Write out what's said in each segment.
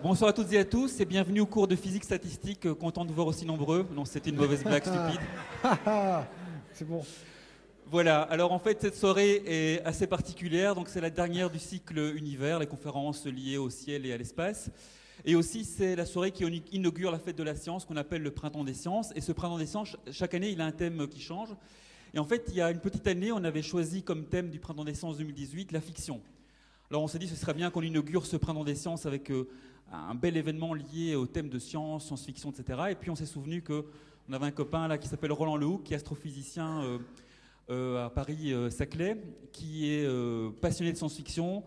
Bonsoir à toutes et à tous et bienvenue au cours de physique statistique, content de vous voir aussi nombreux. Non, c'était une mauvaise blague stupide. C'est bon. Voilà, alors en fait cette soirée est assez particulière, donc c'est la dernière du cycle univers, les conférences liées au ciel et à l'espace. Et aussi c'est la soirée qui inaugure la fête de la science qu'on appelle le printemps des sciences. Et ce printemps des sciences, chaque année il a un thème qui change. Et en fait il y a une petite année on avait choisi comme thème du printemps des sciences 2018 la fiction. Alors on s'est dit ce serait bien qu'on inaugure ce printemps des sciences avec un bel événement lié au thème de science, science-fiction, etc. Et puis on s'est souvenu qu'on avait un copain là qui s'appelle Roland Lehoucq, qui est astrophysicien à Paris-Saclay, qui est passionné de science-fiction,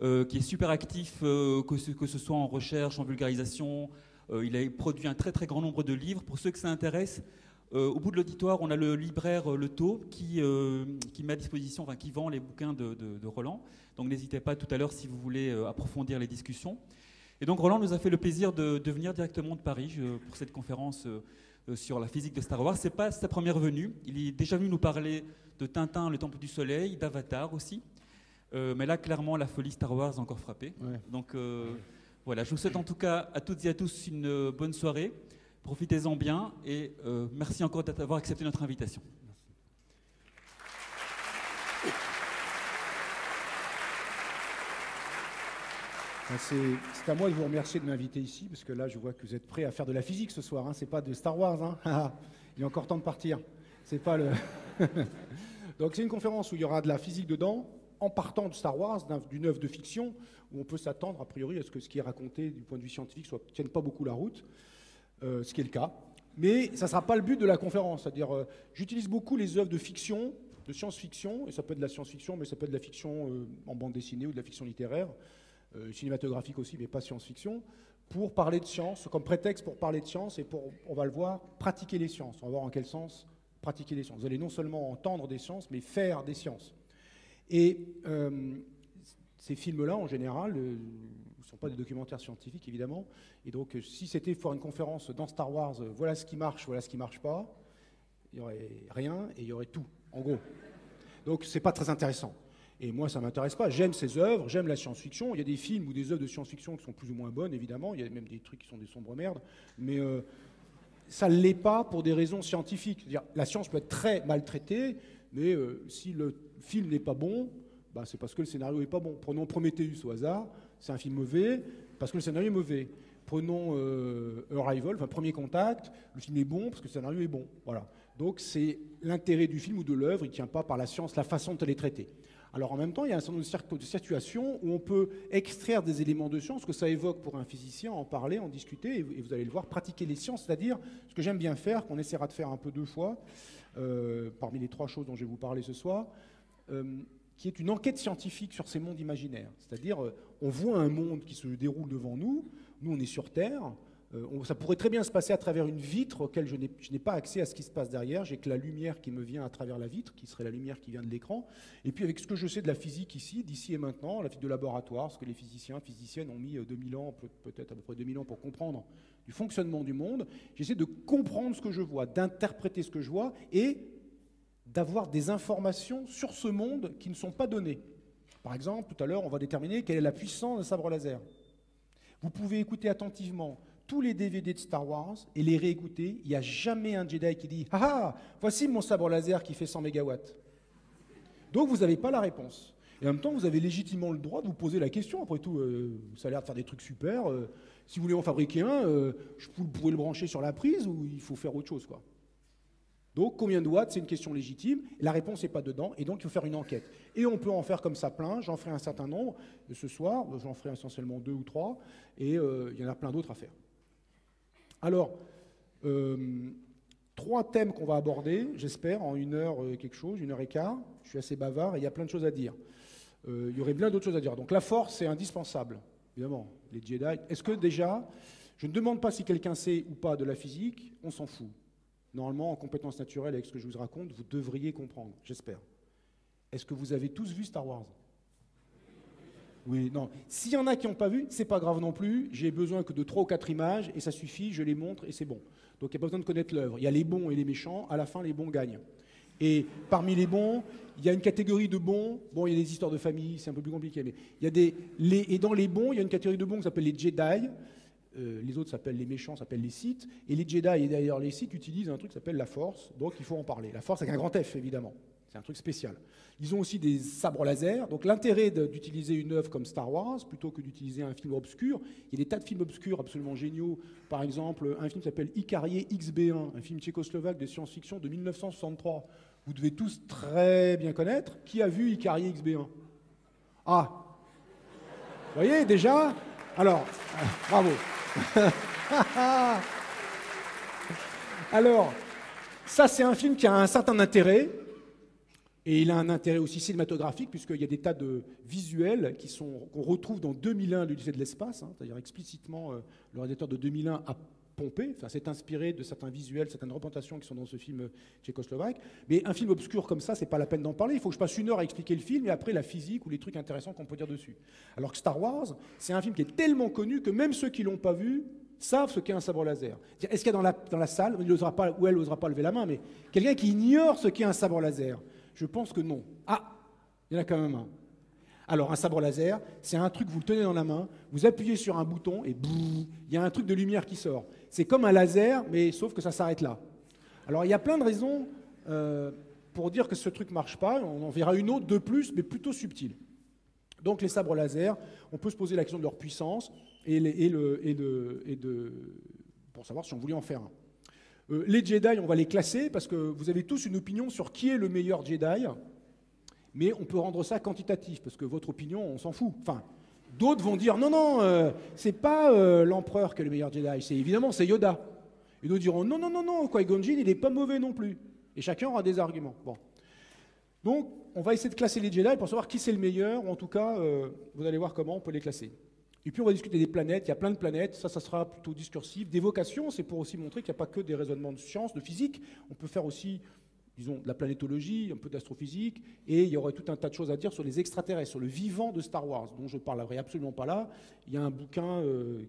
qui est super actif, que ce soit en recherche, en vulgarisation. Il a produit un très grand nombre de livres. Pour ceux que ça intéresse, au bout de l'auditoire, on a le libraire Leto qui met à disposition, enfin qui vend les bouquins de Roland. Donc n'hésitez pas tout à l'heure si vous voulez approfondir les discussions. Et donc Roland nous a fait le plaisir de venir directement de Paris pour cette conférence sur la physique de Star Wars. Ce n'est pas sa première venue, il est déjà venu nous parler de Tintin, le Temple du Soleil, d'Avatar aussi. Mais là, clairement, la folie Star Wars a encore frappé. Ouais. Donc voilà, je vous souhaite en tout cas à toutes et à tous une bonne soirée. Profitez-en bien et merci encore d'avoir accepté notre invitation. C'est à moi de vous remercier de m'inviter ici, parce que là, je vois que vous êtes prêts à faire de la physique ce soir. Hein. C'est pas de Star Wars. Hein. Il est encore temps de partir. C'est pas le. Donc, c'est une conférence où il y aura de la physique dedans, en partant de Star Wars, d'une œuvre de fiction, où on peut s'attendre, a priori, à ce que ce qui est raconté du point de vue scientifique ne tienne pas beaucoup la route, ce qui est le cas. Mais ça ne sera pas le but de la conférence. C'est-à-dire, j'utilise beaucoup les œuvres de fiction, de science-fiction, et ça peut être de la science-fiction, mais ça peut être de la fiction en bande dessinée ou de la fiction littéraire. Cinématographique aussi, mais pas science-fiction, pour parler de science, comme prétexte pour parler de science et pour, on va le voir, pratiquer les sciences. On va voir en quel sens pratiquer les sciences. Vous allez non seulement entendre des sciences, mais faire des sciences. Et ces films-là, en général, ne sont pas des documentaires scientifiques, évidemment. Et donc, si c'était faire une conférence dans Star Wars, voilà ce qui marche, voilà ce qui ne marche pas, il n'y aurait rien et il y aurait tout, en gros. Donc, ce n'est pas très intéressant. Et moi, ça ne m'intéresse pas. J'aime ces œuvres, j'aime la science-fiction. Il y a des films ou des œuvres de science-fiction qui sont plus ou moins bonnes, évidemment. Il y a même des trucs qui sont des sombres merdes. Mais ça ne l'est pas pour des raisons scientifiques. C'est-à-dire, la science peut être très maltraitée, mais si le film n'est pas bon, bah, c'est parce que le scénario n'est pas bon. Prenons Prometheus au hasard, c'est un film mauvais parce que le scénario est mauvais. Prenons Arrival, enfin Premier Contact, le film est bon parce que le scénario est bon. Voilà. Donc c'est l'intérêt du film ou de l'œuvre, il ne tient pas par la science, la façon dont elle est traitée. Alors en même temps, il y a un certain nombre de situations où on peut extraire des éléments de science, que ça évoque pour un physicien, en parler, en discuter, et vous allez le voir, pratiquer les sciences, c'est-à-dire ce que j'aime bien faire, qu'on essaiera de faire un peu deux fois, parmi les trois choses dont je vais vous parler ce soir, qui est une enquête scientifique sur ces mondes imaginaires. C'est-à-dire, on voit un monde qui se déroule devant nous, nous on est sur Terre, ça pourrait très bien se passer à travers une vitre auquel je n'ai pas accès à ce qui se passe derrière, j'ai que la lumière qui me vient à travers la vitre, qui serait la lumière qui vient de l'écran, et puis avec ce que je sais de la physique ici, d'ici et maintenant, la physique de laboratoire, ce que les physiciens, physiciennes ont mis 2000 ans, peut-être à peu près 2000 ans pour comprendre du fonctionnement du monde, j'essaie de comprendre ce que je vois, d'interpréter ce que je vois, et d'avoir des informations sur ce monde qui ne sont pas données. Par exemple, tout à l'heure, on va déterminer quelle est la puissance d'un sabre laser. Vous pouvez écouter attentivement tous les DVD de Star Wars et les réécouter, il n'y a jamais un Jedi qui dit « Ah ah, voici mon sabre laser qui fait 100 mégawatts ». Donc vous n'avez pas la réponse. Et en même temps, vous avez légitimement le droit de vous poser la question. Après tout, ça a l'air de faire des trucs super. Si vous voulez en fabriquer un, vous pouvez le brancher sur la prise ou il faut faire autre chose, quoi. Donc combien de watts, c'est une question légitime, la réponse n'est pas dedans, et donc il faut faire une enquête. Et on peut en faire comme ça plein, j'en ferai un certain nombre. Ce soir, j'en ferai essentiellement 2 ou 3, et il y en a plein d'autres à faire. Alors, 3 thèmes qu'on va aborder, j'espère, en 1 heure quelque chose, 1h15. Je suis assez bavard et il y a plein de choses à dire. Il y aurait plein d'autres choses à dire. Donc la force, c'est indispensable, évidemment. Les Jedi, est-ce que déjà, je ne demande pas si quelqu'un sait ou pas de la physique, on s'en fout. Normalement, en compétences naturelles, avec ce que je vous raconte, vous devriez comprendre, j'espère. Est-ce que vous avez tous vu Star Wars ? Oui, non. S'il y en a qui n'ont pas vu, c'est pas grave non plus. J'ai besoin que de 3 ou 4 images et ça suffit, je les montre et c'est bon. Donc il n'y a pas besoin de connaître l'œuvre. Il y a les bons et les méchants, à la fin les bons gagnent. Et parmi les bons, il y a une catégorie de bons. Bon, il y a des histoires de famille, c'est un peu plus compliqué, mais il y a et dans les bons, il y a une catégorie de bons qui s'appelle les Jedi. Les autres s'appellent les méchants, s'appellent les Sith. Et les Jedi, et d'ailleurs les Sith, utilisent un truc qui s'appelle la Force, donc il faut en parler. La Force avec un grand F, évidemment. C'est un truc spécial. Ils ont aussi des sabres laser. Donc l'intérêt d'utiliser une œuvre comme Star Wars, plutôt que d'utiliser un film obscur, il y a des tas de films obscurs absolument géniaux. Par exemple, un film qui s'appelle Ikarié XB1, un film tchécoslovaque de science-fiction de 1963. Vous devez tous très bien connaître. Qui a vu Ikarié XB1? Ah, vous voyez déjà. Alors, bravo. Alors, ça c'est un film qui a un certain intérêt. Et il a un intérêt aussi cinématographique, puisqu'il y a des tas de visuels qu'on retrouve dans 2001, le lycée de l'espace, hein, c'est-à-dire explicitement le réalisateur de 2001 a pompé, enfin s'est inspiré de certains visuels, certaines représentations qui sont dans ce film tchécoslovaque. Mais un film obscur comme ça, c'est pas la peine d'en parler, il faut que je passe une heure à expliquer le film, et après la physique ou les trucs intéressants qu'on peut dire dessus. Alors que Star Wars, c'est un film qui est tellement connu que même ceux qui l'ont pas vu savent ce qu'est un sabre laser. Est-ce qu'il y a dans la salle, il osera pas, ou elle n'osera pas lever la main, mais quelqu'un qui ignore ce qu'est un sabre laser? Je pense que non. Ah, il y en a quand même un. Alors, un sabre laser, c'est un truc que vous le tenez dans la main, vous appuyez sur un bouton et boum, il y a un truc de lumière qui sort. C'est comme un laser, mais sauf que ça s'arrête là. Alors, il y a plein de raisons pour dire que ce truc ne marche pas. On en verra une autre de plus, mais plutôt subtile. Donc, les sabres laser, on peut se poser la question de leur puissance pour savoir si on voulait en faire un. Les Jedi, on va les classer parce que vous avez tous une opinion sur qui est le meilleur Jedi, mais on peut rendre ça quantitatif parce que votre opinion, on s'en fout. Enfin, d'autres vont dire non, c'est pas l'empereur qui est le meilleur Jedi, c'est évidemment Yoda. Et d'autres diront non, Qui-Gon Jinn, il est pas mauvais non plus. Et chacun aura des arguments. Bon, donc on va essayer de classer les Jedi pour savoir qui c'est le meilleur, ou en tout cas, vous allez voir comment on peut les classer. Et puis on va discuter des planètes, il y a plein de planètes, ça sera plutôt discursif. Des vocations, c'est pour aussi montrer qu'il n'y a pas que des raisonnements de science, de physique, on peut faire aussi, disons, de la planétologie, un peu d'astrophysique, et il y aurait tout un tas de choses à dire sur les extraterrestres, sur le vivant de Star Wars, dont je ne parlerai absolument pas là. Il y a un bouquin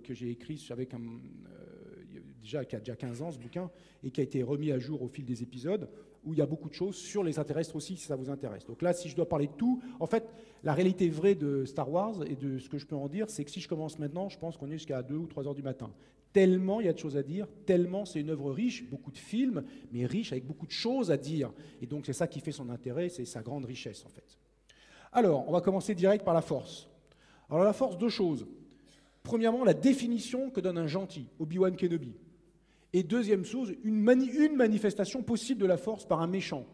que j'ai écrit avec qui a déjà 15 ans, ce bouquin, et qui a été remis à jour au fil des épisodes, où il y a beaucoup de choses sur les extraterrestres aussi, si ça vous intéresse. Donc là, si je dois parler de tout, en fait, la réalité vraie de Star Wars et de ce que je peux en dire, c'est que si je commence maintenant, je pense qu'on est jusqu'à 2 ou 3 heures du matin. Tellement il y a de choses à dire, tellement c'est une œuvre riche, beaucoup de films, mais riche avec beaucoup de choses à dire. Et donc c'est ça qui fait son intérêt, c'est sa grande richesse en fait. Alors, on va commencer direct par la force. Alors la force, deux choses. Premièrement, la définition que donne un gentil, Obi-Wan Kenobi. Et deuxième chose, une manifestation possible de la force par un méchant,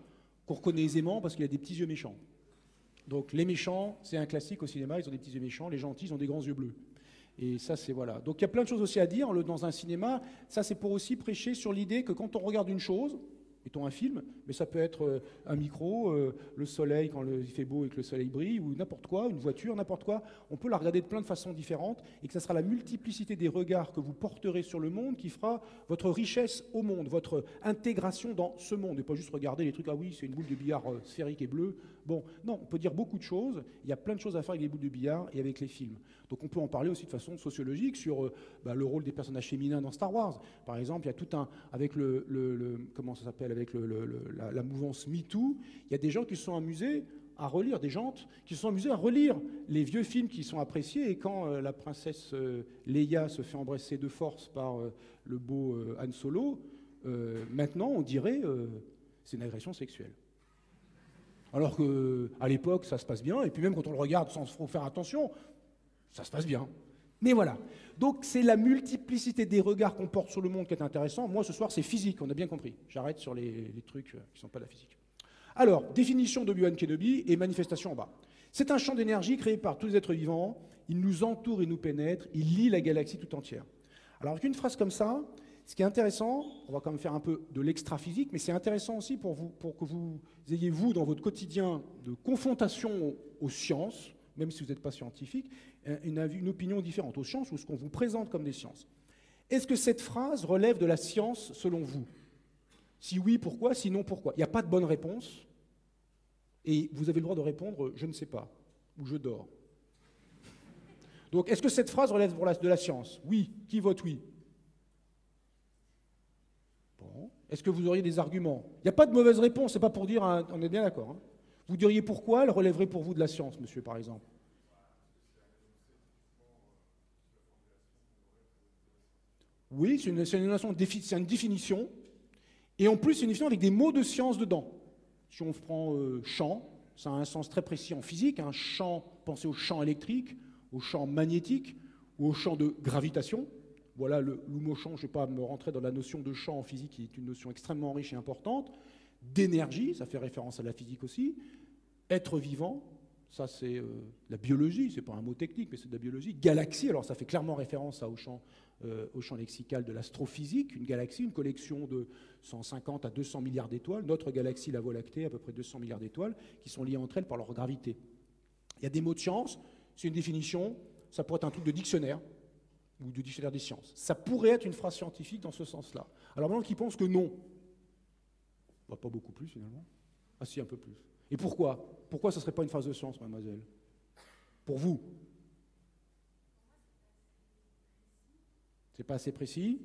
qu'on reconnaît aisément parce qu'il a des petits yeux méchants. Donc les méchants, c'est un classique au cinéma, ils ont des petits yeux méchants, les gentils, ils ont des grands yeux bleus. Et ça, c'est voilà. Donc il y a plein de choses aussi à dire dans un cinéma. Ça, c'est pour aussi prêcher sur l'idée que quand on regarde une chose, mettons un film, mais ça peut être un micro, le soleil quand il fait beau et que le soleil brille, ou n'importe quoi, une voiture, n'importe quoi, on peut la regarder de plein de façons différentes, et que ça sera la multiplicité des regards que vous porterez sur le monde qui fera votre richesse au monde, votre intégration dans ce monde, et pas juste regarder les trucs, ah oui, c'est une boule de billard sphérique et bleue. Bon, non, on peut dire beaucoup de choses, il y a plein de choses à faire avec les boules de billard et avec les films. Donc on peut en parler aussi de façon sociologique sur le rôle des personnages féminins dans Star Wars. Par exemple, il y a tout un... avec la mouvance MeToo, il y a des gens qui se sont amusés à relire, des gentes qui se sont amusés à relire les vieux films qui sont appréciés, et quand la princesse Leia se fait embrasser de force par le beau Han Solo, maintenant on dirait c'est une agression sexuelle. Alors qu'à l'époque, ça se passe bien, et puis même quand on le regarde sans faire attention, ça se passe bien. Mais voilà. Donc c'est la multiplicité des regards qu'on porte sur le monde qui est intéressant. Moi, ce soir, c'est physique, on a bien compris. J'arrête sur les trucs qui ne sont pas de la physique. Alors, définition d'Obi-Wan Kenobi et manifestation en bas. C'est un champ d'énergie créé par tous les êtres vivants. Il nous entoure et nous pénètre. Il lie la galaxie tout entière. Alors, avec une phrase comme ça, ce qui est intéressant, on va quand même faire un peu de l'extra-physique, mais c'est intéressant aussi pour que vous ayez, vous, dans votre quotidien de confrontation aux sciences, même si vous n'êtes pas scientifique, une opinion différente aux sciences ou ce qu'on vous présente comme des sciences. Est-ce que cette phrase relève de la science selon vous? Si oui, pourquoi? Sinon, pourquoi? Il n'y a pas de bonne réponse, et vous avez le droit de répondre « je ne sais pas » ou « je dors ». Donc, est-ce que cette phrase relève de la science? Oui. Qui vote oui? Non. Est-ce que vous auriez des arguments? Il n'y a pas de mauvaise réponse, c'est pas pour dire, hein, on est bien d'accord. Hein. Vous diriez pourquoi? Elle relèverait pour vous de la science, monsieur, par exemple. Oui, c'est une définition, et en plus, c'est une définition avec des mots de science dedans. Si on prend champ, ça a un sens très précis en physique, hein, champ, pensez au champ électrique, au champ magnétique, ou au champ de gravitation. Voilà le mot champ, je ne vais pas me rentrer dans la notion de champ en physique, qui est une notion extrêmement riche et importante. D'énergie, ça fait référence à la physique aussi. Être vivant, ça c'est la biologie, c'est pas un mot technique, mais c'est de la biologie. Galaxie, alors ça fait clairement référence à, au champ lexical de l'astrophysique. Une galaxie, une collection de 150 à 200 milliards d'étoiles. Notre galaxie, la Voie lactée, à peu près 200 milliards d'étoiles, qui sont liées entre elles par leur gravité. Il y a des mots de science, c'est une définition, ça pourrait être un truc de dictionnaire, ou de dictionnaire des sciences. Ça pourrait être une phrase scientifique dans ce sens-là. Alors maintenant, qui pense que non? Bah, pas beaucoup plus, finalement. Ah si, un peu plus. Et pourquoi? Pourquoi ce ne serait pas une phrase de science, mademoiselle? Pour vous? C'est pas assez précis,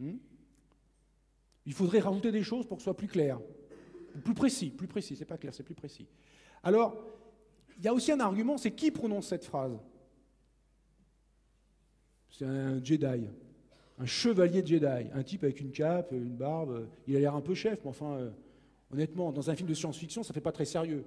Il faudrait rajouter des choses pour que ce soit plus clair. Plus précis, c'est pas clair, c'est plus précis. Alors, il y a aussi un argument, c'est qui prononce cette phrase? C'est un Jedi, un chevalier Jedi, un type avec une cape, une barbe, il a l'air un peu chef, mais enfin, honnêtement, dans un film de science-fiction, ça ne fait pas très sérieux.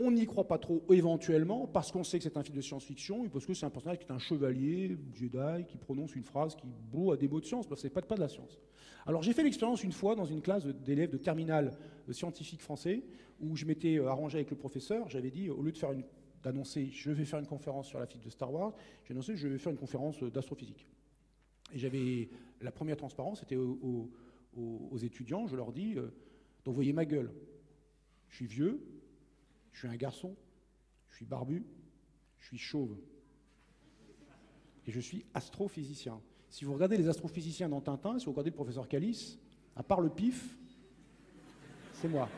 On n'y croit pas trop, éventuellement, parce qu'on sait que c'est un film de science-fiction, et parce que c'est un personnage qui est un chevalier Jedi, qui prononce une phrase qui, beau, a des mots de science, parce que ce n'est pas de la science. Alors j'ai fait l'expérience une fois dans une classe d'élèves de terminale scientifique français, où je m'étais arrangé avec le professeur, j'avais dit, au lieu de faire d'annoncer « je vais faire une conférence sur la physique de Star Wars », j'ai annoncé « je vais faire une conférence d'astrophysique ». Et j'avais la première transparence, c'était aux étudiants, je leur dis « donc voyez ma gueule, je suis vieux, je suis un garçon, je suis barbu, je suis chauve. Et je suis astrophysicien. » Si vous regardez les astrophysiciens dans Tintin, si vous regardez le professeur Calice, à part le pif, c'est moi.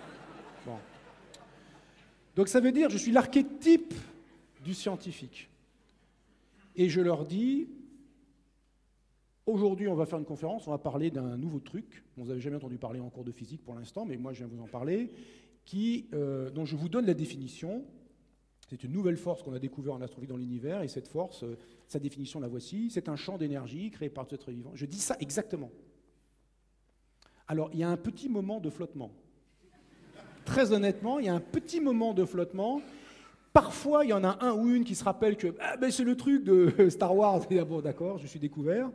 Bon. Donc ça veut dire, je suis l'archétype du scientifique. Et je leur dis, aujourd'hui on va faire une conférence, on va parler d'un nouveau truc, vous n'avez jamais entendu parler en cours de physique pour l'instant, mais moi je viens vous en parler, dont je vous donne la définition. C'est une nouvelle force qu'on a découverte en astrophysique dans l'univers, et cette force, sa définition la voici, c'est un champ d'énergie créé par tout être vivant. Je dis ça exactement. Alors, il y a un petit moment de flottement. Très honnêtement, il y a un petit moment de flottement. Parfois, il y en a un ou une qui se rappelle que ah, ben, c'est le truc de Star Wars, et ah, bon d'accord, je suis découvert.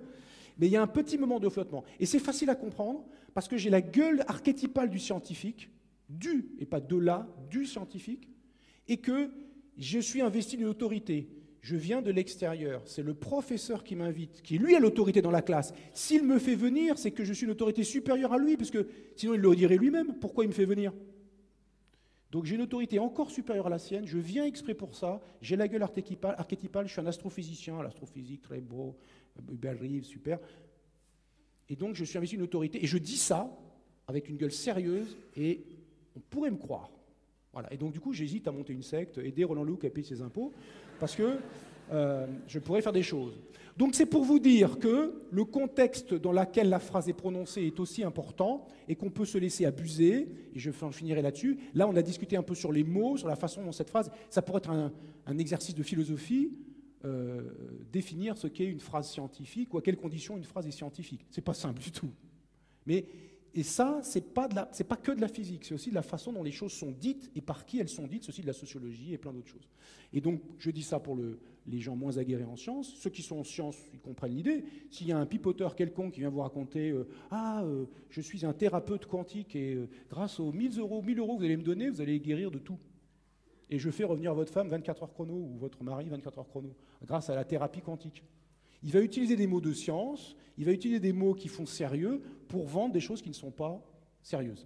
Mais il y a un petit moment de flottement. Et c'est facile à comprendre, parce que j'ai la gueule archétypale du scientifique, du, et pas de là, du scientifique, et que je suis investi d'une autorité. Je viens de l'extérieur, c'est le professeur qui m'invite, qui lui a l'autorité dans la classe. S'il me fait venir, c'est que je suis une autorité supérieure à lui, parce que sinon il le dirait lui-même, pourquoi il me fait venir? Donc j'ai une autorité encore supérieure à la sienne, je viens exprès pour ça, j'ai la gueule archétypale, je suis un astrophysicien, l'astrophysique, très beau, Hubert Reeves, super. Et donc je suis investi d'une autorité, et je dis ça avec une gueule sérieuse, et on pourrait me croire. Voilà. Et donc du coup, j'hésite à monter une secte, aider Roland Lehoucq à payer ses impôts, parce que je pourrais faire des choses. Donc c'est pour vous dire que le contexte dans lequel la phrase est prononcée est aussi important, et qu'on peut se laisser abuser, et je finirai là-dessus. Là, on a discuté un peu sur les mots, sur la façon dont cette phrase, ça pourrait être un exercice de philosophie, définir ce qu'est une phrase scientifique, ou à quelles conditions une phrase est scientifique. C'est pas simple du tout. Mais... Et ça, ce n'est pas que de la physique, c'est aussi de la façon dont les choses sont dites et par qui elles sont dites, c'est aussi de la sociologie et plein d'autres choses. Et donc, je dis ça pour les gens moins aguerris en sciences. Ceux qui sont en sciences, ils comprennent l'idée. S'il y a un pipoteur quelconque qui vient vous raconter « Ah, je suis un thérapeute quantique et grâce aux 1000 euros que vous allez me donner, vous allez guérir de tout. Et je fais revenir votre femme 24 heures chrono ou votre mari 24 heures chrono grâce à la thérapie quantique. » Il va utiliser des mots de science, il va utiliser des mots qui font sérieux pour vendre des choses qui ne sont pas sérieuses.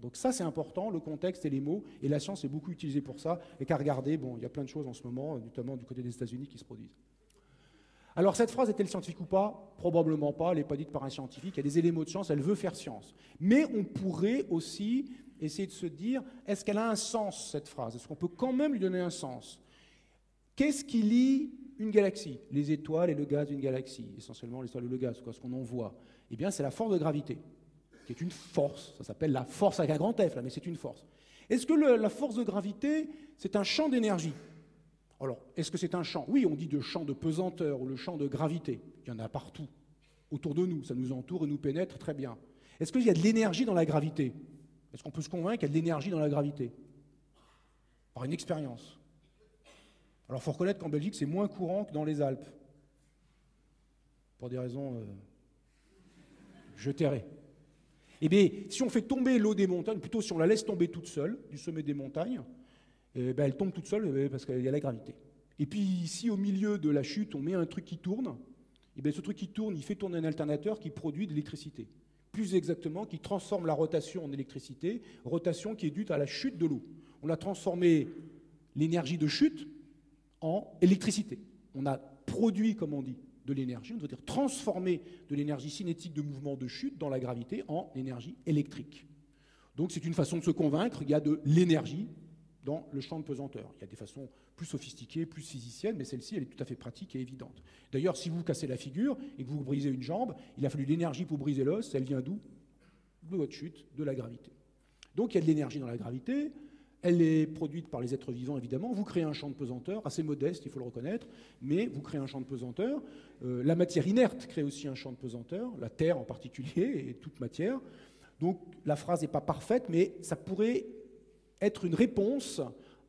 Donc ça, c'est important, le contexte et les mots, et la science est beaucoup utilisée pour ça, et qu'à regarder, bon, il y a plein de choses en ce moment, notamment du côté des États-Unis qui se produisent. Alors cette phrase est-elle scientifique ou pas? Probablement pas, elle n'est pas dite par un scientifique, il y a des éléments de science, elle veut faire science. Mais on pourrait aussi essayer de se dire, est-ce qu'elle a un sens, cette phrase? Est-ce qu'on peut quand même lui donner un sens? Qu'est-ce qui lie une galaxie, les étoiles et le gaz d'une galaxie, essentiellement les étoiles et le gaz, quoi, ce qu'on en voit, eh bien c'est la force de gravité. qui est une force. Ça s'appelle la force avec un grand F, là, mais c'est une force. Est-ce que la force de gravité, c'est un champ d'énergie? Alors, est-ce que c'est un champ? Oui, on dit de champ de pesanteur ou le champ de gravité. Il y en a partout, autour de nous. Ça nous entoure et nous pénètre très bien. Est-ce qu'il y a de l'énergie dans la gravité? Est-ce qu'on peut se convaincre qu'il y a de l'énergie dans la gravité? Par une expérience. Alors, il faut reconnaître qu'en Belgique, c'est moins courant que dans les Alpes. Pour des raisons... je tairai. Eh bien, si on fait tomber l'eau des montagnes, plutôt si on la laisse tomber toute seule, du sommet des montagnes, ben elle tombe toute seule parce qu'il y a la gravité. Et puis ici, au milieu de la chute, on met un truc qui tourne. Eh bien, ce truc qui tourne, il fait tourner un alternateur qui produit de l'électricité. Plus exactement, qui transforme la rotation en électricité, rotation qui est due à la chute de l'eau. On a transformé l'énergie de chute en électricité. On a produit, comme on dit, de l'énergie, on doit dire transformer de l'énergie cinétique de mouvement de chute dans la gravité en énergie électrique. Donc c'est une façon de se convaincre, il y a de l'énergie dans le champ de pesanteur. Il y a des façons plus sophistiquées, plus physiciennes, mais celle-ci, elle est tout à fait pratique et évidente. D'ailleurs, si vous cassez la figure et que vous brisez une jambe, il a fallu de l'énergie pour briser l'os, elle vient d'où? De votre chute, de la gravité. Donc il y a de l'énergie dans la gravité. Elle est produite par les êtres vivants, évidemment. Vous créez un champ de pesanteur, assez modeste, il faut le reconnaître, mais vous créez un champ de pesanteur. La matière inerte crée aussi un champ de pesanteur, la Terre en particulier, et toute matière. Donc la phrase n'est pas parfaite, mais ça pourrait être une réponse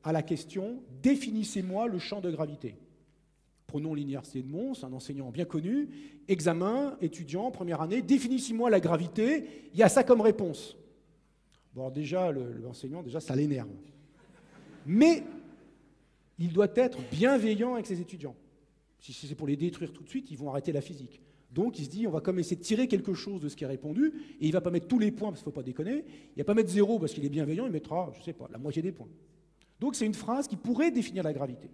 à la question « Définissez-moi le champ de gravité ». Prenons l'université de Mons, un enseignant bien connu, examen, étudiant, première année, « Définissez-moi la gravité », il y a ça comme réponse. Bon, alors déjà, l'enseignant, déjà, ça l'énerve. Mais il doit être bienveillant avec ses étudiants. Si c'est pour les détruire tout de suite, ils vont arrêter la physique. Donc, il se dit, on va quand même essayer de tirer quelque chose de ce qui est répondu, et il ne va pas mettre tous les points, parce qu'il ne faut pas déconner. Il ne va pas mettre 0 parce qu'il est bienveillant, il mettra, je ne sais pas, la moitié des points. Donc, c'est une phrase qui pourrait définir la gravité.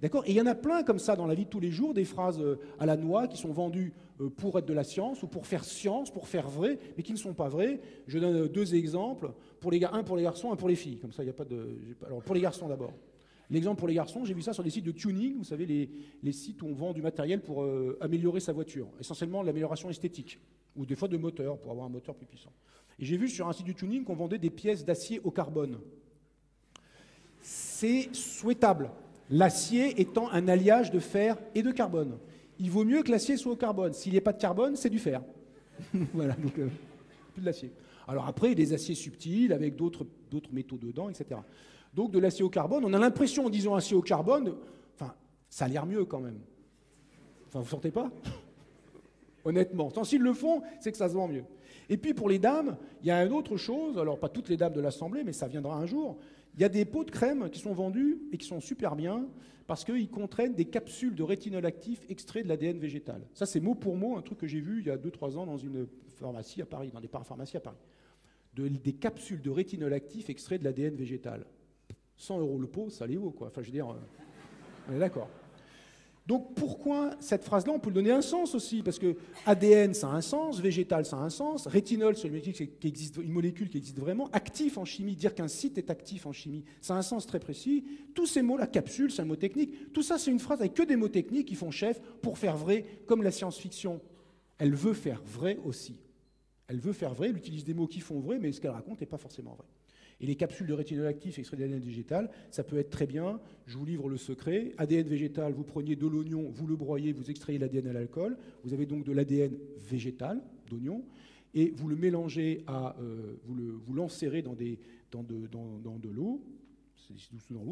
D'accord? Et il y en a plein comme ça dans la vie de tous les jours, des phrases à la noix qui sont vendues pour être de la science ou pour faire science, pour faire vrai, mais qui ne sont pas vraies. Je donne deux exemples, pour les un pour les garçons, un pour les filles. Comme ça, il n'y a pas de... Alors, pour les garçons d'abord. L'exemple pour les garçons, j'ai vu ça sur des sites de tuning, vous savez, les sites où on vend du matériel pour améliorer sa voiture. Essentiellement, l'amélioration esthétique, ou des fois de moteur, pour avoir un moteur plus puissant. Et j'ai vu sur un site de tuning qu'on vendait des pièces d'acier au carbone. C'est souhaitable. L'acier étant un alliage de fer et de carbone. Il vaut mieux que l'acier soit au carbone. S'il n'y a pas de carbone, c'est du fer. Voilà, donc plus de l'acier. Alors après, il y a des aciers subtils avec d'autres métaux dedans, etc. Donc de l'acier au carbone, on a l'impression en disant acier au carbone, enfin, ça a l'air mieux quand même. Enfin, vous ne sentez pas? Honnêtement. Tant s'ils le font, c'est que ça se vend mieux. Et puis pour les dames, il y a une autre chose, alors pas toutes les dames de l'Assemblée, mais ça viendra un jour. Il y a des pots de crème qui sont vendus et qui sont super bien parce qu'ils contraignent des capsules de rétinol actif extraits de l'ADN végétal. Ça, c'est mot pour mot un truc que j'ai vu il y a 2-3 ans dans une pharmacie à Paris, dans des parapharmacies à Paris. Des capsules de rétinol actif extraits de l'ADN végétal. 100 € le pot, ça les vaut, quoi. Enfin, je veux dire, on est d'accord. Donc, pourquoi cette phrase-là? On peut lui donner un sens aussi, parce que ADN, ça a un sens, végétal, ça a un sens, rétinol, c'est une molécule qui existe vraiment, actif en chimie, dire qu'un site est actif en chimie, ça a un sens très précis. Tous ces mots, la capsule, c'est un mot technique, tout ça, c'est une phrase avec que des mots techniques qui font chef pour faire vrai, comme la science-fiction. Elle veut faire vrai aussi. Elle veut faire vrai, elle utilise des mots qui font vrai, mais ce qu'elle raconte n'est pas forcément vrai. Et les capsules de rétinol actif extraits d'ADN végétal, ça peut être très bien, je vous livre le secret. ADN végétal, vous preniez de l'oignon, vous le broyez, vous extrayez l'ADN à l'alcool. Vous avez donc de l'ADN végétal, d'oignon, et vous le mélangez à... vous l'enserrez dans de l'eau,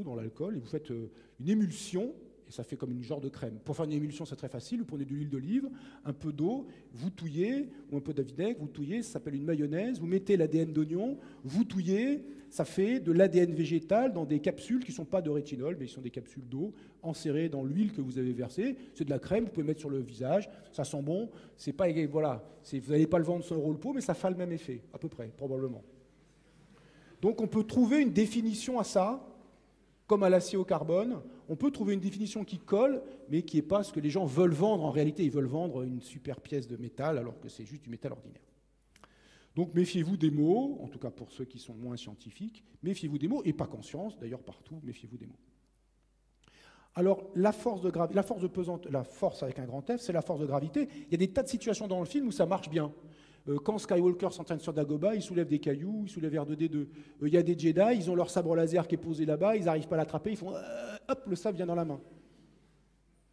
dans l'alcool, et vous faites une émulsion, et ça fait comme une genre de crème. Pour faire une émulsion, c'est très facile, vous prenez de l'huile d'olive, un peu d'eau, vous touillez, ou un peu d'avidec, vous touillez, ça s'appelle une mayonnaise, vous mettez l'ADN d'oignon, vous touillez, ça fait de l'ADN végétal dans des capsules qui ne sont pas de rétinol, mais qui sont des capsules d'eau enserrées dans l'huile que vous avez versée. C'est de la crème, vous pouvez mettre sur le visage, ça sent bon, c'est pas, voilà, vous n'allez pas le vendre 100 € le pot, mais ça fait le même effet, à peu près, probablement. Donc on peut trouver une définition à ça, comme à l'acier au carbone, on peut trouver une définition qui colle, mais qui n'est pas ce que les gens veulent vendre. En réalité, ils veulent vendre une super pièce de métal, alors que c'est juste du métal ordinaire. Donc méfiez-vous des mots, en tout cas pour ceux qui sont moins scientifiques, méfiez-vous des mots, et pas conscience, d'ailleurs partout, méfiez-vous des mots. Alors, la force avec un grand F, c'est la force de gravité. Il y a des tas de situations dans le film où ça marche bien. Quand Skywalker s'entraîne sur Dagobah, il soulève des cailloux, il soulève R2D2. Il y a des Jedi, ils ont leur sabre laser qui est posé là-bas, ils n'arrivent pas à l'attraper, ils font hop, le sabre vient dans la main.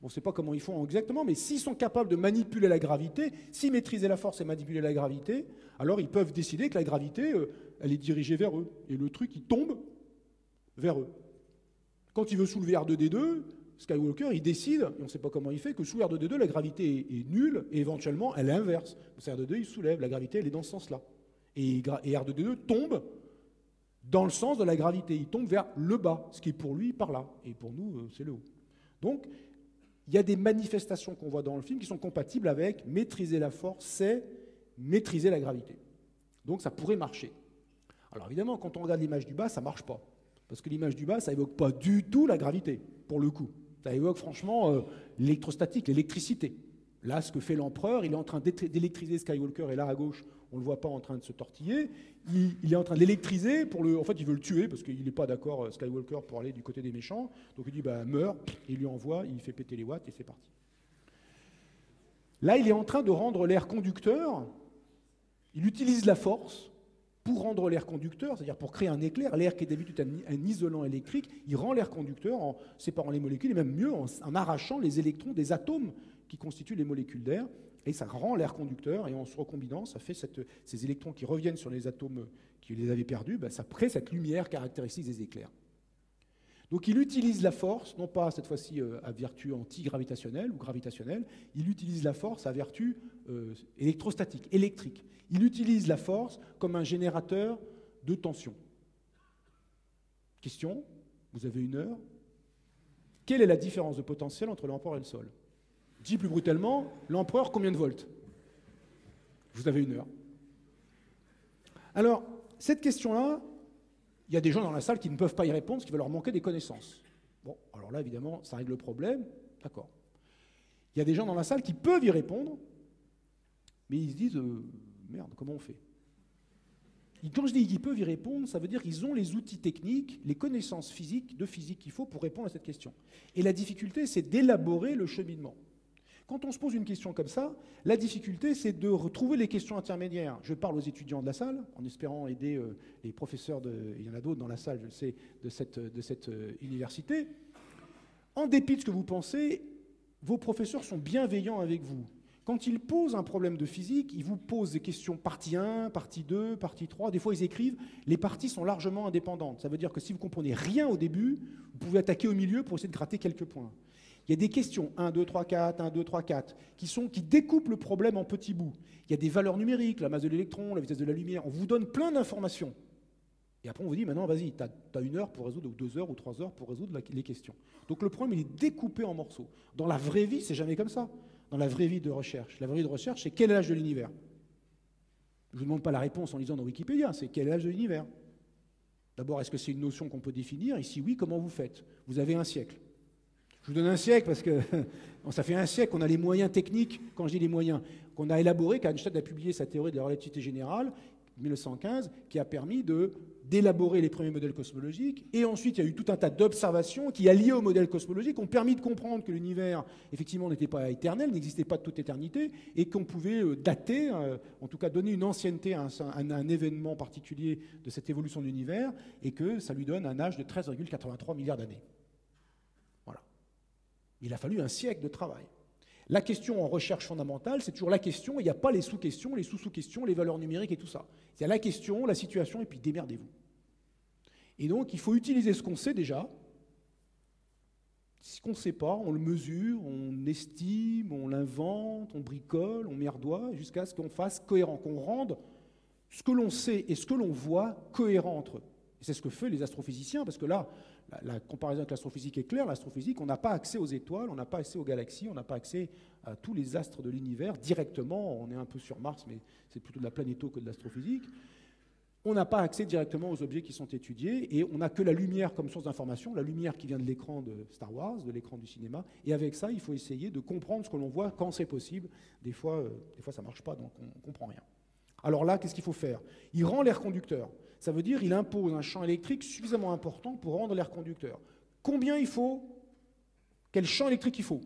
On ne sait pas comment ils font exactement, mais s'ils sont capables de manipuler la gravité, s'ils maîtrisent la force et manipuler la gravité, alors ils peuvent décider que la gravité, elle est dirigée vers eux. Et le truc, il tombe vers eux. Quand il veut soulever R2D2, Skywalker, il décide, et on ne sait pas comment il fait, que sous R2D2, la gravité est nulle, et éventuellement, elle est inverse. R2D2, il soulève, la gravité, elle est dans ce sens-là. Et R2D2 tombe dans le sens de la gravité. Il tombe vers le bas, ce qui est pour lui, par là. Et pour nous, c'est le haut. Donc, il y a des manifestations qu'on voit dans le film qui sont compatibles avec maîtriser la force, c'est maîtriser la gravité. Donc, ça pourrait marcher. Alors, évidemment, quand on regarde l'image du bas, ça ne marche pas. Parce que l'image du bas, ça n'évoque pas du tout la gravité, pour le coup. Ça évoque franchement l'électrostatique, l'électricité. Là, ce que fait l'empereur, il est en train d'électriser Skywalker, et là, à gauche, on ne le voit pas en train de se tortiller. Il est en train de l'électriser, en fait, il veut le tuer, parce qu'il n'est pas d'accord, Skywalker, pour aller du côté des méchants. Donc il dit, bah, meurs, et il lui envoie, il fait péter les watts, et c'est parti. Là, il est en train de rendre l'air conducteur, il utilise la force, pour rendre l'air conducteur, c'est-à-dire pour créer un éclair, l'air qui est d'habitude un isolant électrique, il rend l'air conducteur en séparant les molécules, et même mieux, en arrachant les électrons des atomes qui constituent les molécules d'air, et ça rend l'air conducteur, et en se recombinant, ça fait ces électrons qui reviennent sur les atomes qui les avaient perdus, ben ça crée cette lumière caractéristique des éclairs. Donc il utilise la force, non pas cette fois-ci à vertu antigravitationnelle ou gravitationnelle, il utilise la force à vertu électrostatique, électrique. Il utilise la force comme un générateur de tension. Question, vous avez une heure. Quelle est la différence de potentiel entre l'empereur et le sol? Dis plus brutalement, l'empereur, combien de volts? Vous avez une heure. Alors, cette question-là, il y a des gens dans la salle qui ne peuvent pas y répondre, parce qu'il va leur manquer des connaissances. Bon, alors là, évidemment, ça règle le problème, d'accord. Il y a des gens dans la salle qui peuvent y répondre, mais ils se disent « Merde, comment on fait ?» Quand je dis qu'ils peuvent y répondre, ça veut dire qu'ils ont les outils techniques, les connaissances physiques, de physique qu'il faut pour répondre à cette question. Et la difficulté, c'est d'élaborer le cheminement. Quand on se pose une question comme ça, la difficulté, c'est de retrouver les questions intermédiaires. Je parle aux étudiants de la salle, en espérant aider les professeurs, il y en a d'autres dans la salle, je le sais, de cette université. En dépit de ce que vous pensez, vos professeurs sont bienveillants avec vous. Quand ils posent un problème de physique, ils vous posent des questions partie 1, partie 2, partie 3. Des fois, ils écrivent, les parties sont largement indépendantes. Ça veut dire que si vous ne comprenez rien au début, vous pouvez attaquer au milieu pour essayer de gratter quelques points. Il y a des questions, 1, 2, 3, 4, 1, 2, 3, 4, qui découpent le problème en petits bouts. Il y a des valeurs numériques, la masse de l'électron, la vitesse de la lumière, on vous donne plein d'informations. Et après on vous dit, maintenant vas-y, t'as une heure pour résoudre, ou 2 heures, ou 3 heures pour résoudre les questions. Donc le problème, il est découpé en morceaux. Dans la vraie vie, c'est jamais comme ça. Dans la vraie vie de recherche. La vraie vie de recherche, c'est quel est l'âge de l'univers? Je ne vous demande pas la réponse en lisant dans Wikipédia, c'est quel est l'âge de l'univers? D'abord, est-ce que c'est une notion qu'on peut définir? Et si oui, comment vous faites? Vous avez un siècle. Je vous donne un siècle parce que ça fait un siècle qu'on a les moyens techniques, quand je dis les moyens, qu'on a élaboré, qu'Einstein a publié sa théorie de la relativité générale, 1915, qui a permis d'élaborer les premiers modèles cosmologiques. Et ensuite, il y a eu tout un tas d'observations qui, alliées aux modèles cosmologiques, ont permis de comprendre que l'univers, effectivement, n'était pas éternel, n'existait pas de toute éternité, et qu'on pouvait dater, en tout cas donner une ancienneté à un événement particulier de cette évolution de l'univers, et que ça lui donne un âge de 13,83 milliards d'années. Il a fallu un siècle de travail. La question en recherche fondamentale, c'est toujours la question, il n'y a pas les sous-questions, les sous-sous-questions, les valeurs numériques et tout ça. Il y a la question, la situation, et puis démerdez-vous. Et donc, il faut utiliser ce qu'on sait déjà. Ce qu'on ne sait pas, on le mesure, on estime, on l'invente, on bricole, on merdoie, jusqu'à ce qu'on fasse cohérent, qu'on rende ce que l'on sait et ce que l'on voit cohérent entre eux. C'est ce que font les astrophysiciens, parce que là, la comparaison avec l'astrophysique est claire. L'astrophysique, on n'a pas accès aux étoiles, on n'a pas accès aux galaxies, on n'a pas accès à tous les astres de l'univers directement. On est un peu sur Mars, mais c'est plutôt de la planéto que de l'astrophysique. On n'a pas accès directement aux objets qui sont étudiés, et on n'a que la lumière comme source d'information, la lumière qui vient de l'écran de Star Wars, de l'écran du cinéma, et avec ça, il faut essayer de comprendre ce que l'on voit quand c'est possible. Des fois ça ne marche pas, donc on ne comprend rien. Alors là, qu'est-ce qu'il faut faire? Il rend l'air conducteur. Ça veut dire qu'il impose un champ électrique suffisamment important pour rendre l'air conducteur. Combien il faut? Quel champ électrique il faut?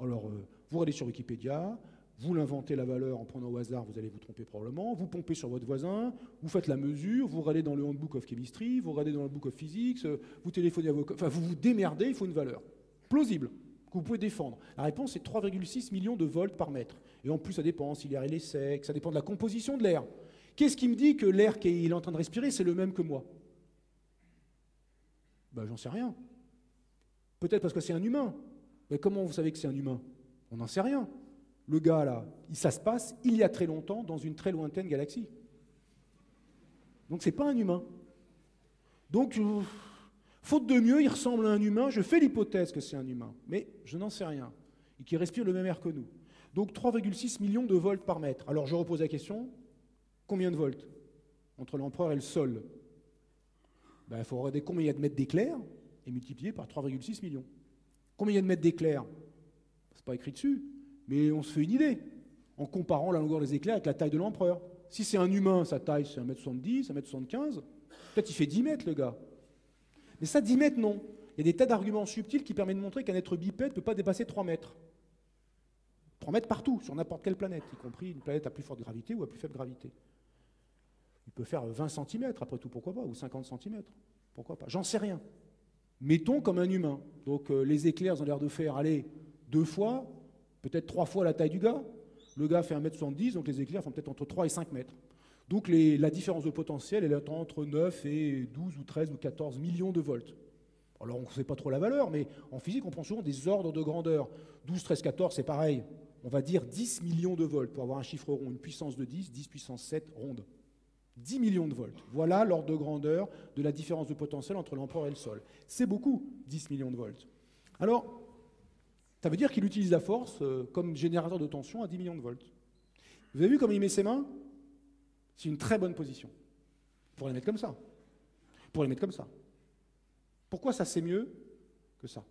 Alors, vous allez sur Wikipédia, Vous l'inventez la valeur en prenant au hasard, vous allez vous tromper probablement, vous pompez sur votre voisin, vous faites la mesure, vous regardez dans le handbook of chemistry, vous regardez dans le book of physics, vous téléphonez à vos... Enfin, vous vous démerdez, il faut une valeur plausible, que vous pouvez défendre. La réponse est 3,6 millions de volts par mètre. Et en plus, ça dépend si l'air est sec, ça dépend de la composition de l'air. Qu'est-ce qui me dit que l'air qu'il est en train de respirer, c'est le même que moi? Ben, j'en sais rien. Peut-être parce que c'est un humain. Mais comment vous savez que c'est un humain? On n'en sait rien. Le gars, là, ça se passe il y a très longtemps dans une très lointaine galaxie. Donc, c'est pas un humain. Donc, faute de mieux, il ressemble à un humain. Je fais l'hypothèse que c'est un humain, mais je n'en sais rien. Et qu'il respire le même air que nous. Donc, 3,6 millions de volts par mètre. Alors, je repose la question, combien de volts entre l'empereur et le sol? Ben, il faut regarder combien il y a de mètres d'éclair et multiplier par 3,6 millions. Combien il y a de mètres d'éclair? C'est pas écrit dessus. Mais on se fait une idée, en comparant la longueur des éclairs avec la taille de l'empereur. Si c'est un humain, sa taille, c'est 1,70 m, 1,75 m. Peut-être il fait 10 mètres, le gars. Mais ça, 10 mètres, non. Il y a des tas d'arguments subtils qui permettent de montrer qu'un être bipède ne peut pas dépasser 3 mètres. 3 mètres partout, sur n'importe quelle planète, y compris une planète à plus forte gravité ou à plus faible gravité. Il peut faire 20 cm, après tout, pourquoi pas, ou 50 cm, pourquoi pas. J'en sais rien. Mettons comme un humain. Donc les éclairs ont l'air de faire, allez, 2 fois... peut-être 3 fois la taille du gars. Le gars fait 1,70 m, donc les éclairs font peut-être entre 3 et 5 mètres. Donc la différence de potentiel, elle est entre 9 et 12 ou 13 ou 14 millions de volts. Alors on ne sait pas trop la valeur, mais en physique, on prend souvent des ordres de grandeur. 12, 13, 14, c'est pareil. On va dire 10 millions de volts pour avoir un chiffre rond, une puissance de 10, 10 puissance 7 ronde. 10 millions de volts. Voilà l'ordre de grandeur de la différence de potentiel entre l'empereur et le sol. C'est beaucoup, 10 millions de volts. Alors, ça veut dire qu'il utilise la force comme générateur de tension à 10 millions de volts. Vous avez vu comment il met ses mains? C'est une très bonne position. Pour les mettre comme ça. Pour les mettre comme ça. Pourquoi ça c'est mieux que ça?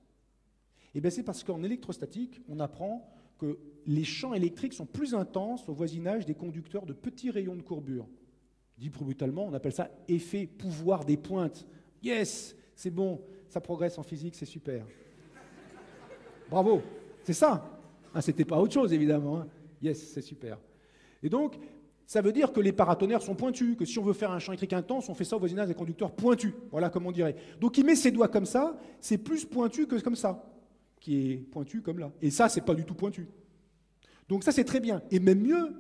Eh bien c'est parce qu'en électrostatique, on apprend que les champs électriques sont plus intenses au voisinage des conducteurs de petits rayons de courbure. Dit plus brutalement, on appelle ça effet pouvoir des pointes. Yes, c'est bon, ça progresse en physique, c'est super. Bravo, c'est ça. Ah, c'était pas autre chose, évidemment. Hein. Yes, c'est super. Et donc, ça veut dire que les paratonnerres sont pointus, que si on veut faire un champ électrique intense, on fait ça au voisinage des conducteurs pointus. Voilà comme on dirait. Donc, il met ses doigts comme ça, c'est plus pointu que comme ça, qui est pointu comme là. Et ça, c'est pas du tout pointu. Donc ça, c'est très bien. Et même mieux,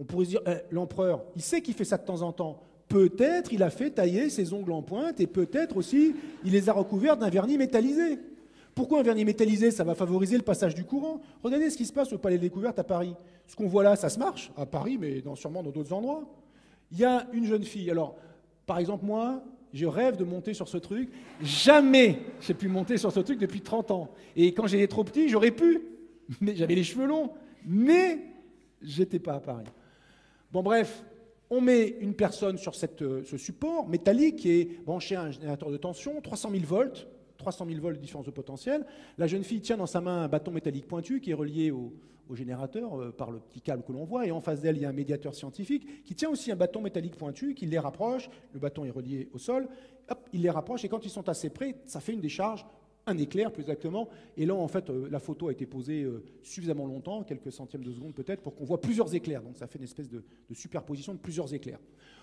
on pourrait se dire, l'empereur, il sait qu'il fait ça de temps en temps. Peut-être il a fait tailler ses ongles en pointe et peut-être aussi il les a recouverts d'un vernis métallisé. Pourquoi un vernis métallisé, ça va favoriser le passage du courant? Regardez ce qui se passe au Palais des Découvertes à Paris. Ce qu'on voit là, ça se marche, à Paris, mais sûrement dans d'autres endroits. Il y a une jeune fille. Alors, par exemple, moi, je rêve de monter sur ce truc. Jamais j'ai pu monter sur ce truc depuis 30 ans. Et quand j'étais trop petit, j'aurais pu. Mais j'avais les cheveux longs. Mais j'étais pas à Paris. Bon, bref, on met une personne sur ce support métallique et branché à un générateur de tension, 300 000 volts. 300 000 volts de différence de potentiel. La jeune fille tient dans sa main un bâton métallique pointu qui est relié au générateur par le petit câble que l'on voit. Et en face d'elle, il y a un médiateur scientifique qui tient aussi un bâton métallique pointu qui les rapproche. Le bâton est relié au sol. Hop, il les rapproche. Et quand ils sont assez près, ça fait une décharge, un éclair plus exactement. Et là, en fait, la photo a été posée suffisamment longtemps, quelques centièmes de seconde peut-être, pour qu'on voit plusieurs éclairs. Donc ça fait une espèce de superposition de plusieurs éclairs.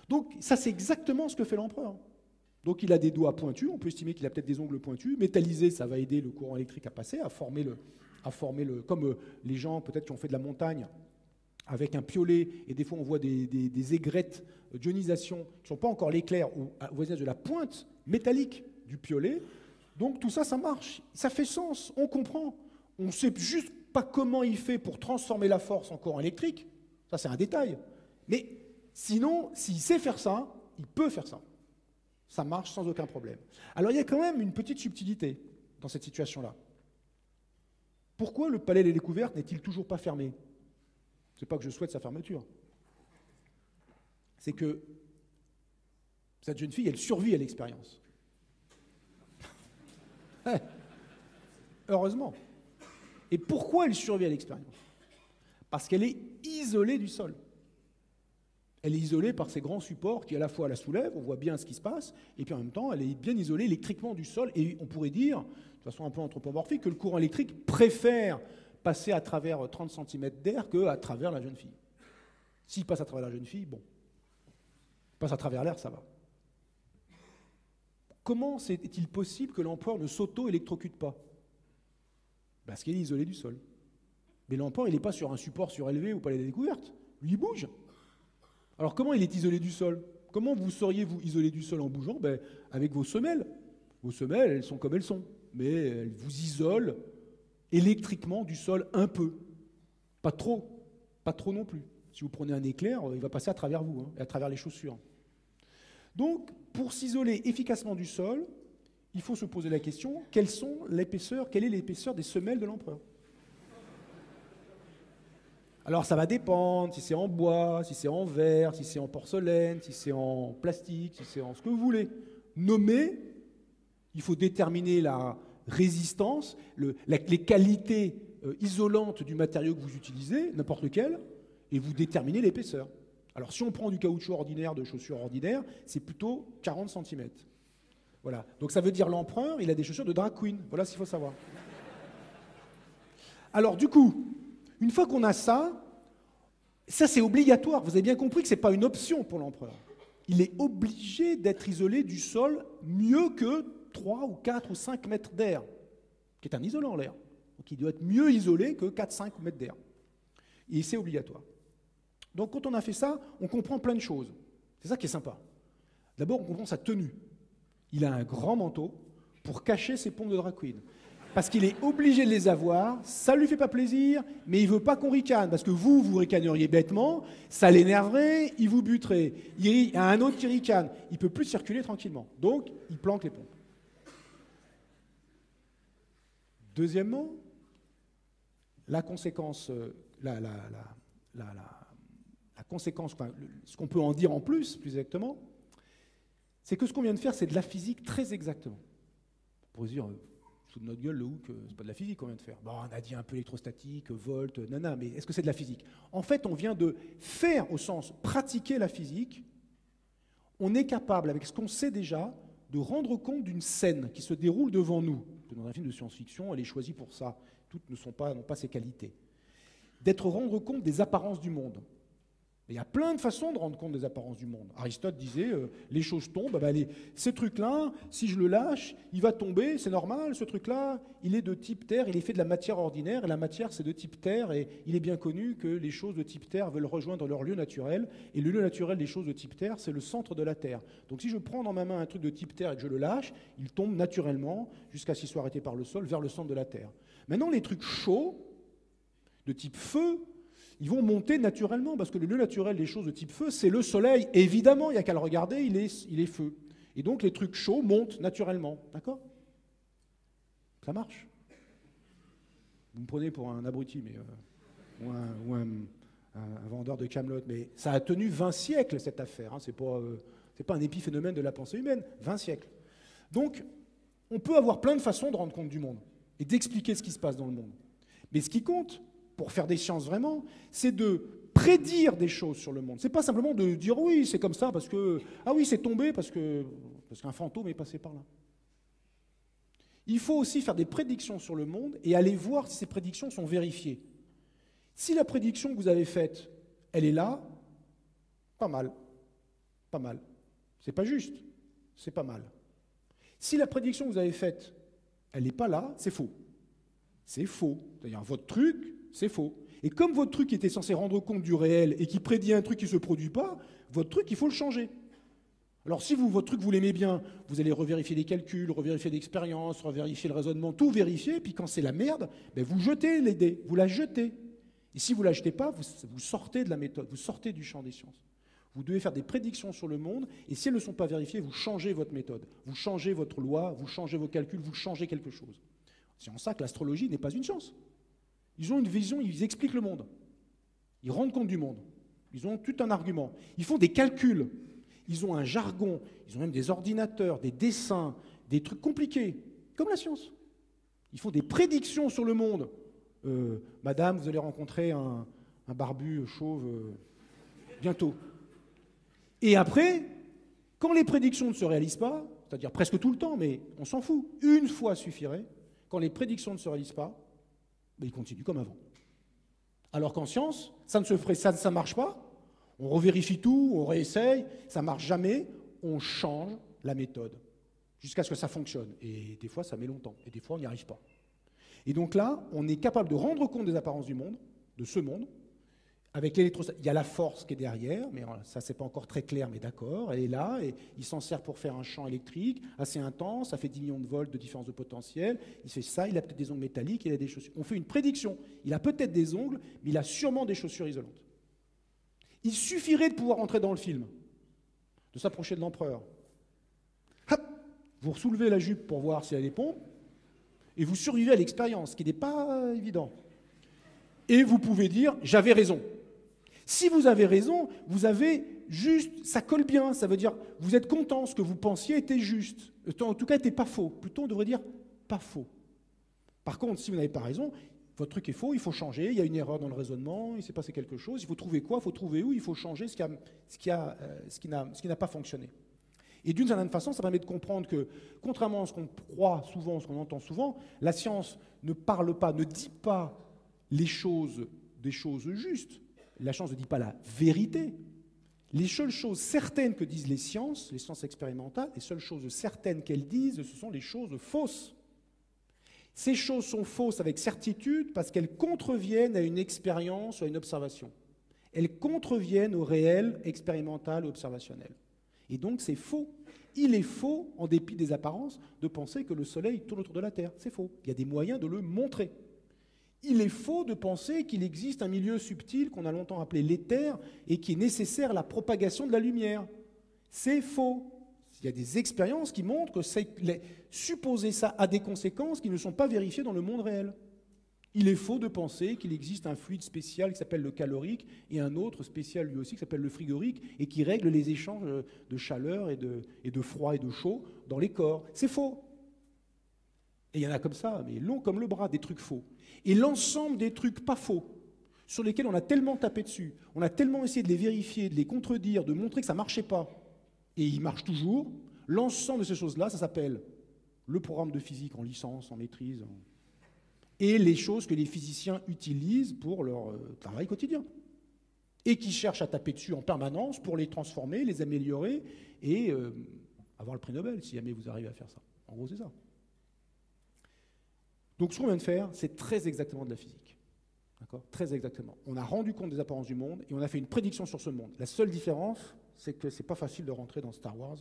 Donc ça, c'est exactement ce que fait l'empereur. Donc il a des doigts pointus, on peut estimer qu'il a peut-être des ongles pointus. Métallisé, ça va aider le courant électrique à passer, à former le comme les gens peut-être qui ont fait de la montagne avec un piolet, et des fois on voit des aigrettes d'ionisation qui ne sont pas encore l'éclair au voisinage de la pointe métallique du piolet. Donc tout ça, ça marche, ça fait sens, on comprend. On ne sait juste pas comment il fait pour transformer la force en courant électrique, ça c'est un détail. Mais sinon, s'il sait faire ça, il peut faire ça. Ça marche sans aucun problème. Alors il y a quand même une petite subtilité dans cette situation-là. Pourquoi le Palais des Découvertes n'est-il toujours pas fermé? C'est pas que je souhaite sa fermeture. C'est que cette jeune fille, elle survit à l'expérience. Heureusement. Et pourquoi elle survit à l'expérience? Parce qu'elle est isolée du sol. Elle est isolée par ces grands supports qui à la fois la soulèvent, on voit bien ce qui se passe, et puis en même temps, elle est bien isolée électriquement du sol, et on pourrait dire, de façon un peu anthropomorphique, que le courant électrique préfère passer à travers 30 cm d'air qu'à travers la jeune fille. S'il passe à travers la jeune fille, bon. Il passe à travers l'air, ça va. Comment est-il possible que l'empereur ne s'auto-électrocute pas? Parce qu'il est isolé du sol. Mais l'empereur, il n'est pas sur un support surélevé au palais des découvertes. Lui, il bouge. Alors comment il est isolé du sol? Comment vous seriez-vous isolé du sol en bougeant? Ben, avec vos semelles. Vos semelles, elles sont comme elles sont. Mais elles vous isolent électriquement du sol un peu. Pas trop. Pas trop non plus. Si vous prenez un éclair, il va passer à travers vous, hein, et à travers les chaussures. Donc, pour s'isoler efficacement du sol, il faut se poser la question, quelle est l'épaisseur des semelles de l'empereur? Alors, ça va dépendre, si c'est en bois, si c'est en verre, si c'est en porcelaine, si c'est en plastique, si c'est en ce que vous voulez. Nommer, il faut déterminer la résistance, les qualités isolantes du matériau que vous utilisez, n'importe lequel, et vous déterminez l'épaisseur. Alors si on prend du caoutchouc ordinaire, de chaussures ordinaires, c'est plutôt 40 cm. Voilà. Donc ça veut dire l'empereur, il a des chaussures de drag queen. Voilà ce qu'il faut savoir. Alors du coup, une fois qu'on a ça, ça c'est obligatoire. Vous avez bien compris que ce n'est pas une option pour l'empereur. Il est obligé d'être isolé du sol mieux que 3 ou 4 ou 5 mètres d'air, qui est un isolant l'air. Donc il doit être mieux isolé que 4-5 mètres d'air. Et c'est obligatoire. Donc quand on a fait ça, on comprend plein de choses. C'est ça qui est sympa. D'abord, on comprend sa tenue. Il a un grand manteau pour cacher ses pompes de drag queen. Parce qu'il est obligé de les avoir, ça ne lui fait pas plaisir, mais il ne veut pas qu'on ricane. Parce que vous, vous ricaneriez bêtement, ça l'énerverait, il vous buterait. Il y a un autre qui ricane. Il ne peut plus circuler tranquillement. Donc, il planque les pompes. Deuxièmement, la conséquence... ce qu'on peut en dire en plus exactement, c'est que ce qu'on vient de faire, c'est de la physique très exactement. On pourrait se dire, sous de notre gueule, Lehoucq, c'est pas de la physique qu'on vient de faire. Bon, on a dit un peu électrostatique, volt, nana, mais est-ce que c'est de la physique? En fait, on vient de faire, au sens pratiquer la physique. On est capable, avec ce qu'on sait déjà, de rendre compte d'une scène qui se déroule devant nous. Dans un film de science-fiction, elle est choisie pour ça. Toutes n'ont pas ses qualités. D'être rendre compte des apparences du monde. Et il y a plein de façons de rendre compte des apparences du monde. Aristote disait, les choses tombent, ces trucs-là, si je le lâche, il va tomber, c'est normal, ce truc-là, il est de type terre, il est fait de la matière ordinaire, et la matière, c'est de type terre, et il est bien connu que les choses de type terre veulent rejoindre leur lieu naturel, et le lieu naturel des choses de type terre, c'est le centre de la terre. Donc si je prends dans ma main un truc de type terre et que je le lâche, il tombe naturellement, jusqu'à ce qu'il soit arrêté par le sol, vers le centre de la terre. Maintenant, les trucs chauds, de type feu, ils vont monter naturellement, parce que le lieu naturel des choses de type feu, c'est le soleil. Évidemment, il n'y a qu'à le regarder, il est feu. Et donc, les trucs chauds montent naturellement. D'accord? Ça marche. Vous me prenez pour un abruti, mais, ou un vendeur de Kaamelott, mais ça a tenu 20 siècles, cette affaire. Hein. Ce n'est pas un épiphénomène de la pensée humaine. 20 siècles. Donc, on peut avoir plein de façons de rendre compte du monde et d'expliquer ce qui se passe dans le monde. Mais ce qui compte... pour faire des sciences vraiment, c'est de prédire des choses sur le monde. C'est pas simplement de dire oui, c'est comme ça parce que ah oui, c'est tombé parce qu'un fantôme est passé par là. Il faut aussi faire des prédictions sur le monde et aller voir si ces prédictions sont vérifiées. Si la prédiction que vous avez faite, elle est là, pas mal. Pas mal. C'est pas juste, c'est pas mal. Si la prédiction que vous avez faite, elle n'est pas là, c'est faux. C'est faux. C'est-à-dire votre truc, c'est faux. Et comme votre truc était censé rendre compte du réel et qui prédit un truc qui ne se produit pas, votre truc, il faut le changer. Alors si vous, votre truc, vous l'aimez bien, vous allez revérifier les calculs, revérifier l'expérience, revérifier le raisonnement, tout vérifier, puis quand c'est la merde, ben vous jetez les dés, vous la jetez. Et si vous ne la jetez pas, vous sortez de la méthode, vous sortez du champ des sciences. Vous devez faire des prédictions sur le monde, et si elles ne sont pas vérifiées, vous changez votre méthode, vous changez votre loi, vous changez vos calculs, vous changez quelque chose. C'est en ça que l'astrologie n'est pas une science. Ils ont une vision, ils expliquent le monde. Ils rendent compte du monde. Ils ont tout un argument. Ils font des calculs. Ils ont un jargon. Ils ont même des ordinateurs, des dessins, des trucs compliqués, comme la science. Ils font des prédictions sur le monde. Madame, vous allez rencontrer un barbu chauve bientôt. Et après, quand les prédictions ne se réalisent pas, c'est-à-dire presque tout le temps, mais on s'en fout, une fois suffirait, quand les prédictions ne se réalisent pas, mais ils continuent comme avant. Alors qu'en science, ça ne marche pas, on revérifie tout, on réessaye, ça ne marche jamais, on change la méthode jusqu'à ce que ça fonctionne. Et des fois, ça met longtemps, et des fois, on n'y arrive pas. Et donc là, on est capable de rendre compte des apparences du monde, de ce monde, avec l'électrostat. Il y a la force qui est derrière, mais ça, c'est pas encore très clair, mais d'accord, elle est là, et il s'en sert pour faire un champ électrique assez intense, ça fait 10 millions de volts de différence de potentiel, il fait ça, il a peut-être des ongles métalliques, il a des chaussures. On fait une prédiction, il a peut-être des ongles, mais il a sûrement des chaussures isolantes. Il suffirait de pouvoir entrer dans le film, de s'approcher de l'empereur. Hop, vous soulevez la jupe pour voir s'il y a des pompes, et vous survivez à l'expérience, ce qui n'est pas évident. Et vous pouvez dire « j'avais raison ». Si vous avez raison, vous avez juste, ça colle bien, ça veut dire vous êtes content, ce que vous pensiez était juste, en tout cas n'était pas faux, plutôt on devrait dire pas faux. Par contre, si vous n'avez pas raison, votre truc est faux, il faut changer, il y a une erreur dans le raisonnement, il s'est passé quelque chose, il faut trouver quoi, il faut trouver où, il faut changer ce qui n'a pas fonctionné. Et d'une certaine façon, ça permet de comprendre que, contrairement à ce qu'on croit souvent, ce qu'on entend souvent, la science ne parle pas, ne dit pas les choses, des choses justes. La science ne dit pas la vérité. Les seules choses certaines que disent les sciences expérimentales, les seules choses certaines qu'elles disent, ce sont les choses fausses. Ces choses sont fausses avec certitude parce qu'elles contreviennent à une expérience ou à une observation. Elles contreviennent au réel expérimental ou observationnel. Et donc c'est faux. Il est faux, en dépit des apparences, de penser que le Soleil tourne autour de la Terre. C'est faux. Il y a des moyens de le montrer. Il est faux de penser qu'il existe un milieu subtil qu'on a longtemps appelé l'éther et qui est nécessaire à la propagation de la lumière. C'est faux. Il y a des expériences qui montrent que supposer ça a des conséquences qui ne sont pas vérifiées dans le monde réel. Il est faux de penser qu'il existe un fluide spécial qui s'appelle le calorique et un autre spécial lui aussi qui s'appelle le frigorique et qui règle les échanges de chaleur et de froid et de chaud dans les corps. C'est faux. Et il y en a comme ça, mais long comme le bras, des trucs faux. Et l'ensemble des trucs pas faux, sur lesquels on a tellement tapé dessus, on a tellement essayé de les vérifier, de les contredire, de montrer que ça ne marchait pas, et ils marchent toujours, l'ensemble de ces choses-là, ça s'appelle le programme de physique en licence, en maîtrise, et les choses que les physiciens utilisent pour leur travail quotidien, et qui cherchent à taper dessus en permanence pour les transformer, les améliorer, et avoir le prix Nobel, si jamais vous arrivez à faire ça. En gros, c'est ça. Donc ce qu'on vient de faire, c'est très exactement de la physique. D'accord ? Très exactement. On a rendu compte des apparences du monde et on a fait une prédiction sur ce monde. La seule différence, c'est que c'est pas facile de rentrer dans Star Wars,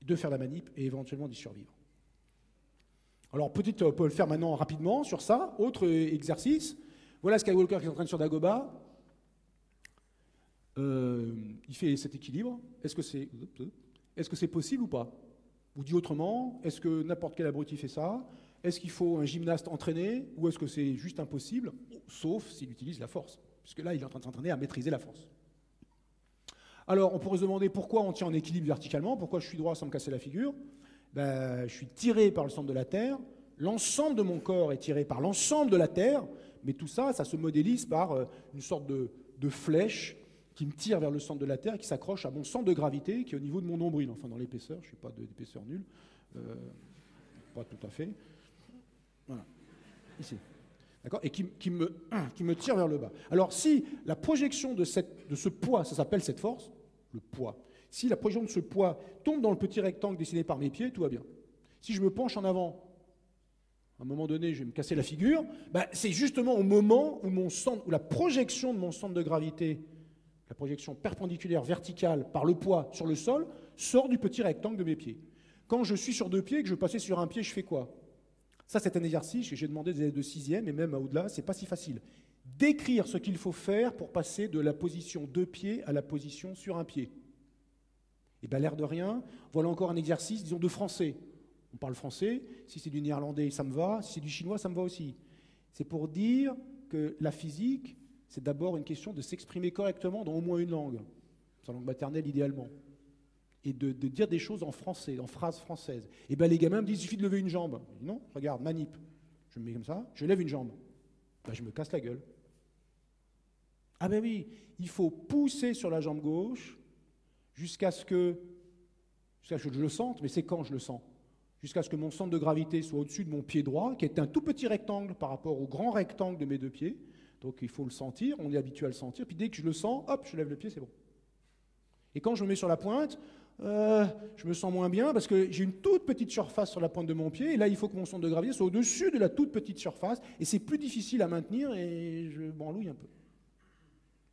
de faire la manip et éventuellement d'y survivre. Alors peut-être on peut le faire maintenant rapidement sur ça. Autre exercice. Voilà Skywalker qui est en train de sur Dagobah. Il fait cet équilibre. Est-ce que c'est possible ou pas ? Ou dit autrement, est-ce que n'importe quel abruti fait ça ? Est-ce qu'il faut un gymnaste entraîné ou est-ce que c'est juste impossible, sauf s'il utilise la force, puisque là, il est en train de s'entraîner à maîtriser la force. Alors, on pourrait se demander pourquoi on tient en équilibre verticalement, pourquoi je suis droit sans me casser la figure. Ben, je suis tiré par le centre de la Terre, l'ensemble de mon corps est tiré par l'ensemble de la Terre, mais tout ça, ça se modélise par une sorte de flèche qui me tire vers le centre de la Terre, qui s'accroche à mon centre de gravité, qui est au niveau de mon nombril, enfin dans l'épaisseur, je ne suis pas d'épaisseur nulle, pas tout à fait. Voilà, ici, d'accord, et qui me tire vers le bas. Alors si la projection de ce poids, ça s'appelle cette force, le poids, si la projection de ce poids tombe dans le petit rectangle dessiné par mes pieds, tout va bien. Si je me penche en avant, à un moment donné, je vais me casser la figure, bah, c'est justement au moment où la projection de mon centre de gravité, la projection perpendiculaire, verticale, par le poids sur le sol, sort du petit rectangle de mes pieds. Quand je suis sur deux pieds et que je passais sur un pied, je fais quoi ? Ça, c'est un exercice que j'ai demandé des élèves de 6e et même au-delà, c'est pas si facile. Décrire ce qu'il faut faire pour passer de la position deux pieds à la position sur un pied. Et bien, l'air de rien, voilà encore un exercice, disons, de français. On parle français, si c'est du néerlandais, ça me va, si c'est du chinois, ça me va aussi. C'est pour dire que la physique, c'est d'abord une question de s'exprimer correctement dans au moins une langue, sa langue maternelle idéalement, et de dire des choses en français, en phrases françaises. Et bien les gamins me disent, il suffit de lever une jambe. Je dis, non, regarde, manip. Je me mets comme ça, je lève une jambe. Ben, je me casse la gueule. Ah ben oui, il faut pousser sur la jambe gauche jusqu'à ce que je le sente, mais c'est quand je le sens. jusqu'à ce que mon centre de gravité soit au-dessus de mon pied droit, qui est un tout petit rectangle par rapport au grand rectangle de mes deux pieds. Donc il faut le sentir, on est habitué à le sentir, puis dès que je le sens, hop, je lève le pied, c'est bon. Et quand je me mets sur la pointe, je me sens moins bien parce que j'ai une toute petite surface sur la pointe de mon pied, et là il faut que mon centre de gravité soit au-dessus de la toute petite surface, et c'est plus difficile à maintenir, et je branlouille un peu.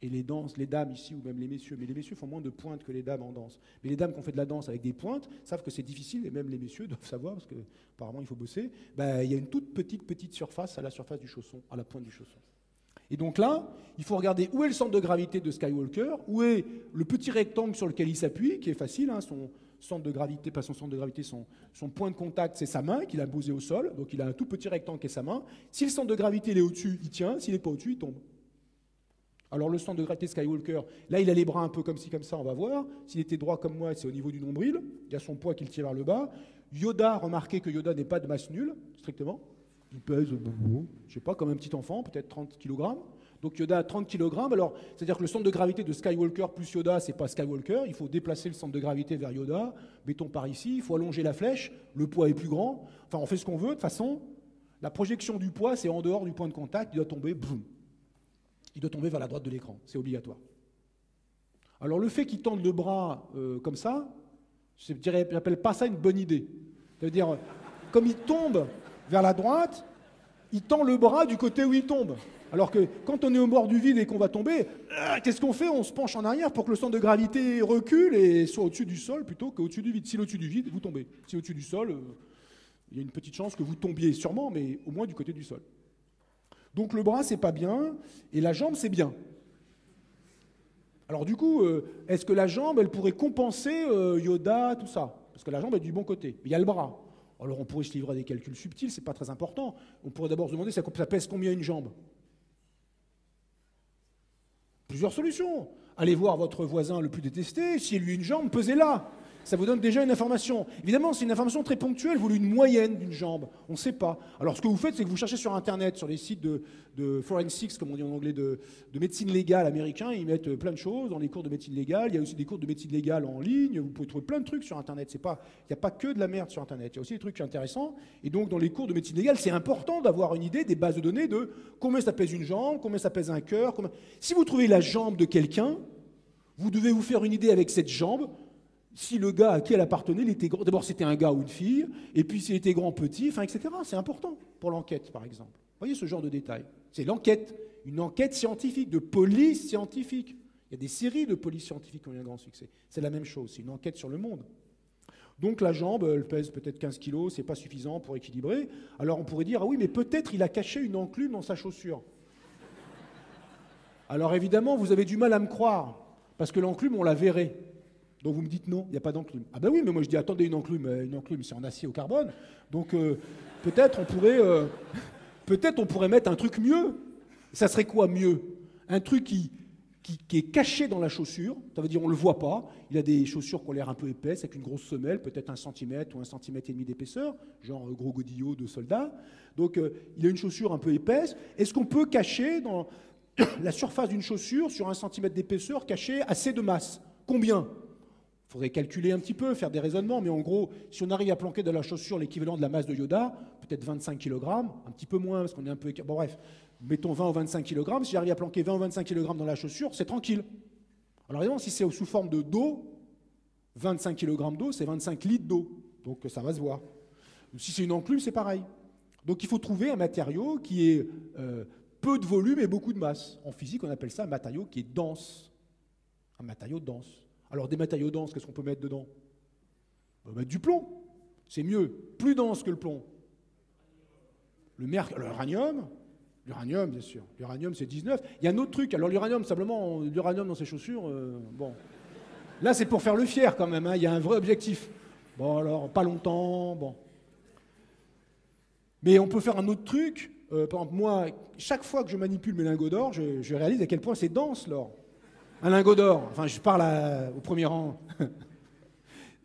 Et les danses, les dames ici, ou même les messieurs, mais les messieurs font moins de pointes que les dames en danse. Mais les dames qui ont fait de la danse avec des pointes savent que c'est difficile, et même les messieurs doivent savoir, parce qu'apparemment il faut bosser, ben, il y a une toute petite surface à la surface du chausson, à la pointe du chausson. Et donc là, il faut regarder où est le centre de gravité de Skywalker, où est le petit rectangle sur lequel il s'appuie, qui est facile, hein, son centre de gravité, pas son centre de gravité, son point de contact, c'est sa main qu'il a posée au sol, donc il a un tout petit rectangle qui est sa main. Si le centre de gravité il est au-dessus, il tient, s'il n'est pas au-dessus, il tombe. Alors le centre de gravité de Skywalker, là il a les bras un peu comme ci, comme ça, on va voir. S'il était droit comme moi, c'est au niveau du nombril, il y a son poids qui le tire vers le bas. Yoda, remarquez que Yoda n'est pas de masse nulle, strictement. Il pèse, je sais pas, comme un petit enfant, peut-être 30 kg. Donc Yoda a 30 kg. Alors, c'est-à-dire que le centre de gravité de Skywalker plus Yoda, c'est pas Skywalker. Il faut déplacer le centre de gravité vers Yoda. Mettons par ici. Il faut allonger la flèche. Le poids est plus grand. Enfin, on fait ce qu'on veut. De toute façon, la projection du poids, c'est en dehors du point de contact. Il doit tomber. Boum. Il doit tomber vers la droite de l'écran. C'est obligatoire. Alors, le fait qu'il tende le bras comme ça, je n'appelle pas ça une bonne idée. C'est-à-dire, comme il tombe vers la droite, il tend le bras du côté où il tombe. Alors que quand on est au bord du vide et qu'on va tomber, qu'est-ce qu'on fait? On se penche en arrière pour que le centre de gravité recule et soit au-dessus du sol plutôt qu'au-dessus du vide. Si au-dessus du vide, vous tombez. Si au-dessus du sol, il y a une petite chance que vous tombiez sûrement, mais au moins du côté du sol. Donc le bras, c'est pas bien, et la jambe, c'est bien. Alors du coup, est-ce que la jambe, elle pourrait compenser Yoda, tout ça? Parce que la jambe est du bon côté, mais il y a le bras. Alors on pourrait se livrer à des calculs subtils, c'est pas très important. On pourrait d'abord se demander ça pèse combien une jambe. Plusieurs solutions. Allez voir votre voisin le plus détesté, si lui une jambe, pesez-la. Ça vous donne déjà une information. Évidemment, c'est une information très ponctuelle, vous voulez une moyenne d'une jambe, on ne sait pas. Alors ce que vous faites, c'est que vous cherchez sur Internet, sur les sites de forensics, comme on dit en anglais, de médecine légale américain, ils mettent plein de choses dans les cours de médecine légale. Il y a aussi des cours de médecine légale en ligne, vous pouvez trouver plein de trucs sur Internet. Il n'y a pas que de la merde sur Internet, il y a aussi des trucs intéressants. Et donc dans les cours de médecine légale, c'est important d'avoir une idée des bases de données de combien ça pèse une jambe, combien ça pèse un cœur. Combien... Si vous trouvez la jambe de quelqu'un, vous devez vous faire une idée avec cette jambe. Si le gars à qui elle appartenait, il était grand. D'abord, c'était un gars ou une fille, et puis s'il était grand, petit, enfin, etc. C'est important pour l'enquête, par exemple. Vous voyez ce genre de détails. C'est l'enquête, une enquête scientifique, de police scientifique. Il y a des séries de police scientifique qui ont eu un grand succès. C'est la même chose, c'est une enquête sur le monde. Donc la jambe, elle pèse peut-être 15 kilos, c'est pas suffisant pour équilibrer. Alors on pourrait dire, ah oui, mais peut-être il a caché une enclume dans sa chaussure. Alors évidemment, vous avez du mal à me croire, parce que l'enclume, on la verrait. Donc vous me dites non, il n'y a pas d'enclume. Ah ben oui, mais moi je dis attendez, une enclume c'est en acier au carbone, donc peut-être on pourrait mettre un truc mieux. Ça serait quoi mieux? Un truc qui est caché dans la chaussure, ça veut dire on ne le voit pas, il a des chaussures qui ont l'air un peu épaisses, avec une grosse semelle, peut-être 1 cm ou 1,5 cm d'épaisseur, genre gros godillot de soldat. Donc il a une chaussure un peu épaisse. Est-ce qu'on peut cacher dans la surface d'une chaussure, sur 1 cm d'épaisseur, cacher assez de masse? Combien? Il faudrait calculer un petit peu, faire des raisonnements, mais en gros, si on arrive à planquer dans la chaussure l'équivalent de la masse de Yoda, peut-être 25 kg, un petit peu moins, parce qu'on est un peu... Bon bref, mettons 20 ou 25 kg, si j'arrive à planquer 20 ou 25 kg dans la chaussure, c'est tranquille. Alors évidemment, si c'est sous forme de d'eau, 25 kg d'eau, c'est 25 litres d'eau, donc ça va se voir. Si c'est une enclume, c'est pareil. Donc il faut trouver un matériau qui est peu de volume et beaucoup de masse. En physique, on appelle ça un matériau qui est dense. Un matériau dense. Alors des matériaux denses, qu'est-ce qu'on peut mettre dedans? On peut mettre du plomb, c'est mieux, plus dense que le plomb. L'uranium, bien sûr. L'uranium, c'est 19. Il y a un autre truc, alors l'uranium, simplement, l'uranium dans ses chaussures, bon. Là, c'est pour faire le fier quand même, hein. Il y a un vrai objectif. Bon alors, pas longtemps, bon. Mais on peut faire un autre truc. Par exemple, moi, chaque fois que je manipule mes lingots d'or, je réalise à quel point c'est dense l'or. Un lingot d'or, enfin je parle au premier rang,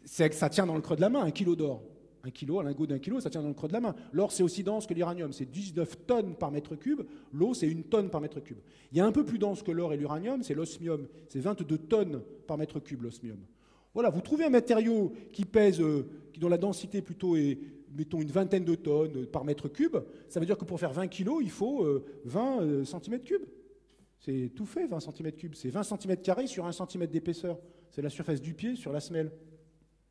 c'est que ça tient dans le creux de la main, 1 kilo d'or. Un lingot d'1 kilo, ça tient dans le creux de la main. L'or, c'est aussi dense que l'uranium, c'est 19 tonnes par mètre cube, l'eau, c'est 1 tonne par mètre cube. Il y a un peu plus dense que l'or et l'uranium, c'est l'osmium, c'est 22 tonnes par mètre cube l'osmium. Voilà, vous trouvez un matériau qui pèse, dont la densité plutôt est, mettons, une vingtaine de tonnes par mètre cube, ça veut dire que pour faire 20 kg, il faut 20 cm3. C'est tout fait, 20 cm3. C'est 20 cm2 sur 1 cm d'épaisseur. C'est la surface du pied sur la semelle.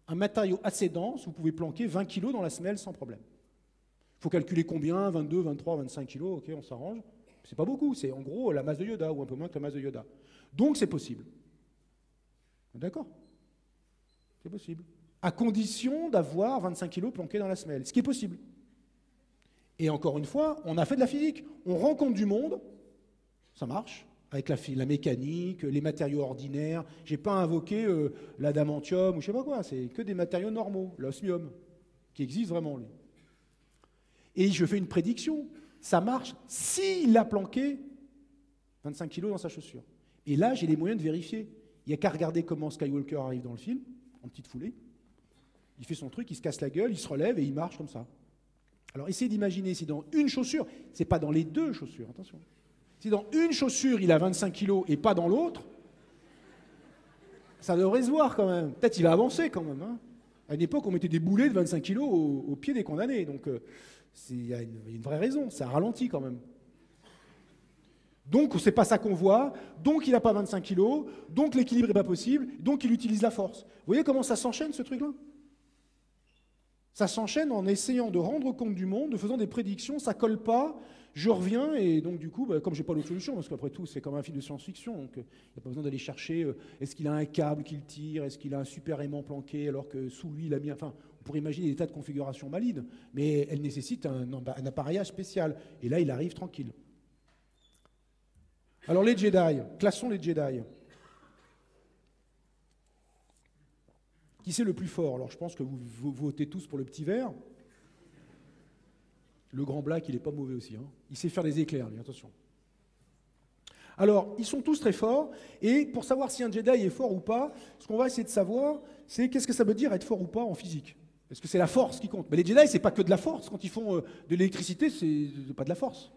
Un matériau assez dense, vous pouvez planquer 20 kg dans la semelle sans problème. Il faut calculer combien, 22, 23, 25 kg, ok, on s'arrange. C'est pas beaucoup, c'est en gros la masse de Yoda, ou un peu moins que la masse de Yoda. Donc c'est possible. D'accord? C'est possible. À condition d'avoir 25 kg planqués dans la semelle, ce qui est possible. Et encore une fois, on a fait de la physique. On rencontre du monde, ça marche, avec la mécanique, les matériaux ordinaires. Je n'ai pas invoqué l'adamantium ou je ne sais pas quoi, c'est que des matériaux normaux, l'osmium, qui existent vraiment. Lui. Et je fais une prédiction, ça marche s'il a planqué 25 kg dans sa chaussure. Et là, j'ai les moyens de vérifier. Il n'y a qu'à regarder comment Skywalker arrive dans le film, en petite foulée. Il fait son truc, il se casse la gueule, il se relève et il marche comme ça. Alors essayez d'imaginer, c'est dans une chaussure, c'est pas dans les deux chaussures, attention. Si dans une chaussure, il a 25 kilos et pas dans l'autre, ça devrait se voir quand même. Peut-être qu'il a avancé quand même. Hein. À une époque, on mettait des boulets de 25 kilos au pied des condamnés. Donc il y a une vraie raison, ça ralentit quand même. Donc, c'est pas ça qu'on voit, donc il n'a pas 25 kilos, donc l'équilibre n'est pas possible, donc il utilise la force. Vous voyez comment ça s'enchaîne, ce truc-là? Ça s'enchaîne en essayant de rendre compte du monde, de faisant des prédictions, ça colle pas, je reviens, et donc du coup, bah, comme j'ai pas l'autre solution, parce qu'après tout, c'est comme un film de science-fiction, donc il n'y a pas besoin d'aller chercher, est-ce qu'il a un câble qu'il tire, est-ce qu'il a un super aimant planqué, alors que sous lui, il a mis... Enfin, on pourrait imaginer des tas de configurations malides, mais elles nécessitent un appareillage spécial, et là, il arrive tranquille. Alors les Jedi, classons les Jedi. Qui c'est le plus fort? Alors je pense que vous votez tous pour le petit vert. Le grand black, il n'est pas mauvais aussi. Hein. Il sait faire des éclairs, lui, attention. Alors, ils sont tous très forts, et pour savoir si un Jedi est fort ou pas, ce qu'on va essayer de savoir, c'est qu'est-ce que ça veut dire être fort ou pas en physique. Est-ce que c'est la force qui compte? Mais les Jedi, c'est pas que de la force. Quand ils font de l'électricité, c'est pas de la force.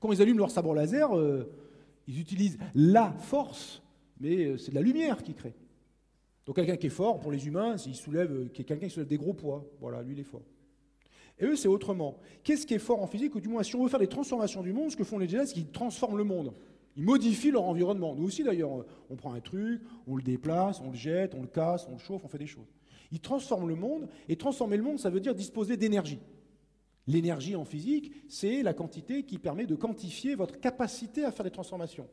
Quand ils allument leur sabre laser... Ils utilisent la force, mais c'est de la lumière qui crée. Donc quelqu'un qui est fort, pour les humains, c'est quelqu'un qui soulève des gros poids. Voilà, lui, il est fort. Et eux, c'est autrement. Qu'est-ce qui est fort en physique? Ou du moins, si on veut faire des transformations du monde, ce que font les Jedi, c'est qu'ils transforment le monde. Ils modifient leur environnement. Nous aussi, d'ailleurs, on prend un truc, on le déplace, on le jette, on le casse, on le chauffe, on fait des choses. Ils transforment le monde, et transformer le monde, ça veut dire disposer d'énergie. L'énergie en physique, c'est la quantité qui permet de quantifier votre capacité à faire des transformations.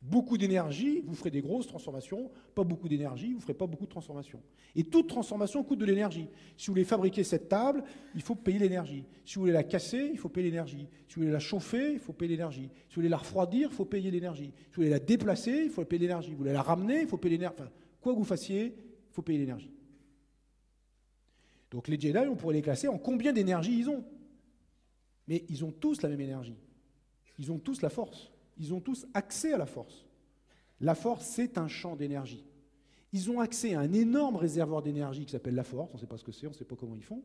Beaucoup d'énergie, vous ferez des grosses transformations. Pas beaucoup d'énergie, vous ne ferez pas beaucoup de transformations. Et toute transformation coûte de l'énergie. Si vous voulez fabriquer cette table, il faut payer l'énergie. Si vous voulez la casser, il faut payer l'énergie. Si vous voulez la chauffer, il faut payer l'énergie. Si vous voulez la refroidir, il faut payer l'énergie. Si vous voulez la déplacer, il faut payer l'énergie. Si vous voulez la ramener, il faut payer l'énergie. Enfin, quoi que vous fassiez, il faut payer l'énergie. Donc les Jedi, on pourrait les classer en combien d'énergie ils ont. Mais ils ont tous la même énergie, ils ont tous la force, ils ont tous accès à la force. La force, c'est un champ d'énergie. Ils ont accès à un énorme réservoir d'énergie qui s'appelle la force, on ne sait pas ce que c'est, on ne sait pas comment ils font,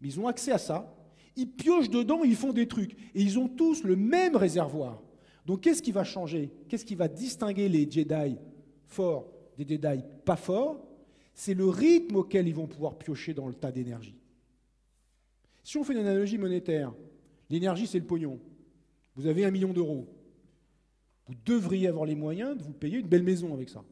mais ils ont accès à ça, ils piochent dedans, ils font des trucs, et ils ont tous le même réservoir. Donc qu'est-ce qui va changer? Qu'est-ce qui va distinguer les Jedi forts des Jedi pas forts? C'est le rythme auquel ils vont pouvoir piocher dans le tas d'énergie. Si on fait une analogie monétaire, l'énergie, c'est le pognon. Vous avez 1 million d'euros. Vous devriez avoir les moyens de vous payer une belle maison avec ça.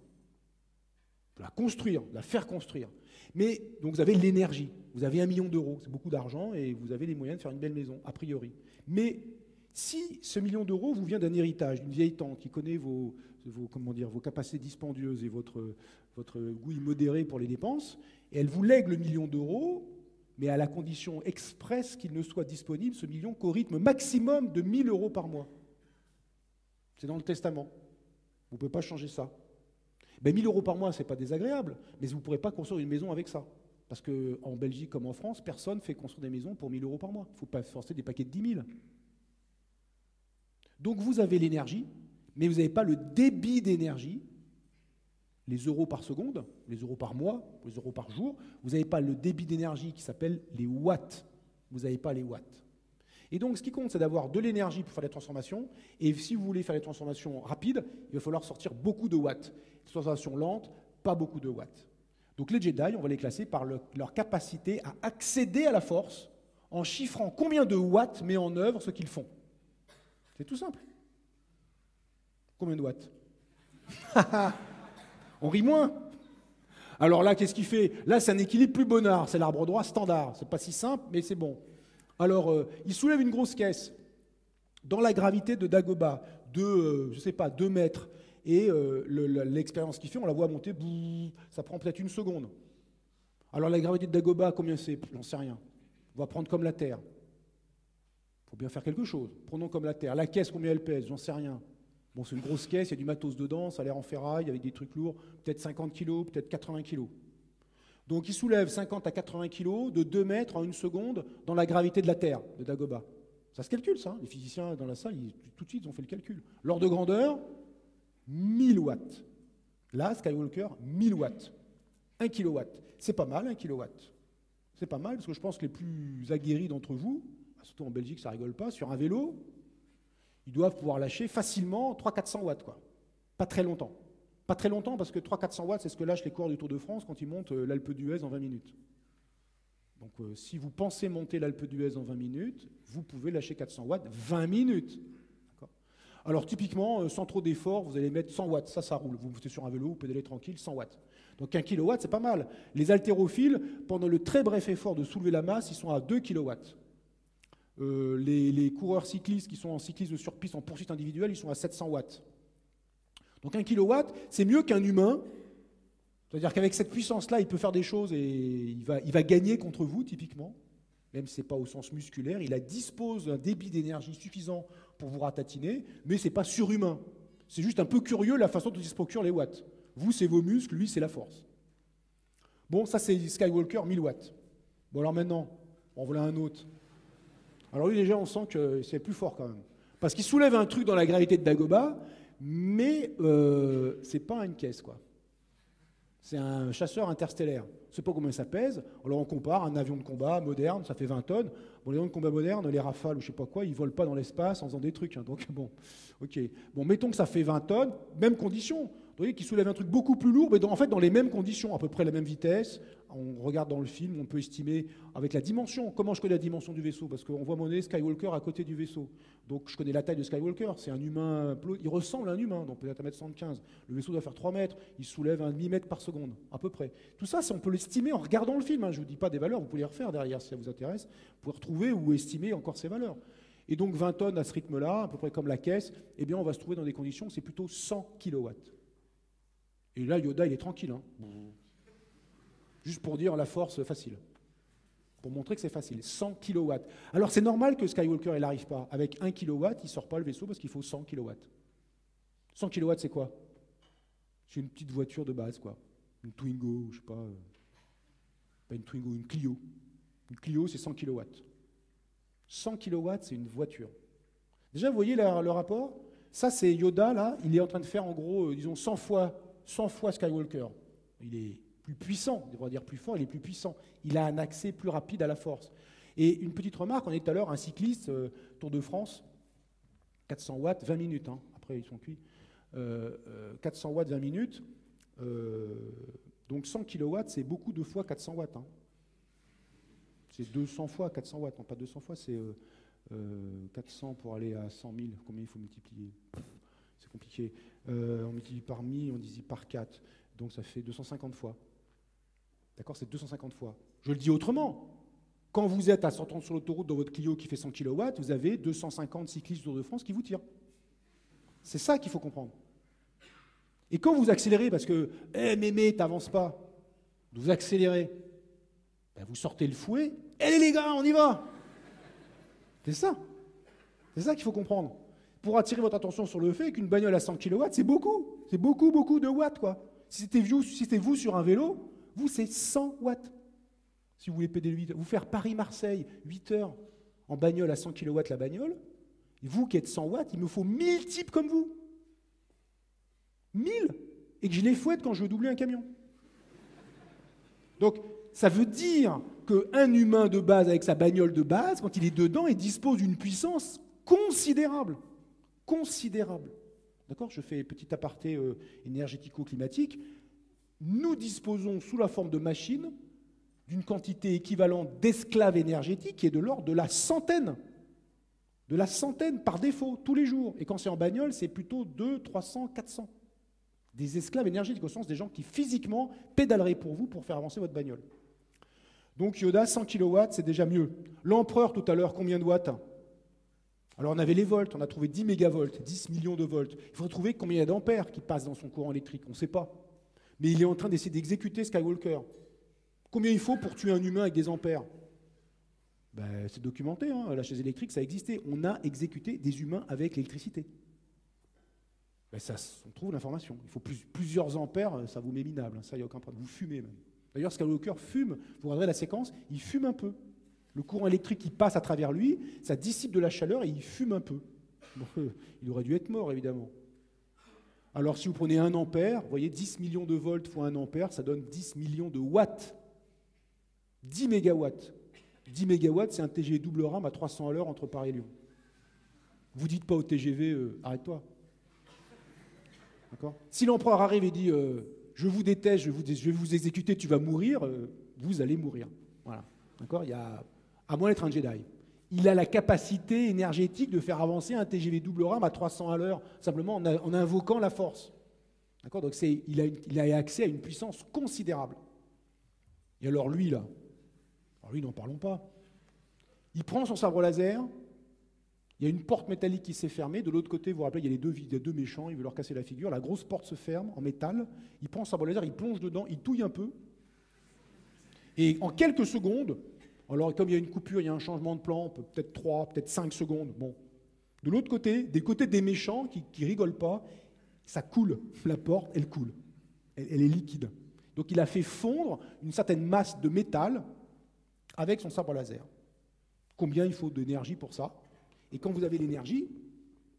De la construire, de la faire construire. Mais donc vous avez l'énergie. Vous avez 1 million d'euros. C'est beaucoup d'argent et vous avez les moyens de faire une belle maison, a priori. Mais si ce 1 million d'euros vous vient d'un héritage, d'une vieille tante qui connaît vos capacités dispendieuses et votre goût immodéré pour les dépenses, et elle vous lègue le 1 million d'euros... mais à la condition expresse qu'il ne soit disponible, ce million, qu'au rythme maximum de 1 000 euros par mois. C'est dans le testament. Vous ne pouvez pas changer ça. Ben, 1 000 euros par mois, ce n'est pas désagréable, mais vous ne pourrez pas construire une maison avec ça. Parce qu'en Belgique comme en France, personne ne fait construire des maisons pour 1 000 euros par mois. Il ne faut pas forcer des paquets de 10 000. Donc vous avez l'énergie, mais vous n'avez pas le débit d'énergie, les euros par seconde, les euros par mois, les euros par jour, vous n'avez pas le débit d'énergie qui s'appelle les watts. Vous n'avez pas les watts. Et donc, ce qui compte, c'est d'avoir de l'énergie pour faire des transformations. Et si vous voulez faire des transformations rapides, il va falloir sortir beaucoup de watts. Des transformations lentes, pas beaucoup de watts. Donc les Jedi, on va les classer par leur capacité à accéder à la force en chiffrant combien de watts met en œuvre ce qu'ils font. C'est tout simple. Combien de watts? On rit moins. Alors là, qu'est-ce qu'il fait? Là, c'est un équilibre plus bonnard, c'est l'arbre droit standard. C'est pas si simple, mais c'est bon. Alors, il soulève une grosse caisse dans la gravité de Dagobah, de, je sais pas, 2 mètres. Et l'expérience qu'il fait, on la voit monter, boum, ça prend peut-être 1 seconde. Alors la gravité de Dagobah, combien c'est? J'en sais rien. On va prendre comme la Terre. Il faut bien faire quelque chose. Prenons comme la Terre. La caisse, combien elle pèse? J'en sais rien. Bon, c'est une grosse caisse, il y a du matos dedans, ça a l'air en ferraille, avec des trucs lourds, peut-être 50 kilos, peut-être 80 kilos. Donc il soulève 50 à 80 kilos de 2 mètres en 1 seconde dans la gravité de la Terre, de Dagobah. Ça se calcule, ça. Les physiciens dans la salle, tout de suite, ils ont fait le calcul. L'ordre de grandeur, 1000 watts. Là, Skywalker, 1000 watts. 1 kilowatt. C'est pas mal, 1 kilowatt. C'est pas mal, parce que je pense que les plus aguerris d'entre vous, surtout en Belgique, ça rigole pas, sur un vélo, ils doivent pouvoir lâcher facilement 300-400 watts, quoi. Pas très longtemps. Pas très longtemps, parce que 300-400 watts, c'est ce que lâchent les coureurs du Tour de France quand ils montent l'Alpe d'Huez en 20 minutes. Donc, si vous pensez monter l'Alpe d'Huez en 20 minutes, vous pouvez lâcher 400 watts 20 minutes. Alors typiquement, sans trop d'efforts, vous allez mettre 100 watts, ça roule. Vous mettez sur un vélo, vous pédalez tranquille, 100 watts. Donc 1 kilowatt, c'est pas mal. Les haltérophiles, pendant le très bref effort de soulever la masse, ils sont à 2 kilowatts. Les coureurs cyclistes qui sont en cyclisme sur piste, en poursuite individuelle, ils sont à 700 watts. Donc 1 kilowatt, c'est mieux qu'un humain. C'est-à-dire qu'avec cette puissance-là, il peut faire des choses et il va gagner contre vous, typiquement. Même si ce n'est pas au sens musculaire, il dispose d'un débit d'énergie suffisant pour vous ratatiner, mais ce n'est pas surhumain. C'est juste un peu curieux la façon dont ils se procurent les watts. Vous, c'est vos muscles, lui, c'est la force. Bon, ça, c'est Skywalker, 1000 watts. Bon, alors maintenant, en voilà un autre. Alors lui, déjà, on sent que c'est plus fort quand même. Parce qu'il soulève un truc dans la gravité de Dagobah, mais ce n'est pas une caisse, quoi. C'est un chasseur interstellaire. Je ne sais pas combien ça pèse. Alors on compare un avion de combat moderne, ça fait 20 tonnes. Bon, les avions de combat modernes, les Rafales ou je ne sais pas quoi, ils ne volent pas dans l'espace en faisant des trucs. Hein. Donc bon, ok. Bon, mettons que ça fait 20 tonnes, même condition. Vous voyez qu'ils soulèvent un truc beaucoup plus lourd, mais en fait dans les mêmes conditions, à peu près la même vitesse. On regarde dans le film, on peut estimer avec la dimension. Comment je connais la dimension du vaisseau? Parce qu'on voit monnaie Skywalker à côté du vaisseau. Donc je connais la taille de Skywalker. C'est un humain, il ressemble à un humain, donc peut-être 1m75. Le vaisseau doit faire 3 mètres, il soulève 1,5 mètre par seconde, à peu près. Tout ça, on peut l'estimer en regardant le film. Hein. Je ne vous dis pas des valeurs, vous pouvez les refaire derrière si ça vous intéresse. Vous pouvez retrouver ou estimer encore ces valeurs. Et donc 20 tonnes à ce rythme-là, à peu près comme la caisse, eh bien on va se trouver dans des conditions, c'est plutôt 100 kW. Et là, Yoda, il est tranquille. Hein. Juste pour dire la force facile. Pour montrer que c'est facile. 100 kW. Alors c'est normal que Skywalker, il n'arrive pas. Avec 1 kW, il ne sort pas le vaisseau parce qu'il faut 100 kW. 100 kW, c'est quoi? C'est une petite voiture de base, quoi. Une Twingo, je sais pas. Pas une Twingo, une Clio. Une Clio, c'est 100 kW. 100 kW, c'est une voiture. Déjà, vous voyez le rapport? Ça, c'est Yoda, là. Il est en train de faire, en gros, disons, 100 fois Skywalker. Il est plus puissant, on va dire plus fort, il est plus puissant. Il a un accès plus rapide à la force. Et une petite remarque, on est tout à l'heure, un cycliste, Tour de France, 400 watts, 20 minutes, hein, après ils sont cuits, 400 watts, 20 minutes, donc 100 kW, c'est beaucoup de fois 400 watts. Hein. C'est 200 fois 400 watts, non, pas 200 fois, c'est 400 pour aller à 100 000, combien il faut multiplier? C'est compliqué. On multiplie par 1000, on divise par 4. Donc ça fait 250 fois. D'accord? C'est 250 fois. Je le dis autrement. Quand vous êtes à 130 sur l'autoroute dans votre Clio qui fait 100 kW, vous avez 250 cyclistes du Tour de France qui vous tirent. C'est ça qu'il faut comprendre. Et quand vous accélérez, parce que « Eh, mémé, t'avances pas », vous accélérez, ben vous sortez le fouet, « Allez les gars, on y va !» C'est ça. C'est ça qu'il faut comprendre. Pour attirer votre attention sur le fait qu'une bagnole à 100 kW, c'est beaucoup. C'est beaucoup, beaucoup de watts, quoi. Si c'était vous sur un vélo, vous, c'est 100 watts. Si vous voulez pédaler 8 heures, vous faire Paris-Marseille, 8 heures en bagnole à 100 kW la bagnole, et vous qui êtes 100 watts, il me faut 1000 types comme vous. 1000 et que je les fouette quand je veux doubler un camion. Donc, ça veut dire qu'un humain de base avec sa bagnole de base, quand il est dedans, il dispose d'une puissance considérable. Considérable. D'accord? Je fais petit aparté énergético-climatique. nous disposons sous la forme de machines d'une quantité équivalente d'esclaves énergétiques qui est de l'ordre de la centaine. De la centaine par défaut, tous les jours. Et quand c'est en bagnole, c'est plutôt 200, 300, 400. Des esclaves énergétiques, au sens des gens qui physiquement pédaleraient pour vous pour faire avancer votre bagnole. Donc Yoda, 100 kW, c'est déjà mieux. L'empereur, tout à l'heure, combien de watts? Alors on avait les volts, on a trouvé 10 mégavolts, 10 millions de volts. Il faut trouver combien il y a d'ampères qui passent dans son courant électrique, on ne sait pas. Mais il est en train d'essayer d'exécuter Skywalker. Combien il faut pour tuer un humain avec des ampères? Ben, c'est documenté, hein, la chaise électrique, ça existait. On a exécuté des humains avec l'électricité. Ben, ça, on trouve l'information. Il faut plusieurs ampères, ça vous met minable, hein, ça, il n'y a aucun problème. Vous fumez même. D'ailleurs, Skywalker fume, vous regarderez la séquence, il fume un peu. Le courant électrique qui passe à travers lui, ça dissipe de la chaleur et il fume un peu. Bon, il aurait dû être mort, évidemment. Alors, si vous prenez 1 ampère, vous voyez, 10 millions de volts fois 1 ampère, ça donne 10 millions de watts. 10 mégawatts. 10 mégawatts, c'est un TGV double rame à 300 à l'heure entre Paris et Lyon. Vous dites pas au TGV, arrête-toi. D'accord ? Si l'empereur arrive et dit, je vous déteste, je vais vous exécuter, tu vas mourir, vous allez mourir. Voilà. D'accord ? Il y a... À moins d'être un Jedi. Il a la capacité énergétique de faire avancer un TGV double rame à 300 à l'heure, simplement en invoquant la force. D'accord ? Donc il a accès à une puissance considérable. Et alors lui, là, alors lui, n'en parlons pas. Il prend son sabre laser, il y a une porte métallique qui s'est fermée, de l'autre côté, vous vous rappelez, il y a deux méchants, il veut leur casser la figure, la grosse porte se ferme en métal, il prend son sabre laser, il plonge dedans, il touille un peu, et en quelques secondes, alors comme il y a une coupure, il y a un changement de plan, peut-être 3, peut-être 5 secondes, bon. De l'autre côté, des côtés des méchants qui rigolent pas, ça coule, la porte, elle coule, elle est liquide. Donc il a fait fondre une certaine masse de métal avec son sabre laser. Combien il faut d'énergie pour ça? Et quand vous avez l'énergie,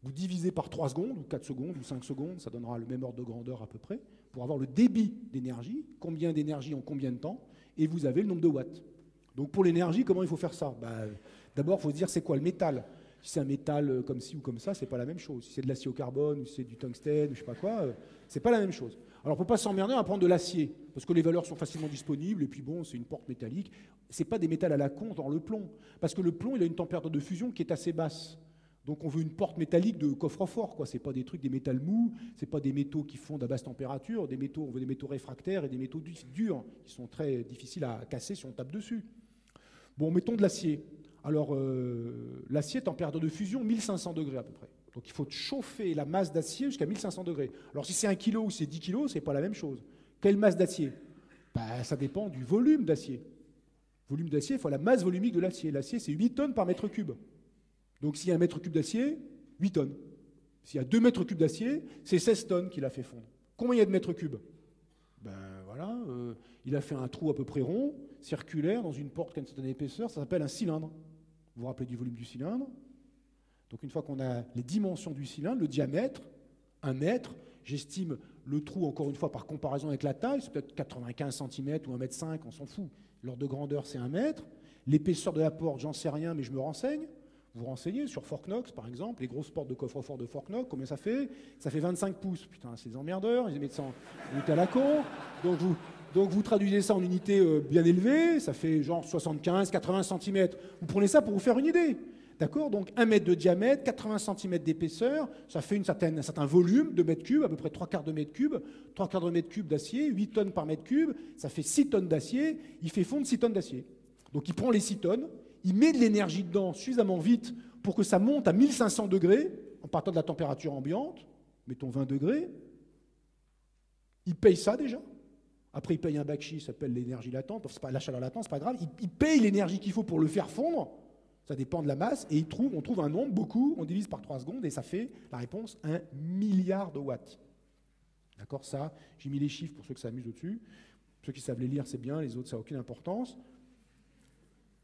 vous divisez par 3 secondes, ou 4 secondes, ou 5 secondes, ça donnera le même ordre de grandeur à peu près, pour avoir le débit d'énergie, combien d'énergie en combien de temps, et vous avez le nombre de watts. Donc pour l'énergie, comment il faut faire ça? D'abord, il faut se dire c'est quoi le métal. Si c'est un métal comme ci ou comme ça, c'est pas la même chose. Si c'est de l'acier au carbone, ou si c'est du tungstène, ou je sais pas quoi, c'est pas la même chose. Alors, on peut pas s'emmerder à prendre de l'acier, parce que les valeurs sont facilement disponibles, et puis bon, c'est une porte métallique. C'est pas des métals à la con, genre le plomb. Parce que le plomb, il a une température de fusion qui est assez basse. Donc on veut une porte métallique de coffre-fort, quoi. C'est pas des trucs, des métals mous, c'est pas des métaux qui fondent à basse température, des métaux, on veut des métaux réfractaires et des métaux durs, qui sont très difficiles à casser si on tape dessus. Bon, mettons de l'acier. Alors, l'acier, température de fusion, 1500 degrés à peu près. Donc, il faut chauffer la masse d'acier jusqu'à 1500 degrés. Alors, si c'est 1 kg ou c'est 10 kg, c'est pas la même chose. Quelle masse d'acier? Ça dépend du volume d'acier. Volume d'acier, il faut la masse volumique de l'acier. L'acier, c'est 8 tonnes par mètre cube. Donc, s'il y a 1 mètre cube d'acier, 8 tonnes. S'il y a 2 mètres cubes d'acier, c'est 16 tonnes qu'il a fait fondre. Combien il y a de mètres cubes? Voilà, il a fait un trou à peu près rond, circulaire, dans une porte qui a une certaine épaisseur, ça s'appelle un cylindre. Vous vous rappelez du volume du cylindre? Donc une fois qu'on a les dimensions du cylindre, le diamètre, 1 mètre, j'estime le trou, encore une fois, par comparaison avec la taille, c'est peut-être 95 cm ou 1,5 m, on s'en fout. L'ordre de grandeur, c'est 1 mètre. L'épaisseur de la porte, j'en sais rien, mais je me renseigne. Vous vous renseignez sur Fort Knox, par exemple, les grosses portes de coffre-fort de Fort Knox, combien ça fait? Ça fait 25 pouces. Putain, c'est des emmerdeurs, ils émettent ça en à la con. Donc vous traduisez ça en unité bien élevée, ça fait genre 75, 80 cm. Vous prenez ça pour vous faire une idée. D'accord? Donc 1 mètre de diamètre, 80 cm d'épaisseur, ça fait un certain volume de mètre cube, à peu près 3/4 de mètre cube d'acier, 8 tonnes par mètre cube, ça fait 6 tonnes d'acier, il fait fondre 6 tonnes d'acier. Donc il prend les 6 tonnes, il met de l'énergie dedans suffisamment vite pour que ça monte à 1500 degrés, en partant de la température ambiante, mettons 20 degrés. Il paye ça déjà. Après, il paye un bakshi, ça s'appelle l'énergie latente, c'est pas la chaleur latente, c'est pas grave. Il paye l'énergie qu'il faut pour le faire fondre, ça dépend de la masse, et on trouve un nombre, beaucoup, on divise par 3 secondes, et ça fait la réponse 1 milliard de watts. D'accord, ça, j'ai mis les chiffres pour ceux qui s'amusent au-dessus. Ceux qui savent les lire, c'est bien, les autres, ça n'a aucune importance.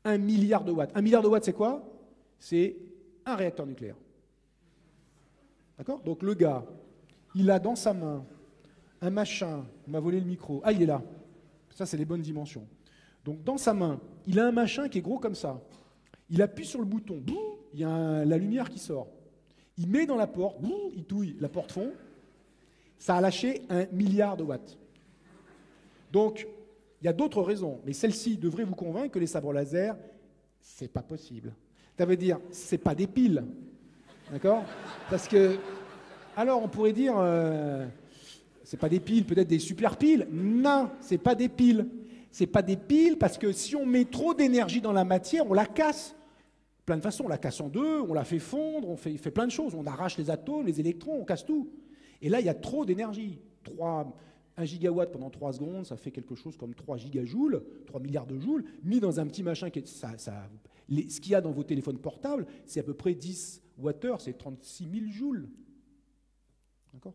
1 milliard de watts. 1 milliard de watts, c'est quoi? C'est un réacteur nucléaire. D'accord? Donc le gars, il a dans sa main un machin, il m'a volé le micro, ah il est là, ça c'est les bonnes dimensions. Donc dans sa main, il a un machin qui est gros comme ça. Il appuie sur le bouton, boum, il y a la lumière qui sort. Il met dans la porte, boum, il touille, la porte fond, ça a lâché 1 milliard de watts. Donc, il y a d'autres raisons, mais celle-ci devrait vous convaincre que les sabres laser, c'est pas possible. Ça veut dire, c'est pas des piles, d'accord? Parce que, alors on pourrait dire, c'est pas des piles, peut-être des super piles. Non, c'est pas des piles. C'est pas des piles parce que si on met trop d'énergie dans la matière, on la casse. Plein de façons, on la casse en deux, on la fait fondre, on fait plein de choses. On arrache les atomes, les électrons, on casse tout. Et là, il y a trop d'énergie. 1 gigawatt pendant 3 secondes, ça fait quelque chose comme 3 gigajoules, 3 milliards de joules, mis dans un petit machin. Ce qu'il y a dans vos téléphones portables, c'est à peu près 10 Wh, c'est 36 000 joules. D'accord ?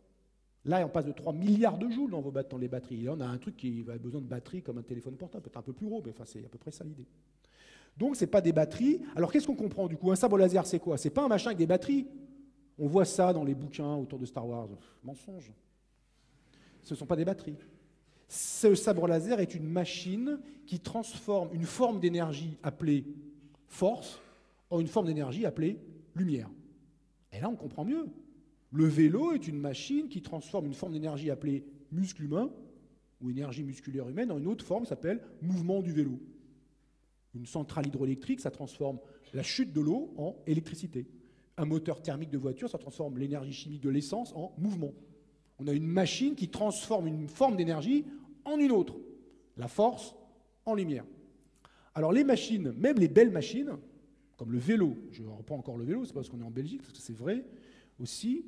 Là, on passe de 3 milliards de joules dans les batteries. Et là, on a un truc qui a besoin de batterie comme un téléphone portable, peut-être un peu plus gros, mais enfin, c'est à peu près ça l'idée. Donc, ce n'est pas des batteries. Alors, qu'est-ce qu'on comprend du coup? Un sabre laser, c'est quoi? C'est pas un machin avec des batteries. On voit ça dans les bouquins autour de Star Wars. Mensonge. Ce ne sont pas des batteries. Ce sabre laser est une machine qui transforme une forme d'énergie appelée force en une forme d'énergie appelée lumière. Et là, on comprend mieux. Le vélo est une machine qui transforme une forme d'énergie appelée muscle humain ou énergie musculaire humaine en une autre forme qui s'appelle mouvement du vélo. Une centrale hydroélectrique, ça transforme la chute de l'eau en électricité. Un moteur thermique de voiture, ça transforme l'énergie chimique de l'essence en mouvement. On a une machine qui transforme une forme d'énergie en une autre. La force en lumière. Alors les machines, même les belles machines, comme le vélo, je reprends encore le vélo, c'est pas parce qu'on est en Belgique, parce que c'est vrai aussi,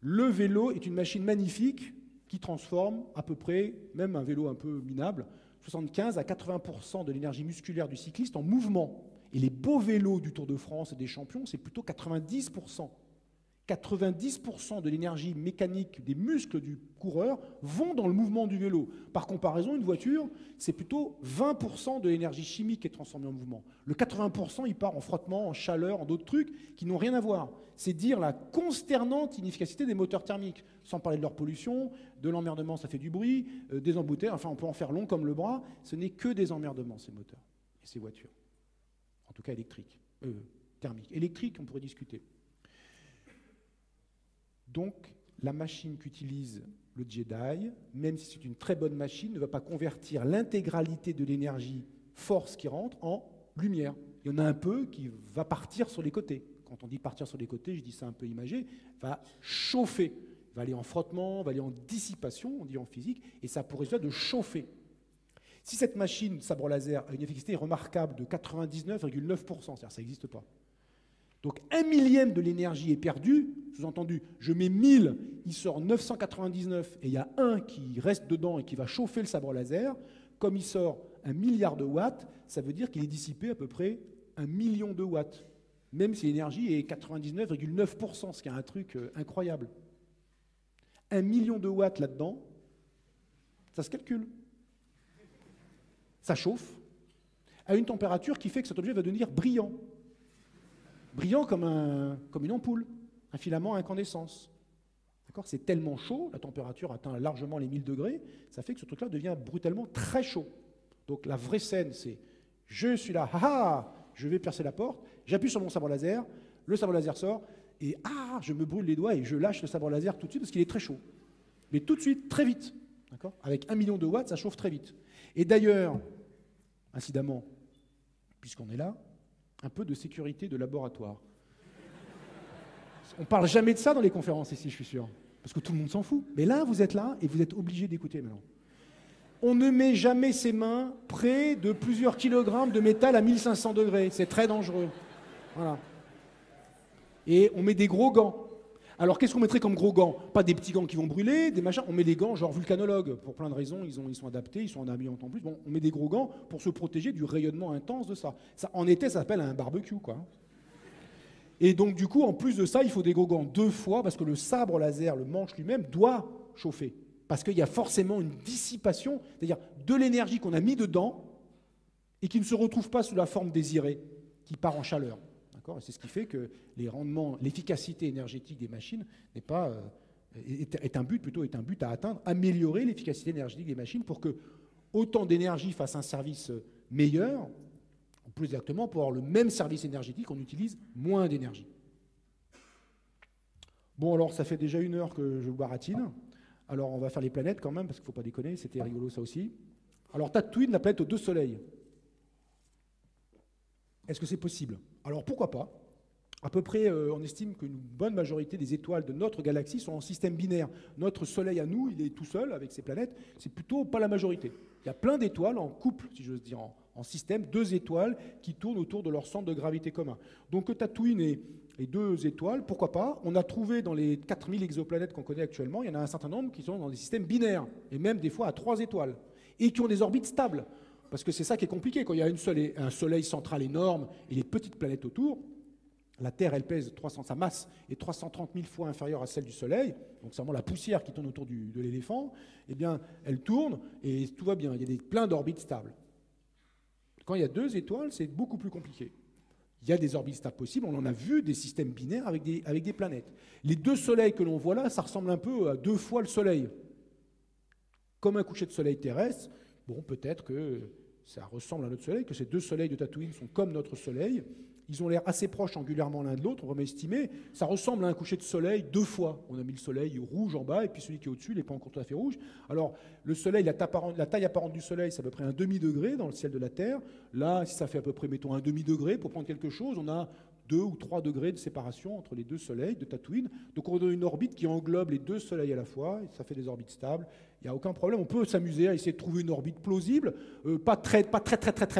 le vélo est une machine magnifique qui transforme à peu près, même un vélo un peu minable, 75 à 80% de l'énergie musculaire du cycliste en mouvement. Et les beaux vélos du Tour de France et des champions, c'est plutôt 90%. 90% de l'énergie mécanique des muscles du coureur vont dans le mouvement du vélo. Par comparaison, une voiture, c'est plutôt 20% de l'énergie chimique qui est transformée en mouvement. Le 80%, il part en frottement, en chaleur, en d'autres trucs qui n'ont rien à voir. C'est dire la consternante inefficacité des moteurs thermiques. Sans parler de leur pollution, de l'emmerdement, ça fait du bruit, des embouteillages, enfin on peut en faire long comme le bras. Ce n'est que des emmerdements, ces moteurs et ces voitures. En tout cas électriques, thermiques. Électriques, on pourrait discuter. Donc, la machine qu'utilise le Jedi, même si c'est une très bonne machine, ne va pas convertir l'intégralité de l'énergie force qui rentre en lumière. Il y en a un peu qui va partir sur les côtés. Quand on dit partir sur les côtés, je dis ça un peu imagé, va chauffer, va aller en frottement, va aller en dissipation, on dit en physique, et ça pourrait se faire de chauffer. Si cette machine sabre laser a une efficacité remarquable de 99,9%, c'est-à-dire ça n'existe pas. Donc 1/1000 de l'énergie est perdue, sous-entendu, je mets 1000, il sort 999, et il y a 1 qui reste dedans et qui va chauffer le sabre laser. Comme il sort 1 milliard de watts, ça veut dire qu'il est dissipé à peu près 1 million de watts, même si l'énergie est 99,9%, ce qui est un truc incroyable. 1 million de watts là-dedans, ça se calcule. Ça chauffe à une température qui fait que cet objet va devenir brillant. Brillant comme une ampoule, un filament à incandescence. C'est tellement chaud, la température atteint largement les 1000 degrés, ça fait que ce truc-là devient brutalement très chaud. Donc la vraie scène, c'est « je suis là, haha, je vais percer la porte, j'appuie sur mon sabre laser, le sabre laser sort, et ah, je me brûle les doigts et je lâche le sabre laser tout de suite parce qu'il est très chaud. » Mais tout de suite, très vite. Avec 1 million de watts, ça chauffe très vite. Et d'ailleurs, incidemment, puisqu'on est là, un peu de sécurité de laboratoire. On ne parle jamais de ça dans les conférences ici, je suis sûr, parce que tout le monde s'en fout. Mais là, vous êtes là et vous êtes obligés d'écouter maintenant. On ne met jamais ses mains près de plusieurs kilogrammes de métal à 1500 degrés. C'est très dangereux. Voilà. Et on met des gros gants. Alors, qu'est-ce qu'on mettrait comme gros gants? Pas des petits gants qui vont brûler, des machins. On met des gants genre vulcanologues. Pour plein de raisons, ils sont adaptés, ils sont en ambiance en plus. Bon, on met des gros gants pour se protéger du rayonnement intense de ça. Ça en été, ça s'appelle un barbecue, quoi. Et donc, du coup, en plus de ça, il faut des gros gants 2 fois parce que le sabre laser, le manche lui-même, doit chauffer. Parce qu'il y a forcément une dissipation, c'est-à-dire de l'énergie qu'on a mis dedans et qui ne se retrouve pas sous la forme désirée, qui part en chaleur. C'est ce qui fait que les rendements, l'efficacité énergétique des machines n'est pas, est un but à atteindre, améliorer l'efficacité énergétique des machines pour que autant d'énergie fasse un service meilleur, ou plus exactement, pour avoir le même service énergétique, on utilise moins d'énergie. Bon, alors, ça fait déjà 1 heure que je vous baratine. Alors on va faire les planètes quand même, parce qu'il ne faut pas déconner, c'était rigolo ça aussi. Alors Tatooine, la planète aux deux soleils. Est-ce que c'est possible? Alors pourquoi pas? À peu près, on estime qu'une bonne majorité des étoiles de notre galaxie sont en système binaire. Notre soleil à nous, il est tout seul avec ses planètes, c'est plutôt pas la majorité. Il y a plein d'étoiles en couple, si j'ose dire, en système, deux étoiles qui tournent autour de leur centre de gravité commun. Donc Tatooine et deux étoiles, pourquoi pas? On a trouvé dans les 4000 exoplanètes qu'on connaît actuellement, il y en a un certain nombre qui sont dans des systèmes binaires, et même des fois à trois étoiles, et qui ont des orbites stables. Parce que c'est ça qui est compliqué, quand il y a un soleil central énorme et les petites planètes autour, la Terre, elle pèse, sa masse est 330 000 fois inférieure à celle du Soleil, donc c'est vraiment la poussière qui tourne autour de l'éléphant, eh bien, elle tourne et tout va bien, il y a plein d'orbites stables. Quand il y a deux étoiles, c'est beaucoup plus compliqué. Il y a des orbites stables possibles, on en a vu des systèmes binaires avec des planètes. Les deux soleils que l'on voit là, ça ressemble un peu à deux fois le Soleil. Comme un coucher de soleil terrestre, bon, peut-être que ça ressemble à notre Soleil, que ces deux soleils de Tatooine sont comme notre Soleil. Ils ont l'air assez proches angulairement l'un de l'autre, on va estimer. Ça ressemble à un coucher de soleil deux fois. On a mis le soleil rouge en bas, et puis celui qui est au-dessus, il n'est pas encore tout à fait rouge. Alors, le soleil, la taille apparente du soleil, c'est à peu près un demi-degré dans le ciel de la Terre. Là, si ça fait à peu près, mettons, un demi-degré, pour prendre quelque chose, on a 2 ou 3 degrés de séparation entre les deux soleils de Tatooine. Donc, on a une orbite qui englobe les deux soleils à la fois, et ça fait des orbites stables. Il n'y a aucun problème. On peut s'amuser à essayer de trouver une orbite plausible, pas très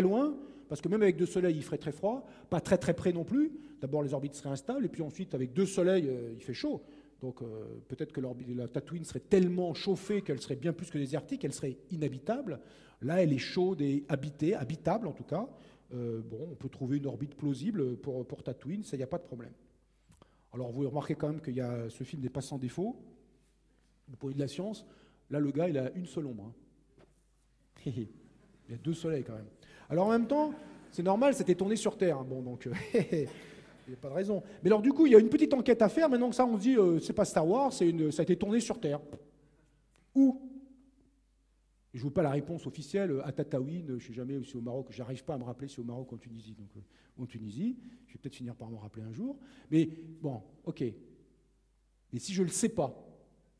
loin, parce que même avec deux soleils, il ferait très froid, pas très très près non plus. D'abord, les orbites seraient instables, et puis ensuite, avec deux soleils, il fait chaud. Donc peut-être que la Tatooine serait tellement chauffée qu'elle serait bien plus que désertique, elle serait inhabitable. Là, elle est chaude et habitée, habitable en tout cas. Bon, on peut trouver une orbite plausible pour Tatooine, ça, il n'y a pas de problème. Alors vous remarquez quand même que ce film n'est pas sans défaut. Du point de vue de la science, là, le gars, il a une seule ombre. Hein. Il y a deux soleils quand même. Alors en même temps, c'est normal, c'était tourné sur Terre. Bon, donc, il n'y a pas de raison. Mais alors du coup, il y a une petite enquête à faire. Maintenant que ça, on se dit, c'est pas Star Wars, ça a été tourné sur Terre. Où? Je ne veux pas la réponse officielle. À Tatooine, je ne sais jamais si au Maroc, je n'arrive pas à me rappeler si au Maroc ou en Tunisie. Donc en Tunisie, je vais peut-être finir par me rappeler un jour. Mais bon, ok. Et si je ne le sais pas,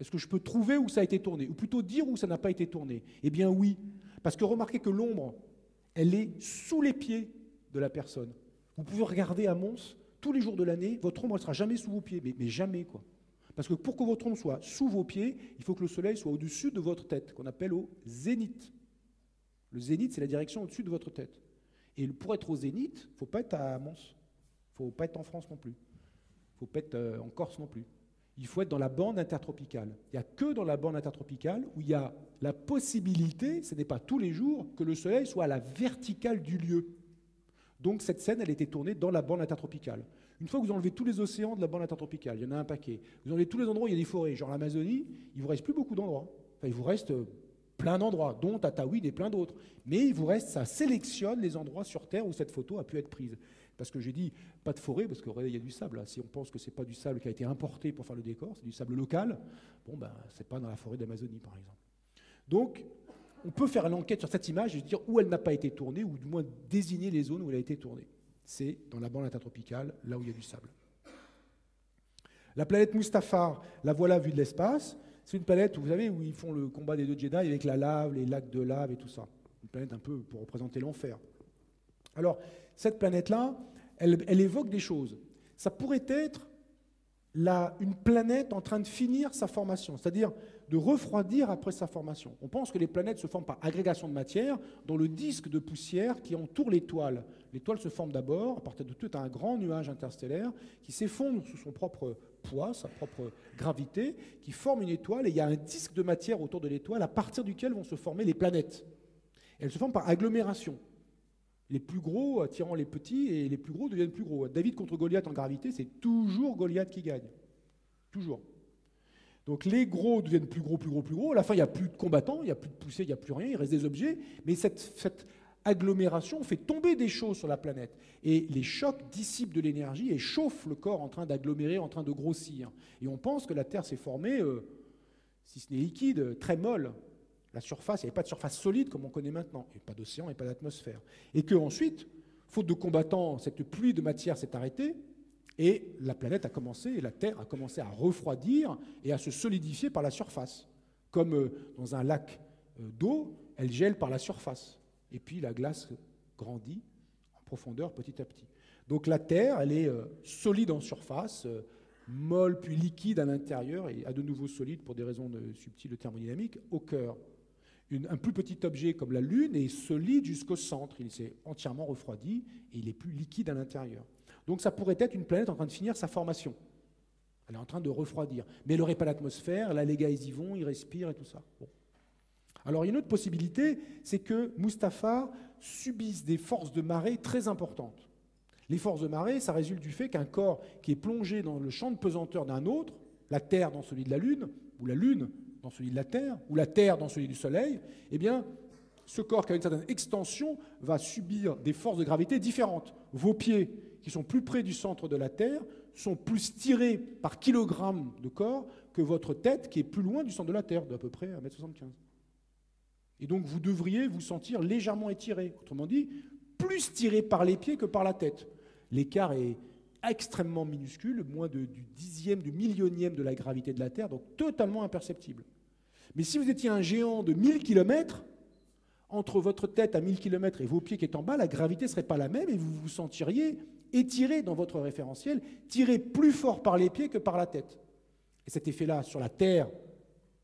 est-ce que je peux trouver où ça a été tourné? Ou plutôt dire où ça n'a pas été tourné? Eh bien oui. Parce que remarquez que l'ombre, elle est sous les pieds de la personne. Vous pouvez regarder à Mons, tous les jours de l'année, votre ombre ne sera jamais sous vos pieds, mais jamais quoi. Parce que pour que votre ombre soit sous vos pieds, il faut que le soleil soit au-dessus de votre tête, qu'on appelle au zénith. Le zénith, c'est la direction au-dessus de votre tête. Et pour être au zénith, il ne faut pas être à Mons, il ne faut pas être en France non plus, il ne faut pas être en Corse non plus. Il faut être dans la bande intertropicale. Il n'y a que dans la bande intertropicale où il y a la possibilité, ce n'est pas tous les jours, que le soleil soit à la verticale du lieu. Donc cette scène, elle était tournée dans la bande intertropicale. Une fois que vous enlevez tous les océans de la bande intertropicale, il y en a un paquet, vous enlevez tous les endroits où il y a des forêts, genre l'Amazonie, il ne vous reste plus beaucoup d'endroits. Enfin, il vous reste plein d'endroits, dont Tatooine et plein d'autres. Mais il vous reste, ça sélectionne les endroits sur Terre où cette photo a pu être prise. Parce que j'ai dit, pas de forêt, parce qu'il y a du sable. Si on pense que ce n'est pas du sable qui a été importé pour faire le décor, c'est du sable local, bon ben, ce n'est pas dans la forêt d'Amazonie, par exemple. Donc, on peut faire l'enquête sur cette image et dire où elle n'a pas été tournée, ou du moins désigner les zones où elle a été tournée. C'est dans la bande intertropicale, là où il y a du sable. La planète Mustafar, la voilà vue de l'espace. C'est une planète, vous savez, où ils font le combat des deux Jedi avec la lave, les lacs de lave et tout ça. Une planète un peu pour représenter l'enfer. Alors, cette planète-là, elle évoque des choses. Ça pourrait être une planète en train de finir sa formation, c'est-à-dire de refroidir après sa formation. On pense que les planètes se forment par agrégation de matière dans le disque de poussière qui entoure l'étoile. L'étoile se forme d'abord à partir de tout un grand nuage interstellaire qui s'effondre sous son propre poids, sa propre gravité, qui forme une étoile, et il y a un disque de matière autour de l'étoile à partir duquel vont se former les planètes. Elles se forment par agglomération. Les plus gros attirant les petits, et les plus gros deviennent plus gros. David contre Goliath en gravité, c'est toujours Goliath qui gagne. Toujours. Donc les gros deviennent plus gros, plus gros, plus gros. À la fin, il n'y a plus de combattants, il n'y a plus de poussée, il n'y a plus rien, il reste des objets. Mais cette agglomération fait tomber des choses sur la planète. Et les chocs dissipent de l'énergie et chauffent le corps en train d'agglomérer, en train de grossir. Et on pense que la Terre s'est formée, si ce n'est liquide, très molle. La surface, il n'y avait pas de surface solide comme on connaît maintenant, et pas d'océan et pas d'atmosphère. Et qu'ensuite, faute de combattants, cette pluie de matière s'est arrêtée, et la planète a commencé, et la Terre a commencé à refroidir et à se solidifier par la surface. Comme dans un lac d'eau, elle gèle par la surface. Et puis la glace grandit en profondeur petit à petit. Donc la Terre, elle est solide en surface, molle puis liquide à l'intérieur et à de nouveau solide pour des raisons subtiles de thermodynamique au cœur. Un plus petit objet comme la Lune est solide jusqu'au centre. Il s'est entièrement refroidi et il est plus liquide à l'intérieur. Donc ça pourrait être une planète en train de finir sa formation. Elle est en train de refroidir. Mais elle n'aurait pas l'atmosphère. Là, les gars, ils y vont, ils respirent et tout ça. Bon. Alors, il y a une autre possibilité, c'est que Mustafar subisse des forces de marée très importantes. Les forces de marée, ça résulte du fait qu'un corps qui est plongé dans le champ de pesanteur d'un autre, la Terre dans celui de la Lune, ou la Lune dans celui de la Terre, ou la Terre dans celui du Soleil, eh bien, ce corps qui a une certaine extension va subir des forces de gravité différentes. Vos pieds, qui sont plus près du centre de la Terre, sont plus tirés par kilogramme de corps que votre tête, qui est plus loin du centre de la Terre, d'à peu près 1,75 m. Et donc, vous devriez vous sentir légèrement étiré. Autrement dit, plus tiré par les pieds que par la tête. L'écart est extrêmement minuscule, moins du dixième, du millionième de la gravité de la Terre, donc totalement imperceptible. Mais si vous étiez un géant de 1000 km, entre votre tête à 1000 km et vos pieds qui est en bas, la gravité ne serait pas la même et vous vous sentiriez étiré dans votre référentiel, tiré plus fort par les pieds que par la tête. Et cet effet-là, sur la Terre,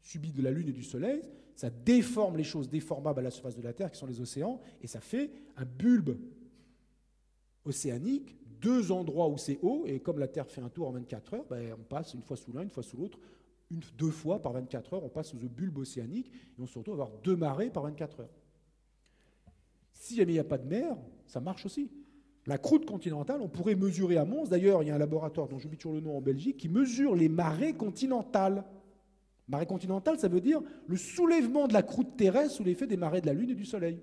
subi de la Lune et du Soleil, ça déforme les choses déformables à la surface de la Terre, qui sont les océans, et ça fait un bulbe océanique, deux endroits où c'est haut, et comme la Terre fait un tour en 24 heures, ben on passe une fois sous l'un, une fois sous l'autre, deux fois par 24 heures, on passe sous le bulbe océanique, et on se retrouve à avoir deux marées par 24 heures. Si jamais il n'y a pas de mer, ça marche aussi. La croûte continentale, on pourrait mesurer à Mons, d'ailleurs il y a un laboratoire dont j'oublie toujours le nom en Belgique, qui mesure les marées continentales. Marée continentale, ça veut dire le soulèvement de la croûte terrestre sous l'effet des marées de la Lune et du Soleil.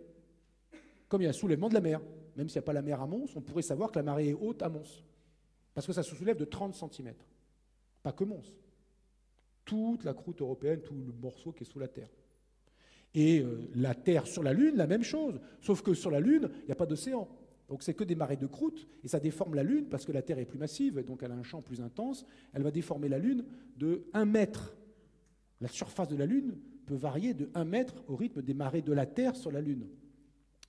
Comme il y a un soulèvement de la mer. Même s'il n'y a pas la mer à Mons, on pourrait savoir que la marée est haute à Mons. Parce que ça se soulève de 30 cm. Pas que Mons. Toute la croûte européenne, tout le morceau qui est sous la Terre. Et la Terre sur la Lune, la même chose. Sauf que sur la Lune, il n'y a pas d'océan. Donc c'est que des marées de croûte, et ça déforme la Lune, parce que la Terre est plus massive, donc elle a un champ plus intense. Elle va déformer la Lune de 1 mètre. La surface de la Lune peut varier de 1 mètre au rythme des marées de la Terre sur la Lune.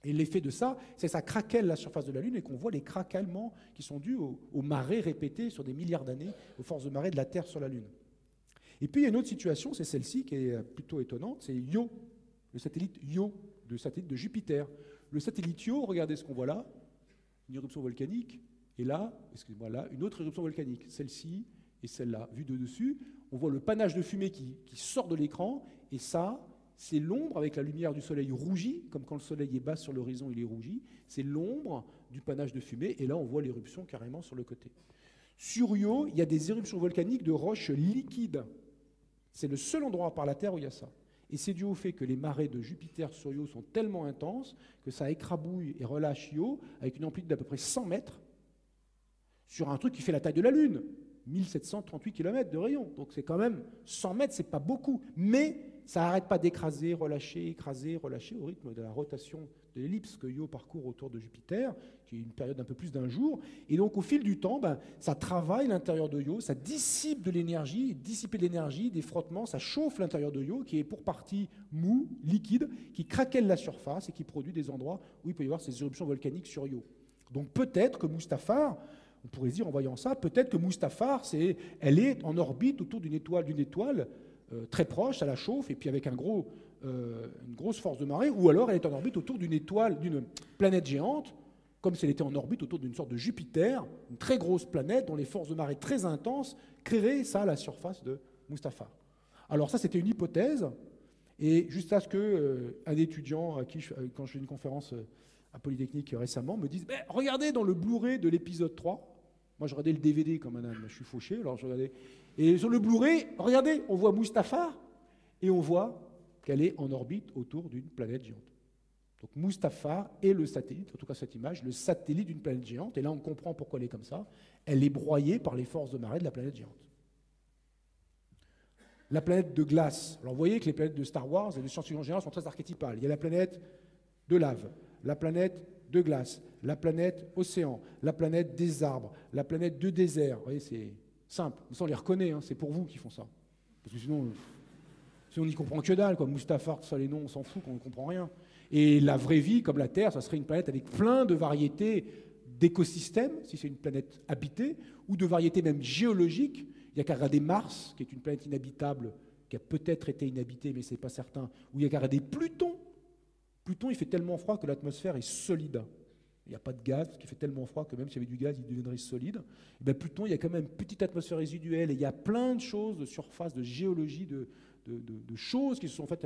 Et l'effet de ça, c'est que ça craquelle la surface de la Lune et qu'on voit les craquements qui sont dus aux marées répétées sur des milliards d'années, aux forces de marée de la Terre sur la Lune. Et puis il y a une autre situation, c'est celle-ci qui est plutôt étonnante, c'est Io, le satellite Io, le satellite de Jupiter. Le satellite Io, regardez ce qu'on voit là, une éruption volcanique, et là, excusez-moi, là, une autre éruption volcanique, celle-ci et celle-là, vue de dessus. On voit le panache de fumée qui sort de l'écran, et ça, c'est l'ombre avec la lumière du soleil rougie, comme quand le soleil est bas sur l'horizon, il est rougi, c'est l'ombre du panache de fumée, et là, on voit l'éruption carrément sur le côté. Sur Io, il y a des éruptions volcaniques de roches liquides. C'est le seul endroit par la Terre où il y a ça. Et c'est dû au fait que les marées de Jupiter sur Io sont tellement intenses que ça écrabouille et relâche Io avec une amplitude d'à peu près 100 mètres sur un truc qui fait la taille de la Lune. 1738 km de rayon, donc c'est quand même 100 mètres, c'est pas beaucoup, mais ça n'arrête pas d'écraser, relâcher, écraser, relâcher au rythme de la rotation de l'ellipse que Io parcourt autour de Jupiter, qui est une période d'un peu plus d'un jour, et donc au fil du temps, ça travaille l'intérieur de Io, ça dissipe de l'énergie, dissiper de l'énergie, des frottements, ça chauffe l'intérieur de Io, qui est pour partie mou, liquide, qui craquelle la surface et qui produit des endroits où il peut y avoir ces éruptions volcaniques sur Io. Donc peut-être que Mustafar, on pourrait dire en voyant ça, peut-être que Mustafar, elle est en orbite autour d'une étoile très proche, ça la chauffe, et puis avec une grosse force de marée, ou alors elle est en orbite autour d'une planète géante, comme si elle était en orbite autour d'une sorte de Jupiter, une très grosse planète dont les forces de marée très intenses créeraient ça à la surface de Mustafar. Alors ça, c'était une hypothèse, et juste à ce qu'un étudiant, à qui quand je fais une conférence à Polytechnique récemment, me disent « Regardez dans le Blu-ray de l'épisode 3. » Moi, je regardais le DVD comme un âne, je suis fauché, alors je regardais. Et sur le Blu-ray, regardez, on voit Mustafar et on voit qu'elle est en orbite autour d'une planète géante. Donc Mustafar est le satellite, en tout cas cette image, le satellite d'une planète géante. Et là, on comprend pourquoi elle est comme ça. Elle est broyée par les forces de marée de la planète géante. La planète de glace. Alors vous voyez que les planètes de Star Wars et de science-fiction géante sont très archétypales. Il y a la planète de lave, la planète de glace, la planète océan, la planète des arbres, la planète de désert. Vous voyez, c'est simple. On les reconnaît, hein, c'est pour vous qu'ils font ça. Parce que sinon, On n'y comprend que dalle, quoi. Mustafar, tout ça, les noms, on s'en fout, on ne comprend rien. Et la vraie vie, comme la Terre, ça serait une planète avec plein de variétés d'écosystèmes, si c'est une planète habitée, ou de variétés même géologiques. Il n'y a qu'à regarder Mars, qui est une planète inhabitable, qui a peut-être été inhabitée, mais ce n'est pas certain. Ou il n'y a qu'à regarder Pluton. Pluton, il fait tellement froid que l'atmosphère est solide. Il n'y a pas de gaz, qui fait tellement froid que même s'il y avait du gaz, il deviendrait solide. Et bien Pluton, il y a quand même une petite atmosphère résiduelle, et il y a plein de choses de surface, de géologie, de choses qui se sont faites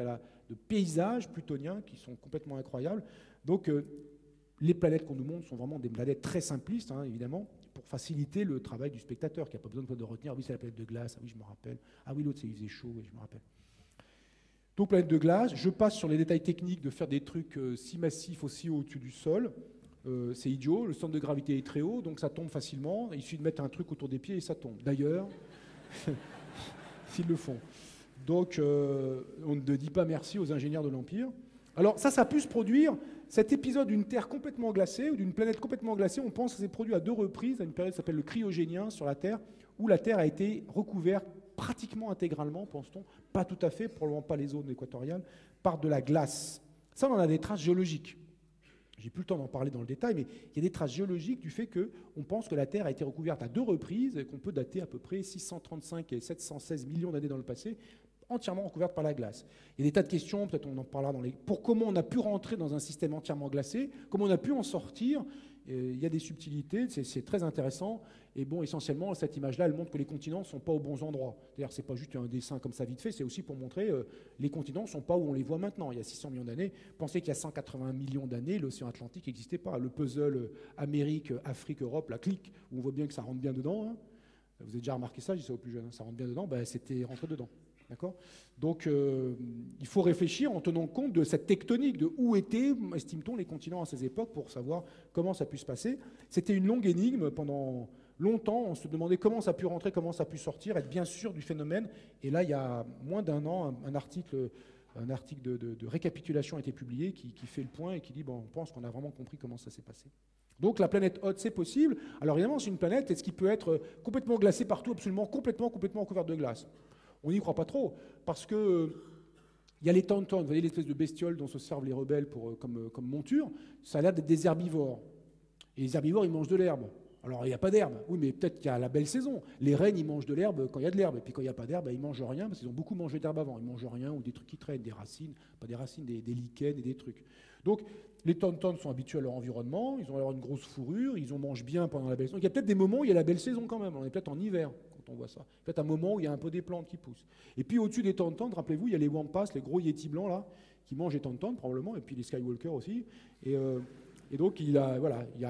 de paysages plutoniens qui sont complètement incroyables. Donc les planètes qu'on nous montre sont vraiment des planètes très simplistes, hein, évidemment, pour faciliter le travail du spectateur qui n'a pas besoin de retenir, ah oui c'est la planète de glace, ah oui je me rappelle, ah oui l'autre c'est il faisait chaud, oui, je me rappelle. Donc planète de glace, je passe sur les détails techniques de faire des trucs si massifs, aussi hauts au-dessus du sol, c'est idiot, le centre de gravité est très haut, donc ça tombe facilement, il suffit de mettre un truc autour des pieds et ça tombe. D'ailleurs, s'ils le font. Donc, on ne dit pas merci aux ingénieurs de l'Empire. Alors, ça a pu se produire. Cet épisode d'une Terre complètement glacée ou d'une planète complètement glacée, on pense que c'est produit à deux reprises, à une période qui s'appelle le cryogénien sur la Terre, où la Terre a été recouverte pratiquement intégralement, pense-t-on, pas tout à fait, probablement pas les zones équatoriales, par de la glace. Ça, on en a des traces géologiques. J'ai plus le temps d'en parler dans le détail, mais il y a des traces géologiques du fait qu'on pense que la Terre a été recouverte à deux reprises, et qu'on peut dater à peu près 635 et 716 millions d'années dans le passé, entièrement recouverte par la glace. Il y a des tas de questions, peut-être on en parlera pour comment on a pu rentrer dans un système entièrement glacé, comment on a pu en sortir, il y a des subtilités, c'est très intéressant, et bon, essentiellement, cette image-là, elle montre que les continents ne sont pas aux bons endroits. D'ailleurs, c'est pas juste un dessin comme ça vite fait, c'est aussi pour montrer les continents ne sont pas où on les voit maintenant. Il y a 600 millions d'années, pensez qu'il y a 180 millions d'années, l'océan Atlantique n'existait pas. Le puzzle Amérique, Afrique, Europe, la clique, où on voit bien que ça rentre bien dedans, hein. Vous avez déjà remarqué ça, je dis ça aux plus jeunes, hein. Ça rentre bien dedans, ben, c'était rentré dedans. Donc, il faut réfléchir en tenant compte de cette tectonique, de où étaient, estime-t-on, les continents à ces époques, pour savoir comment ça a pu se passer. C'était une longue énigme. Pendant longtemps, on se demandait comment ça a pu rentrer, comment ça a pu sortir, être bien sûr du phénomène. Et là, il y a moins d'un an, un article de récapitulation a été publié qui fait le point et qui dit bon, on pense qu'on a vraiment compris comment ça s'est passé. Donc la planète haute, c'est possible. Alors évidemment, c'est une planète, est-ce qu'il peut être complètement glacée partout, absolument complètement couverte de glace? On n'y croit pas trop, parce que y a les Tauntaun, vous voyez l'espèce de bestioles dont se servent les rebelles comme monture, ça a l'air d'être des herbivores. Et les herbivores, ils mangent de l'herbe. Alors, il n'y a pas d'herbe. Oui, mais peut-être qu'il y a la belle saison. Les rennes, ils mangent de l'herbe quand il y a de l'herbe. Et puis, quand il n'y a pas d'herbe, ils ne mangent rien, parce qu'ils ont beaucoup mangé d'herbe avant. Ils ne mangent rien ou des trucs qui traînent, des racines, pas des racines, des lichens et des trucs. Donc, les Tauntauns sont habitués à leur environnement, ils ont alors une grosse fourrure, ils en mangent bien pendant la belle saison. Donc, il y a peut-être des moments où il y a la belle saison quand même. On est peut-être en hiver. On voit ça. Peut-être un moment où il y a un peu des plantes qui poussent. Et puis au-dessus des Tauntauns, rappelez-vous, il y a les Wampas, les gros yétis blancs là, qui mangent les Tauntauns probablement, et puis les Skywalker aussi. Et donc il y a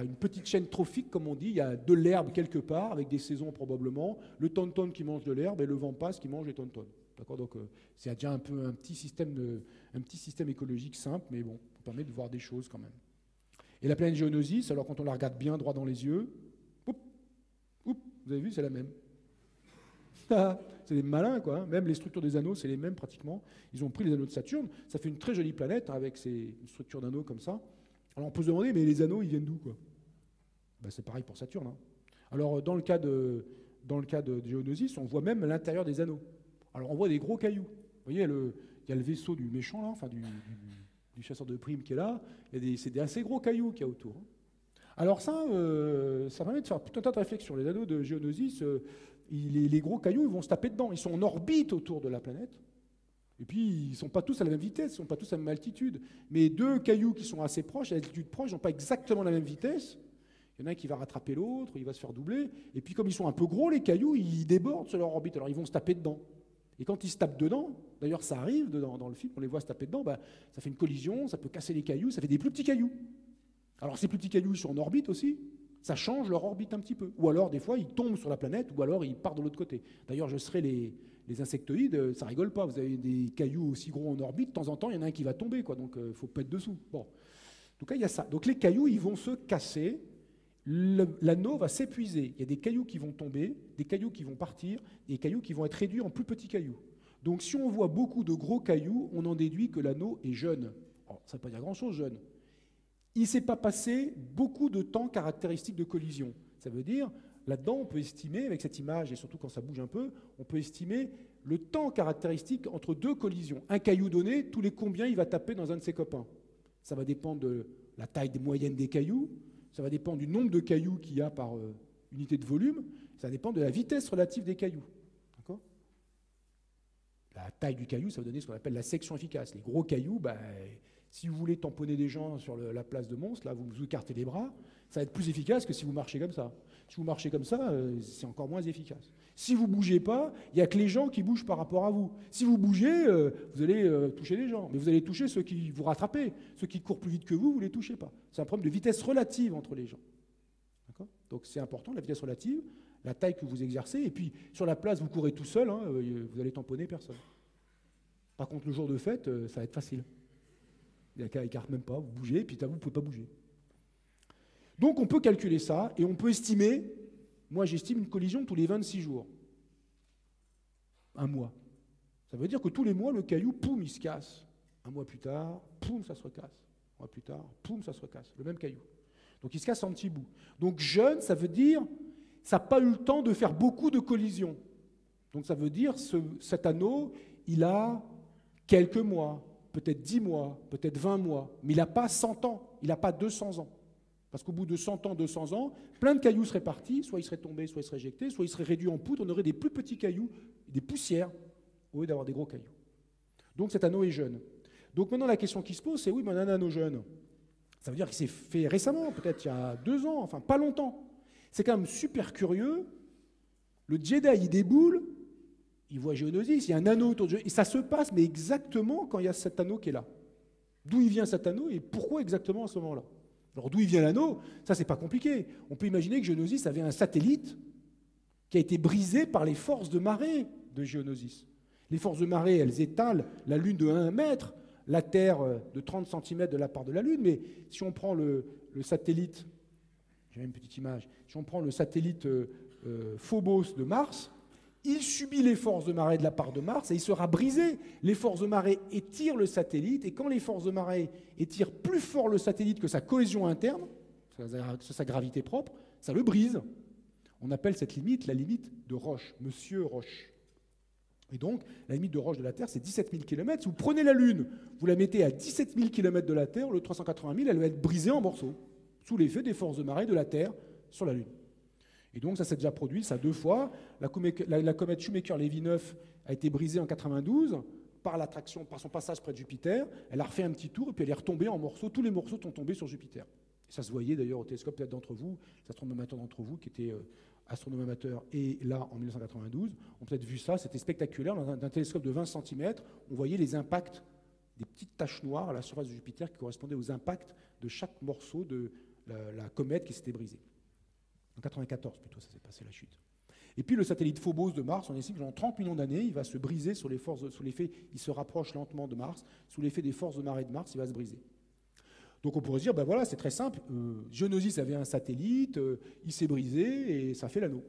une petite chaîne trophique, comme on dit, il y a de l'herbe quelque part, avec des saisons probablement, le Tauntaun qui mange de l'herbe et le Wampas qui mange les Tauntauns. D'accord, donc c'est déjà un peu un petit système écologique simple, mais bon, qui permet de voir des choses quand même. Et la planète Geonosis, alors quand on la regarde bien droit dans les yeux, vous avez vu, c'est la même. C'est des malins, quoi. Même les structures des anneaux, c'est les mêmes pratiquement. Ils ont pris les anneaux de Saturne. Ça fait une très jolie planète, hein, avec une structure d'anneaux comme ça. Alors on peut se demander, mais les anneaux, ils viennent d'où, quoi? Ben, c'est pareil pour Saturne, hein. Alors dans le cas de Geonosis, on voit même l'intérieur des anneaux. Alors on voit des gros cailloux. Vous voyez, il y a le vaisseau du méchant, là, enfin du chasseur de primes qui est là. C'est des assez gros cailloux qu'il y a autour, hein. Alors ça permet de faire tout un tas de réflexions. Les anneaux de Geonosis, les gros cailloux, ils vont se taper dedans. Ils sont en orbite autour de la planète. Et puis, ils ne sont pas tous à la même vitesse, ils ne sont pas tous à la même altitude. Mais deux cailloux qui sont assez proches, à l'altitude proche, n'ont pas exactement la même vitesse. Il y en a un qui va rattraper l'autre, il va se faire doubler. Et puis, comme ils sont un peu gros, les cailloux, ils débordent sur leur orbite. Alors, ils vont se taper dedans. Et quand ils se tapent dedans, d'ailleurs, ça arrive dedans, dans le film, on les voit se taper dedans, bah, ça fait une collision, ça peut casser les cailloux, ça fait des plus petits cailloux. Alors, ces plus petits cailloux, ils sont en orbite aussi. Ça change leur orbite un petit peu. Ou alors, des fois, ils tombent sur la planète, ou alors ils partent de l'autre côté. D'ailleurs, je serais les insectoïdes, ça rigole pas. Vous avez des cailloux aussi gros en orbite, de temps en temps, il y en a un qui va tomber, quoi. Donc, il faut pas être dessous. Bon. En tout cas, il y a ça. Donc, les cailloux, ils vont se casser. L'anneau va s'épuiser. Il y a des cailloux qui vont tomber, des cailloux qui vont partir, des cailloux qui vont être réduits en plus petits cailloux. Donc, si on voit beaucoup de gros cailloux, on en déduit que l'anneau est jeune. Alors, ça ne veut pas dire grand-chose, jeune. Il ne s'est pas passé beaucoup de temps caractéristique de collision. Ça veut dire, là-dedans, on peut estimer, avec cette image, et surtout quand ça bouge un peu, on peut estimer le temps caractéristique entre deux collisions. Un caillou donné, tous les combien il va taper dans un de ses copains? Ça va dépendre de la taille moyenne des cailloux, ça va dépendre du nombre de cailloux qu'il y a par unité de volume, ça dépend de la vitesse relative des cailloux. La taille du caillou, ça va donner ce qu'on appelle la section efficace. Les gros cailloux, ben, si vous voulez tamponner des gens sur la place de Mons, là, vous vous écartez les bras, ça va être plus efficace que si vous marchez comme ça. Si vous marchez comme ça, c'est encore moins efficace. Si vous ne bougez pas, il n'y a que les gens qui bougent par rapport à vous. Si vous bougez, vous allez toucher les gens, mais vous allez toucher ceux qui vous rattrapez. Ceux qui courent plus vite que vous, vous ne les touchez pas. C'est un problème de vitesse relative entre les gens. Donc c'est important, la vitesse relative, la taille que vous exercez, et puis sur la place, vous courez tout seul, hein, vous allez tamponner personne. Par contre, le jour de fête, ça va être facile. Il n'y a qu'à écarter même pas, vous bougez, et puis vous ne pouvez pas bouger. Donc on peut calculer ça, et on peut estimer, moi j'estime une collision tous les 26 jours. Un mois. Ça veut dire que tous les mois, le caillou, poum, il se casse. Un mois plus tard, poum, ça se recasse. Un mois plus tard, poum, ça se recasse. Le même caillou. Donc il se casse en petits bouts. Donc jeune, ça veut dire... ça n'a pas eu le temps de faire beaucoup de collisions. Donc ça veut dire que cet anneau, il a quelques mois, peut-être 10 mois, peut-être 20 mois, mais il n'a pas 100 ans, il n'a pas 200 ans. Parce qu'au bout de 100 ans, 200 ans, plein de cailloux seraient partis, soit ils seraient tombés, soit ils seraient éjectés, soit ils seraient réduits en poudre, on aurait des plus petits cailloux, des poussières, au lieu d'avoir des gros cailloux. Donc cet anneau est jeune. Donc maintenant la question qui se pose, c'est oui, mais on a un anneau jeune. Ça veut dire qu'il s'est fait récemment, peut-être il y a 2 ans, enfin pas longtemps. C'est quand même super curieux, le Jedi, il déboule, il voit Geonosis, il y a un anneau autour de Geonosis, et ça se passe, mais exactement quand il y a cet anneau qui est là. D'où il vient cet anneau, et pourquoi exactement à ce moment-là? Alors d'où il vient l'anneau, ça c'est pas compliqué. On peut imaginer que Geonosis avait un satellite qui a été brisé par les forces de marée de Geonosis. Les forces de marée, elles étalent la Lune de 1 mètre, la Terre de 30 cm de la part de la Lune, mais si on prend le satellite... j'ai une petite image. Si on prend le satellite Phobos de Mars, il subit les forces de marée de la part de Mars et il sera brisé. Les forces de marée étirent le satellite et quand les forces de marée étirent plus fort le satellite que sa cohésion interne, sa gravité propre, ça le brise. On appelle cette limite la limite de Roche, Monsieur Roche. Et donc, la limite de Roche de la Terre, c'est 17 000 km. Si vous prenez la Lune, vous la mettez à 17 000 km de la Terre, le 380 000, elle va être brisée en morceaux, sous l'effet des forces de marée de la Terre sur la Lune. Et donc ça s'est déjà produit, ça 2 fois. La comète Shoemaker-Levy 9 a été brisée en 92 par son passage près de Jupiter. Elle a refait un petit tour et puis elle est retombée en morceaux. Tous les morceaux sont tombés sur Jupiter. Et ça se voyait d'ailleurs au télescope, peut-être d'entre vous, les astronomateurs d'entre vous qui étaient astronomes amateurs et là en 1992, ont peut-être vu ça, c'était spectaculaire. D'un télescope de 20 cm, on voyait les impacts des petites taches noires à la surface de Jupiter qui correspondaient aux impacts de chaque morceau de la comète qui s'était brisée. En 94 plutôt, ça s'est passé la chute. Et puis le satellite Phobos de Mars, on estime que dans 30 millions d'années, il va se briser il se rapproche lentement de Mars, sous l'effet des forces de marée de Mars, il va se briser. Donc on pourrait se dire, ben voilà, c'est très simple, Geonosis avait un satellite, il s'est brisé et ça fait l'anneau.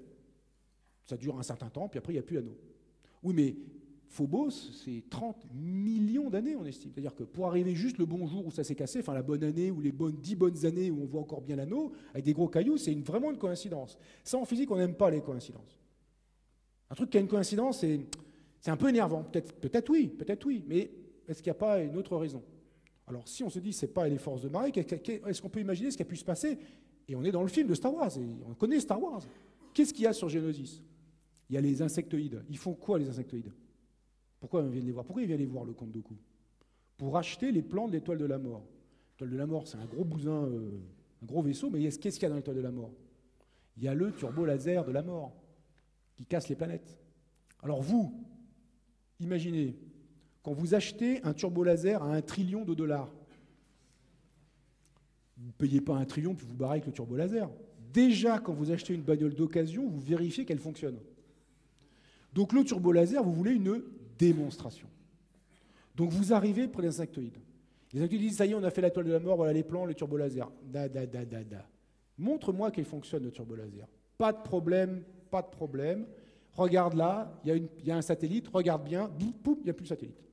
Ça dure un certain temps, puis après il n'y a plus l'anneau. Oui, mais Phobos, c'est 30 millions d'années, on estime. C'est-à-dire que pour arriver juste le bon jour où ça s'est cassé, enfin la bonne année ou les 10 bonnes années où on voit encore bien l'anneau, avec des gros cailloux, c'est vraiment une coïncidence. Ça, en physique, on n'aime pas les coïncidences. Un truc qui a une coïncidence, c'est un peu énervant. Peut-être oui, mais est-ce qu'il n'y a pas une autre raison? Alors si on se dit que ce n'est pas les forces de marée, est-ce qu'on peut imaginer ce qui a pu se passer? Et on est dans le film de Star Wars, et on connaît Star Wars. Qu'est-ce qu'il y a sur Geonosis? Il y a les insectoïdes. Ils font quoi, les insectoïdes? Pourquoi on vient les voir? Pourquoi il vient les voir, le comte Dooku? Pour acheter les plans de l'étoile de la mort. L'étoile de la mort, c'est un gros bousin, un gros vaisseau, mais qu'est-ce qu'il y a dans l'étoile de la mort? Il y a le turbo-laser de la mort, qui casse les planètes. Alors vous, imaginez, quand vous achetez un turbo-laser à $1 trillion, vous ne payez pas $1 trillion, puis vous barrez avec le turbo-laser. Déjà, quand vous achetez une bagnole d'occasion, vous vérifiez qu'elle fonctionne. Donc le turbo-laser, vous voulez une démonstration. Donc vous arrivez près des insectoïdes. Les insectoïdes disent, ça y est, on a fait la toile de la mort, voilà les plans, le turbo-laser. Montre-moi qu'il fonctionne le turbo-laser. Pas de problème, pas de problème. Regarde là, il y a un satellite, regarde bien, boum, boum, il n'y a plus de satellite.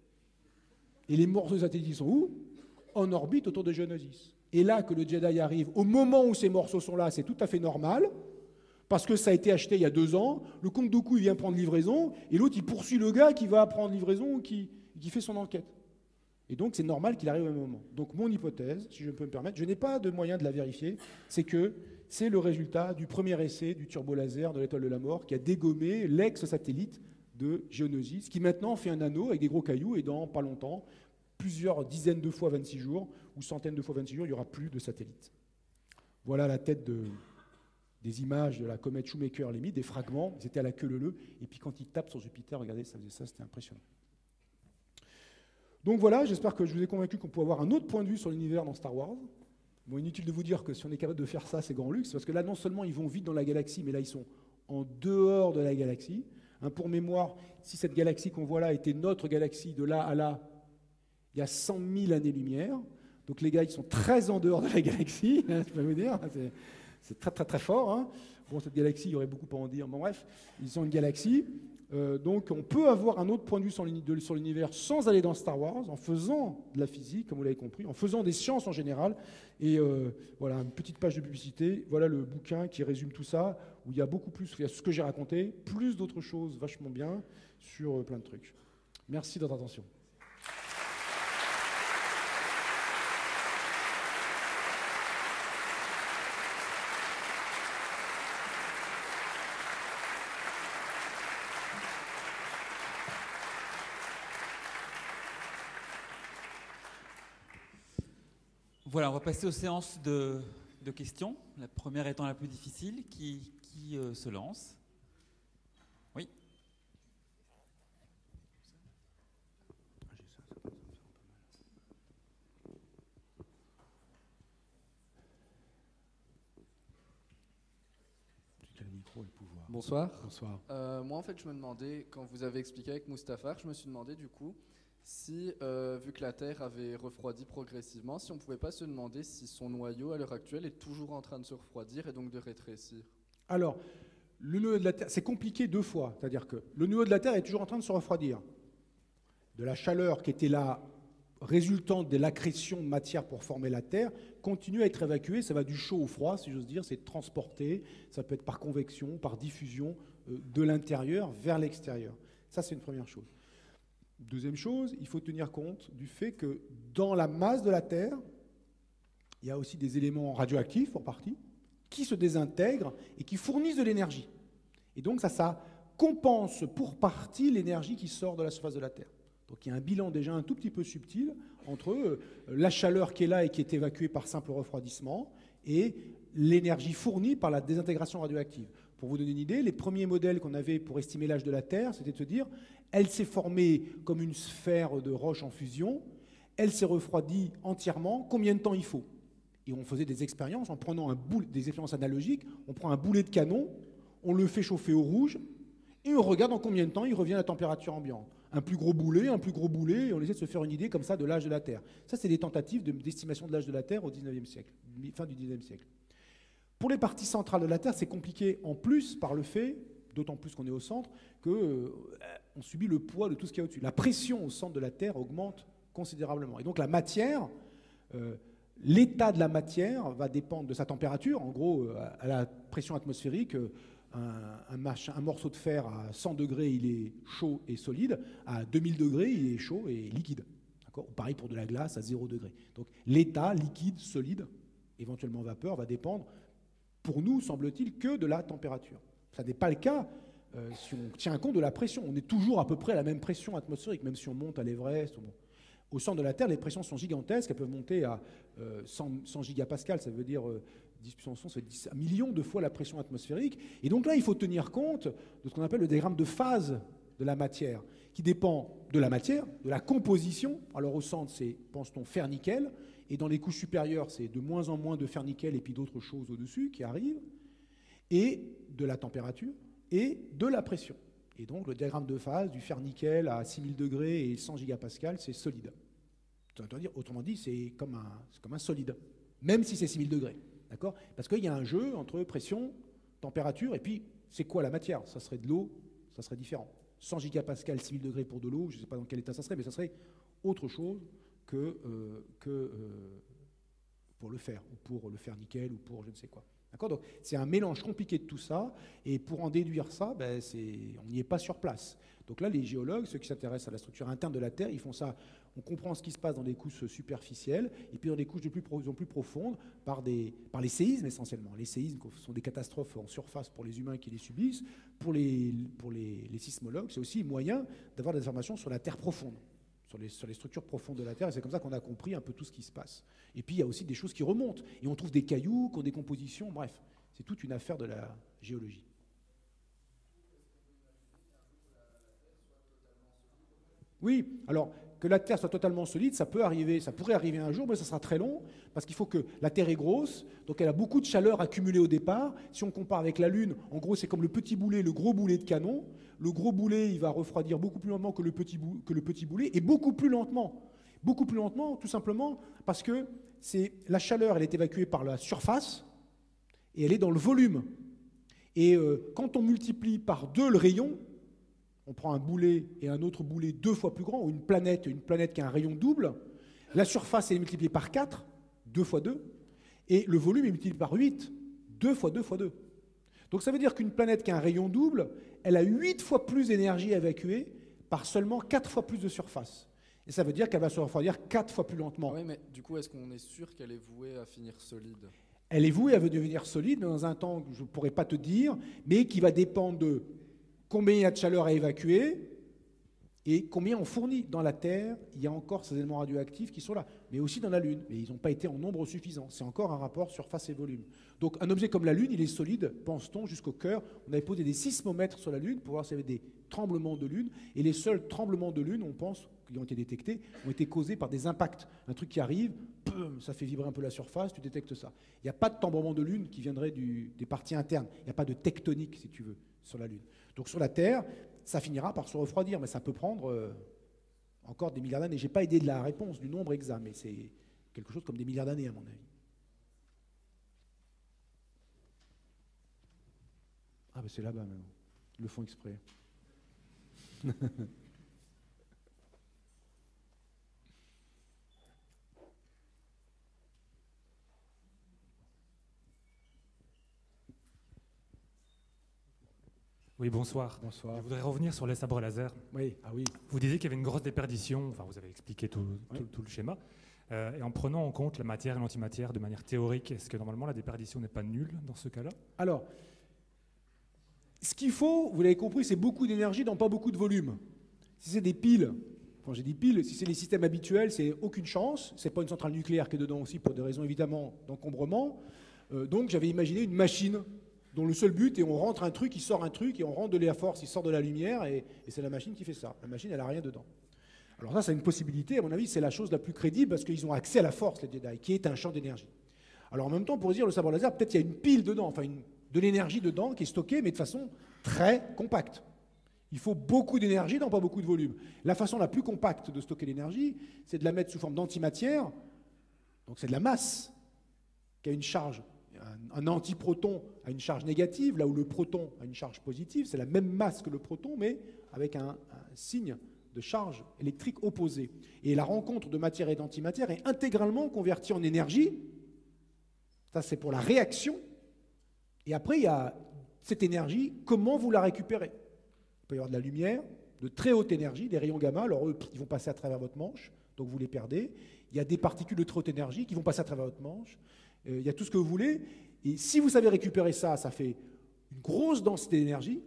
Et les morceaux de satellites, ils sont où? En orbite autour de Geonosis. Et là que le Jedi arrive, au moment où ces morceaux sont là, c'est tout à fait normal, parce que ça a été acheté il y a 2 ans, le comte Doku il vient prendre livraison, et l'autre il poursuit le gars qui va prendre livraison, qui fait son enquête. Et donc c'est normal qu'il arrive au même moment. Donc mon hypothèse, si je peux me permettre, je n'ai pas de moyen de la vérifier, c'est que c'est le résultat du premier essai du turbo-laser de l'étoile de la mort qui a dégommé l'ex-satellite de Geonosis, qui maintenant fait un anneau avec des gros cailloux, et dans pas longtemps, plusieurs dizaines de fois 26 jours, ou centaines de fois 26 jours, il n'y aura plus de satellites. Voilà la tête des images de la comète Shoemaker-Lemy, des fragments, ils étaient à la queue leu-leu, et puis quand ils tapent sur Jupiter, regardez, ça faisait ça, c'était impressionnant. Donc voilà, j'espère que je vous ai convaincu qu'on peut avoir un autre point de vue sur l'univers dans Star Wars. Bon, inutile de vous dire que si on est capable de faire ça, c'est grand luxe, parce que là, non seulement ils vont vite dans la galaxie, mais là, ils sont en dehors de la galaxie. Hein, pour mémoire, si cette galaxie qu'on voit là était notre galaxie de là à là, il y a 100 000 années-lumière. Donc les gars, ils sont très en dehors de la galaxie, hein, je peux vous dire. C'est très, très, très fort. Hein. Bon, cette galaxie, il y aurait beaucoup à en dire. Bon, bref, ils ont une galaxie. Donc on peut avoir un autre point de vue sur l'univers sans aller dans Star Wars, en faisant de la physique, comme vous l'avez compris, en faisant des sciences en général. Et voilà, une petite page de publicité. Voilà le bouquin qui résume tout ça, où il y a beaucoup plus, il y a ce que j'ai raconté, plus d'autres choses vachement bien sur plein de trucs. Merci de votre attention. Voilà, on va passer aux séances de questions, la première étant la plus difficile, qui se lance. Oui. Bonsoir. Bonsoir. Moi, en fait, je me demandais, quand vous avez expliqué avec Mustafar, je me suis demandé du coup, si, vu que la Terre avait refroidi progressivement, si on ne pouvait pas se demander si son noyau, à l'heure actuelle, est toujours en train de se refroidir et donc de rétrécir. Alors, le noyau de la Terre, c'est compliqué deux fois. C'est-à-dire que le noyau de la Terre est toujours en train de se refroidir. De la chaleur qui était là, résultante de l'accrétion de matière pour former la Terre, continue à être évacuée. Ça va du chaud au froid, si j'ose dire. C'est transporté. Ça peut être par convection, par diffusion, de l'intérieur vers l'extérieur. Ça, c'est une première chose. Deuxième chose, il faut tenir compte du fait que dans la masse de la Terre, il y a aussi des éléments radioactifs, en partie, qui se désintègrent et qui fournissent de l'énergie. Et donc ça compense pour partie l'énergie qui sort de la surface de la Terre. Donc il y a un bilan déjà un tout petit peu subtil entre la chaleur qui est là et qui est évacuée par simple refroidissement et l'énergie fournie par la désintégration radioactive. Pour vous donner une idée, les premiers modèles qu'on avait pour estimer l'âge de la Terre, c'était de se dire, elle s'est formée comme une sphère de roche en fusion, elle s'est refroidie entièrement, combien de temps il faut? Et on faisait des expériences, en prenant des expériences analogiques, on prend un boulet de canon, on le fait chauffer au rouge, et on regarde en combien de temps il revient à la température ambiante. Un plus gros boulet, et on essaie de se faire une idée comme ça de l'âge de la Terre. Ça, c'est des tentatives d'estimation de l'âge de la Terre au 19e siècle, fin du 19e siècle. Pour les parties centrales de la Terre, c'est compliqué en plus par le fait, d'autant plus qu'on est au centre, qu'on subit le poids de tout ce qu'il y a au-dessus. La pression au centre de la Terre augmente considérablement. Et donc la matière, l'état de la matière va dépendre de sa température. En gros, à la pression atmosphérique, un morceau de fer à 100 degrés, il est chaud et solide. À 2000 degrés, il est chaud et liquide. Pareil pour de la glace à 0 degré. Donc l'état liquide, solide, éventuellement vapeur, va dépendre, pour nous, semble-t-il, que de la température. Ça n'est pas le cas si on tient compte de la pression. On est toujours à peu près à la même pression atmosphérique, même si on monte à l'Everest. Au centre de la Terre, les pressions sont gigantesques. Elles peuvent monter à 100 gigapascales, ça veut dire 10 puissance 11, ça fait 10 millions de fois la pression atmosphérique. Et donc là, il faut tenir compte de ce qu'on appelle le diagramme de phase de la matière, qui dépend de la matière, de la composition. Alors au centre, c'est, pense-t-on, fer-nickel. Et dans les couches supérieures, c'est de moins en moins de fer-nickel et puis d'autres choses au-dessus qui arrivent, et de la température, et de la pression. Et donc le diagramme de phase du fer-nickel à 6000 degrés et 100 gigapascales, c'est solide. Autrement dit, c'est comme un solide, même si c'est 6000 degrés. Parce qu'il y a un jeu entre pression, température, et puis c'est quoi la matière? Ça serait de l'eau, ça serait différent. 100 gigapascales, 6000 degrés pour de l'eau, je ne sais pas dans quel état ça serait, mais ça serait autre chose que pour le faire, ou pour le faire nickel, ou pour je ne sais quoi. D'accord ? Donc c'est un mélange compliqué de tout ça, et pour en déduire ça, ben, on n'y est pas sur place. Donc là, les géologues, ceux qui s'intéressent à la structure interne de la Terre, ils font ça. On comprend ce qui se passe dans des couches superficielles et puis dans des couches de plus en plus profondes par les séismes essentiellement. Les séismes sont des catastrophes en surface pour les humains qui les subissent. Pour les sismologues, c'est aussi moyen d'avoir des informations sur la Terre profonde, sur les structures profondes de la Terre. Et c'est comme ça qu'on a compris un peu tout ce qui se passe. Et puis, il y a aussi des choses qui remontent. Et on trouve des cailloux, qui ont des compositions. Bref, c'est toute une affaire de la géologie. Oui, alors que la Terre soit totalement solide, ça peut arriver, ça pourrait arriver un jour, mais ça sera très long, parce qu'il faut que la Terre est grosse, donc elle a beaucoup de chaleur accumulée au départ. Si on compare avec la Lune, en gros, c'est comme le petit boulet et le gros boulet de canon. Le gros boulet, il va refroidir beaucoup plus lentement que le petit boulet, et beaucoup plus lentement. Beaucoup plus lentement, tout simplement, parce que la chaleur, elle est évacuée par la surface, et elle est dans le volume. Et quand on multiplie par 2 le rayon, on prend un boulet et un autre boulet 2 fois plus grand, ou une planète qui a un rayon double, la surface est multipliée par 4, 2 fois 2, et le volume est multiplié par 8, 2 fois 2 fois 2. Donc ça veut dire qu'une planète qui a un rayon double, elle a 8 fois plus d'énergie évacuée par seulement 4 fois plus de surface. Et ça veut dire qu'elle va se refroidir 4 fois plus lentement. Oui, mais du coup, est-ce qu'on est sûr qu'elle est vouée à finir solide ? Elle est vouée à devenir solide, mais dans un temps que je ne pourrais pas te dire, mais qui va dépendre de combien il y a de chaleur à évacuer et combien on fournit. Dans la Terre, il y a encore ces éléments radioactifs qui sont là, mais aussi dans la Lune. Mais ils n'ont pas été en nombre suffisant. C'est encore un rapport surface et volume. Donc un objet comme la Lune, il est solide, pense-t-on, jusqu'au cœur. On avait posé des sismomètres sur la Lune pour voir s'il y avait des tremblements de Lune. Et les seuls tremblements de Lune, on pense, qui ont été détectés, ont été causés par des impacts. Un truc qui arrive, boum, ça fait vibrer un peu la surface, tu détectes ça. Il n'y a pas de tremblement de Lune qui viendrait des parties internes. Il n'y a pas de tectonique, si tu veux, sur la Lune. Donc sur la Terre, ça finira par se refroidir, mais ça peut prendre encore des milliards d'années. Je n'ai pas idée de la réponse, du nombre exact, mais c'est quelque chose comme des milliards d'années, à mon avis. Ah, ben c'est là-bas, maintenant. Ils le font exprès. Oui, bonsoir. Bonsoir. Je voudrais revenir sur les sabres laser. Oui. Ah oui. Vous disiez qu'il y avait une grosse déperdition, enfin vous avez expliqué tout le schéma, et en prenant en compte la matière et l'antimatière de manière théorique, est-ce que normalement la déperdition n'est pas nulle dans ce cas-là ? Alors, ce qu'il faut, vous l'avez compris, c'est beaucoup d'énergie dans pas beaucoup de volume. Si c'est des piles, quand j'ai dit piles, si c'est les systèmes habituels, c'est aucune chance, c'est pas une centrale nucléaire qui est dedans aussi pour des raisons évidemment d'encombrement, donc j'avais imaginé une machine dont le seul but est on rentre un truc, il sort un truc, et on rentre de la force, il sort de la lumière, et c'est la machine qui fait ça. La machine, elle n'a rien dedans. Alors ça, c'est une possibilité, à mon avis, c'est la chose la plus crédible, parce qu'ils ont accès à la force, les Jedi, qui est un champ d'énergie. Alors en même temps, pour dire, le sabre laser, peut-être il y a une pile dedans, enfin de l'énergie dedans qui est stockée, mais de façon très compacte. Il faut beaucoup d'énergie dans pas beaucoup de volume. La façon la plus compacte de stocker l'énergie, c'est de la mettre sous forme d'antimatière, donc c'est de la masse, qui a une charge. Un antiproton a une charge négative, là où le proton a une charge positive, c'est la même masse que le proton, mais avec un signe de charge électrique opposé. Et la rencontre de matière et d'antimatière est intégralement convertie en énergie. Ça, c'est pour la réaction. Et après, il y a cette énergie, comment vous la récupérez ? Il peut y avoir de la lumière, de très haute énergie, des rayons gamma, alors eux, ils vont passer à travers votre manche, donc vous les perdez. Il y a des particules de très haute énergie qui vont passer à travers votre manche. Il y a tout ce que vous voulez, et si vous savez récupérer ça, ça fait une grosse densité d'énergie,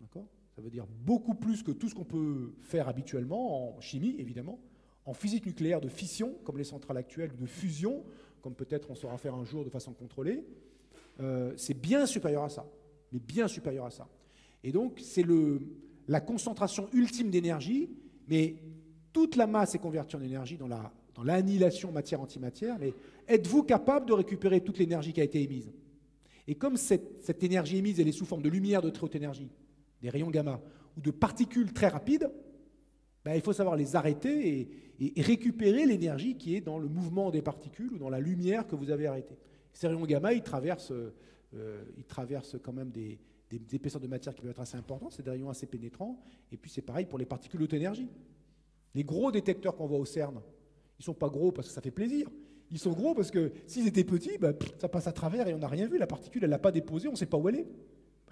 d'accord ? Ça veut dire beaucoup plus que tout ce qu'on peut faire habituellement, en chimie évidemment, en physique nucléaire de fission, comme les centrales actuelles, de fusion, comme peut-être on saura faire un jour de façon contrôlée, c'est bien supérieur à ça, mais bien supérieur à ça. Et donc c'est la concentration ultime d'énergie, mais toute la masse est convertie en énergie dans l'annihilation matière-antimatière, mais êtes-vous capable de récupérer toute l'énergie qui a été émise ? Et comme cette énergie émise, elle est sous forme de lumière de très haute énergie, des rayons gamma, ou de particules très rapides, ben, il faut savoir les arrêter et récupérer l'énergie qui est dans le mouvement des particules ou dans la lumière que vous avez arrêtée. Ces rayons gamma, ils traversent quand même des épaisseurs de matière qui peuvent être assez importantes, c'est des rayons assez pénétrants, et puis c'est pareil pour les particules de haute énergie. Les gros détecteurs qu'on voit au CERN, ils ne sont pas gros parce que ça fait plaisir. ils sont gros parce que s'ils étaient petits, bah, ça passe à travers et on n'a rien vu. La particule, elle n'a pas déposé, on ne sait pas où elle est.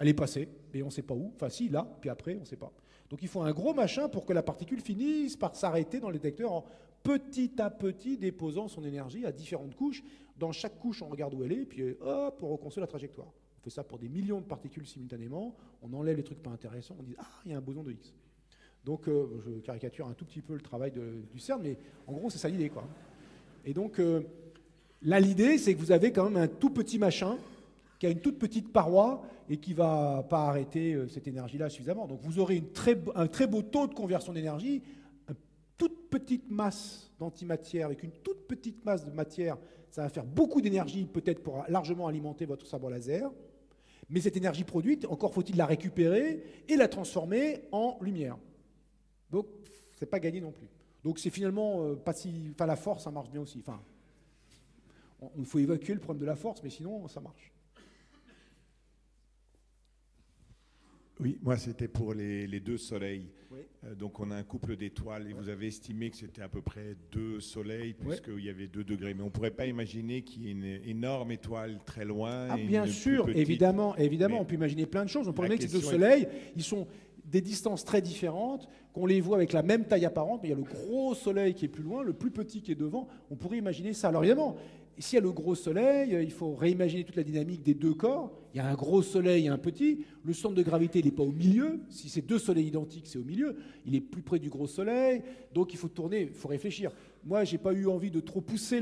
Elle est passée, mais on ne sait pas où. Enfin, si, là, puis après, on ne sait pas. Donc il faut un gros machin pour que la particule finisse par s'arrêter dans le détecteur en petit à petit déposant son énergie à différentes couches. Dans chaque couche, on regarde où elle est, puis hop, on reconstruit la trajectoire. On fait ça pour des millions de particules simultanément. On enlève les trucs pas intéressants, on dit « Ah, il y a un boson de X ». Donc je caricature un tout petit peu le travail du CERN, mais en gros, c'est ça l'idée, quoi. Et donc là, l'idée, c'est que vous avez quand même un tout petit machin qui a une toute petite paroi et qui ne va pas arrêter cette énergie-là suffisamment. Donc vous aurez un très beau taux de conversion d'énergie, une toute petite masse d'antimatière avec une toute petite masse de matière, ça va faire beaucoup d'énergie peut-être pour largement alimenter votre sabre laser, mais cette énergie produite, encore faut-il la récupérer et la transformer en lumière. Donc c'est pas gagné non plus. Donc c'est finalement pas si... Enfin la force, ça marche bien aussi. Enfin, il faut évacuer le problème de la force, mais sinon ça marche. Oui, moi c'était pour les deux soleils. Oui. Donc on a un couple d'étoiles et vous avez estimé que c'était à peu près deux soleils puisqu'il y avait 2 degrés. Mais on ne pourrait pas imaginer qu'il y ait une énorme étoile très loin. Ah, et bien sûr, évidemment, évidemment. On peut imaginer plein de choses. On pourrait imaginer que ces deux soleils, ils sont des distances très différentes, qu'on les voit avec la même taille apparente, mais il y a le gros soleil qui est plus loin, le plus petit qui est devant. On pourrait imaginer ça. Alors évidemment, s'il y a le gros soleil, il faut réimaginer toute la dynamique des deux corps. Il y a un gros soleil et un petit. Le centre de gravité, il n'est pas au milieu. Si c'est deux soleils identiques, c'est au milieu. Il est plus près du gros soleil. Donc il faut tourner, il faut réfléchir. Moi, je n'ai pas eu envie de trop pousser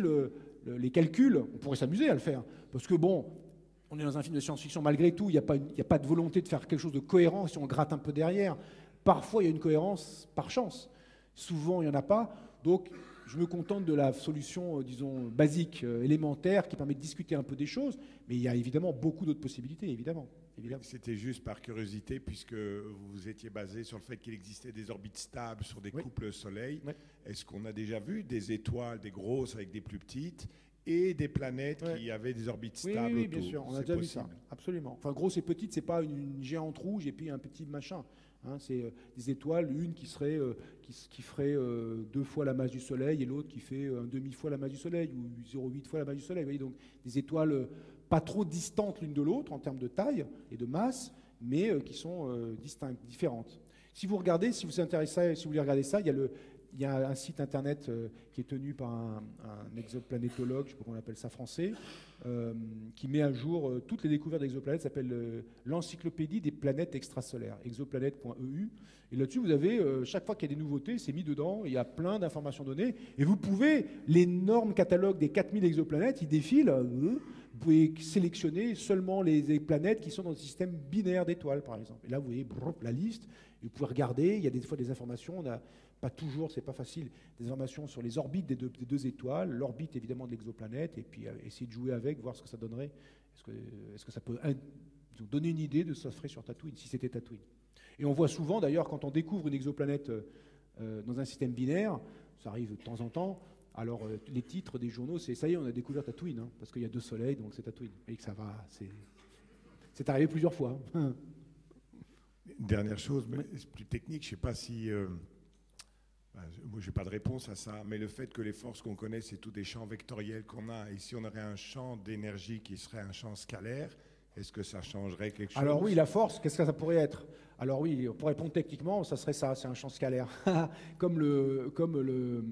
les calculs. On pourrait s'amuser à le faire. Parce que bon, on est dans un film de science-fiction. Malgré tout, il n'y a pas de volonté de faire quelque chose de cohérent si on gratte un peu derrière. Parfois, il y a une cohérence par chance. Souvent, il n'y en a pas. Donc... je me contente de la solution, disons, basique, élémentaire, qui permet de discuter un peu des choses, mais il y a évidemment beaucoup d'autres possibilités, évidemment. C'était juste par curiosité, puisque vous étiez basé sur le fait qu'il existait des orbites stables sur des couples soleil. Oui. Est-ce qu'on a déjà vu des étoiles, des grosses avec des plus petites, et des planètes qui avaient des orbites stables? Oui, bien sûr, on a déjà vu ça, absolument. Enfin, grosses et petites, ce n'est pas une géante rouge et puis un petit machin. Hein, c'est des étoiles, une qui ferait 2 fois la masse du Soleil et l'autre qui fait 1/2 fois la masse du Soleil ou 0,8 fois la masse du Soleil. Vous voyez, donc des étoiles pas trop distantes l'une de l'autre en termes de taille et de masse, mais qui sont distinctes, différentes. Si vous regardez, si vous vous intéressez, si vous voulez regarder ça, il y a un site internet qui est tenu par un exoplanétologue, je ne sais pas comment on appelle ça, français, qui met à jour toutes les découvertes d'exoplanètes. Ça s'appelle l'encyclopédie des planètes extrasolaires, exoplanète.eu. Et là-dessus, vous avez, chaque fois qu'il y a des nouveautés, c'est mis dedans, il y a plein d'informations données. Et vous pouvez, l'énorme catalogue des 4000 exoplanètes, il défile, vous pouvez sélectionner seulement les planètes qui sont dans le système binaire d'étoiles, par exemple. Et là, vous voyez la liste, et vous pouvez regarder, il y a des fois des informations, on a... pas toujours, c'est pas facile, des informations sur les orbites des deux étoiles, l'orbite évidemment de l'exoplanète, et puis essayer de jouer avec, voir ce que ça donnerait. Est-ce que ça peut donner une idée de ce que ça ferait sur Tatooine, si c'était Tatooine. Et on voit souvent d'ailleurs, quand on découvre une exoplanète dans un système binaire, ça arrive de temps en temps, alors les titres des journaux, c'est « ça y est, on a découvert Tatooine hein, », parce qu'il y a 2 soleils, donc c'est Tatooine. Et que ça va, c'est arrivé plusieurs fois. Hein. Dernière chose, mais c'est plus technique, je ne sais pas si... moi, je n'ai pas de réponse à ça, mais le fait que les forces qu'on connaît, c'est tous des champs vectoriels qu'on a. Et si on aurait un champ d'énergie qui serait un champ scalaire, est-ce que ça changerait quelque chose? Alors oui, la force, qu'est-ce que ça pourrait être? Alors oui, pour répondre techniquement, ça serait ça, c'est un champ scalaire. comme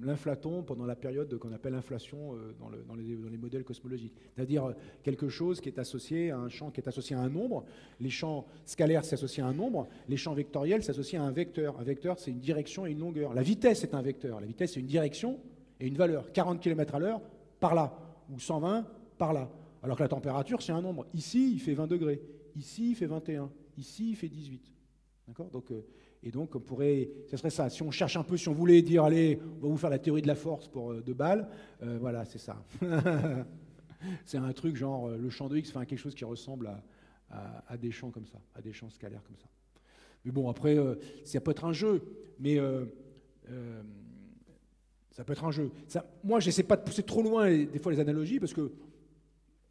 l'inflaton pendant la période qu'on appelle inflation dans les modèles cosmologiques. C'est-à-dire quelque chose qui est associé à un champ, qui est associé à un nombre. Les champs scalaires s'associent à un nombre. Les champs vectoriels s'associent à un vecteur. Un vecteur, c'est une direction et une longueur. La vitesse est un vecteur. La vitesse, c'est une direction et une valeur. 40 km à l'heure, par là. Ou 120, par là. Alors que la température, c'est un nombre. Ici, il fait 20 degrés. Ici, il fait 21. Ici, il fait 18. D'accord ? Donc, on pourrait... Ce serait ça. Si on cherche un peu, si on voulait dire, allez, on va vous faire la théorie de la force pour 2 balles, voilà, c'est ça. C'est un truc genre le champ de X, enfin quelque chose qui ressemble à des champs comme ça, à des champs scalaires comme ça. Mais bon, après, ça peut être un jeu, mais... ça peut être un jeu. Ça, moi, je n'essaie pas de pousser trop loin, des fois, les analogies, parce que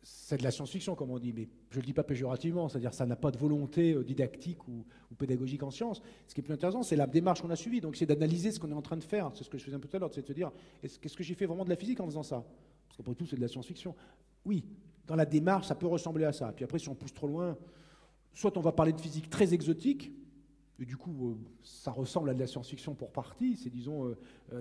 c'est de la science-fiction, comme on dit, mais je ne le dis pas péjorativement, c'est-à-dire ça n'a pas de volonté didactique ou pédagogique en science. Ce qui est plus intéressant, c'est la démarche qu'on a suivie, donc c'est d'analyser ce qu'on est en train de faire. C'est ce que je faisais un peu tout à l'heure, c'est de se dire, qu'est-ce que j'ai fait vraiment de la physique en faisant ça? Parce qu'après tout, c'est de la science-fiction. Oui, dans la démarche, ça peut ressembler à ça. Puis après, si on pousse trop loin, soit on va parler de physique très exotique, et du coup, ça ressemble à de la science-fiction pour partie. C'est, disons, de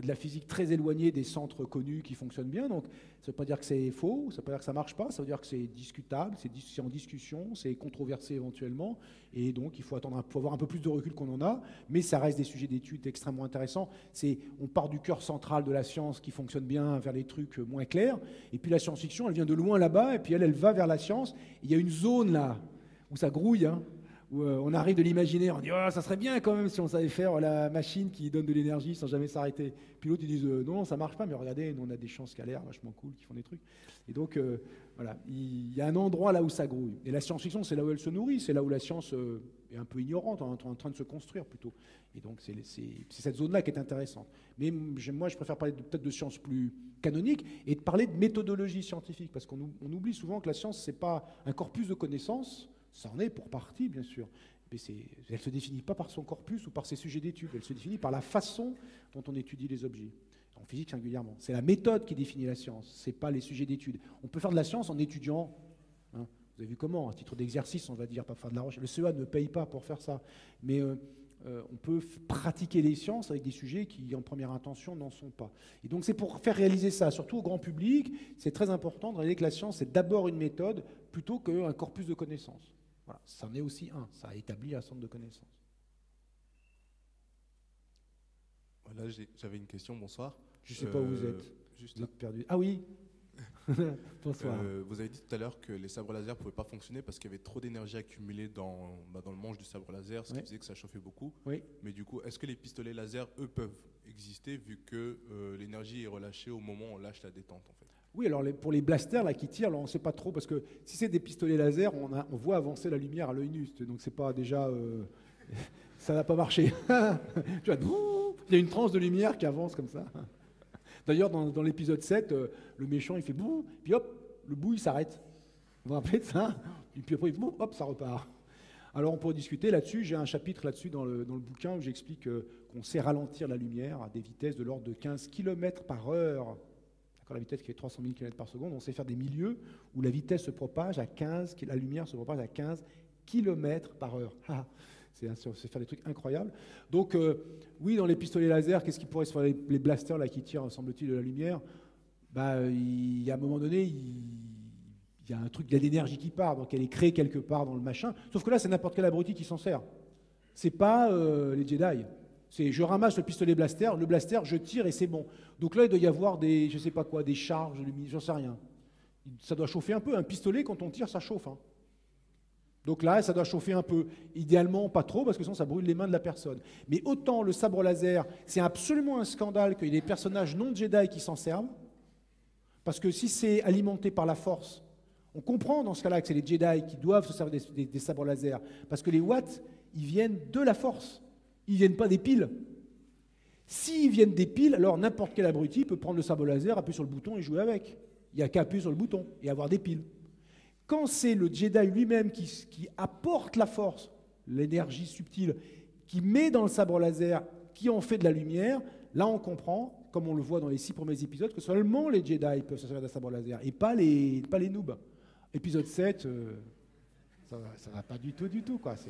la physique très éloignée des centres connus qui fonctionnent bien. Donc, ça ne veut pas dire que c'est faux, ça ne veut pas dire que ça ne marche pas, ça veut dire que c'est discutable, c'est en discussion, c'est controversé éventuellement. Et donc, il faut attendre, faut avoir un peu plus de recul qu'on en a. Mais ça reste des sujets d'études extrêmement intéressants. On part du cœur central de la science qui fonctionne bien vers les trucs moins clairs. Et puis, la science-fiction, elle vient de loin là-bas, et puis elle va vers la science. Il y a une zone là où ça grouille, hein. Où on arrive de l'imaginaire, on dit oh, ça serait bien quand même si on savait faire la machine qui donne de l'énergie sans jamais s'arrêter. Puis l'autre, ils disent non, ça marche pas, mais regardez, nous, on a des champs scalaires vachement cool qui font des trucs. Et donc, voilà, il y a un endroit là où ça grouille. Et la science-fiction, c'est là où elle se nourrit, c'est là où la science est un peu ignorante, en train de se construire plutôt. Et donc, c'est cette zone-là qui est intéressante. Mais moi, je préfère parler peut-être de sciences plus canoniques et de parler de méthodologie scientifique, parce qu'on oublie souvent que la science, c'est pas un corpus de connaissances. Ça en est pour partie, bien sûr, mais elle ne se définit pas par son corpus ou par ses sujets d'études, elle se définit par la façon dont on étudie les objets, en physique singulièrement. C'est la méthode qui définit la science, ce n'est pas les sujets d'études. On peut faire de la science en étudiant, hein, vous avez vu comment, à titre d'exercice, on va dire, pas faire de la recherche. Le CEA ne paye pas pour faire ça, mais on peut pratiquer les sciences avec des sujets qui, en première intention, n'en sont pas. Et donc, c'est pour faire réaliser ça, surtout au grand public, c'est très important de réaliser que la science, c'est d'abord une méthode plutôt qu'un corpus de connaissances. Voilà, ça en est aussi un, ça établit un centre de connaissances. Là, j'avais une question, bonsoir. Je ne sais pas où vous êtes, juste là. Perdu. Ah oui, bonsoir. Vous avez dit tout à l'heure que les sabres laser ne pouvaient pas fonctionner parce qu'il y avait trop d'énergie accumulée dans le manche du sabre laser, ce qui faisait que ça chauffait beaucoup. Oui. Mais du coup, est-ce que les pistolets laser, eux, peuvent exister vu que l'énergie est relâchée au moment où on lâche la détente, en fait? Oui, alors pour les blasters là, qui tirent, là, on ne sait pas trop, parce que si c'est des pistolets laser, on voit avancer la lumière à l'œil nu, donc c'est pas déjà... ça n'a pas marché. Il y a une tranche de lumière qui avance comme ça. D'ailleurs, dans l'épisode 7, le méchant, il fait boum, puis hop, le bout, il s'arrête. Vous vous rappelez de ça? Et puis après, boum, hop, ça repart. Alors on pourrait discuter là-dessus, j'ai un chapitre là-dessus dans le bouquin où j'explique qu'on sait ralentir la lumière à des vitesses de l'ordre de 15 km/h. Quand la vitesse qui fait 300 000 km par seconde, on sait faire des milieux où la vitesse se propage à 15, la lumière se propage à 15 km/h. C'est faire des trucs incroyables. Donc, oui, dans les pistolets laser, qu'est-ce qui pourrait se faire, les blasters là, qui tirent, semble-t-il, de la lumière? Bah, à un moment donné, il y a un truc, il y a de l'énergie qui part, donc elle est créée quelque part dans le machin. Sauf que là, c'est n'importe quel abruti qui s'en sert. C'est pas les Jedi. C'est je ramasse le pistolet blaster, je tire et c'est bon. Donc là, il doit y avoir des, je sais pas quoi, des charges, j'en sais rien. Ça doit chauffer un peu. Un pistolet, quand on tire, ça chauffe. Hein. Donc là, ça doit chauffer un peu. Idéalement, pas trop, parce que sinon, ça brûle les mains de la personne. Mais autant le sabre laser, c'est absolument un scandale qu'il y ait des personnages non Jedi qui s'en servent, parce que si c'est alimenté par la force, on comprend dans ce cas-là que c'est les Jedi qui doivent se servir des sabres laser, parce que les watts, ils viennent de la force. Ils ne viennent pas des piles. S'ils viennent des piles, alors n'importe quel abruti peut prendre le sabre laser, appuyer sur le bouton et jouer avec. Il n'y a qu'à appuyer sur le bouton et avoir des piles. Quand c'est le Jedi lui-même qui apporte la force, l'énergie subtile, qui met dans le sabre laser, qui en fait de la lumière, là on comprend, comme on le voit dans les 6 premiers épisodes, que seulement les Jedi peuvent se servir d'un sabre laser et pas les noobs. Épisode 7, ça va pas du tout quoi. Ça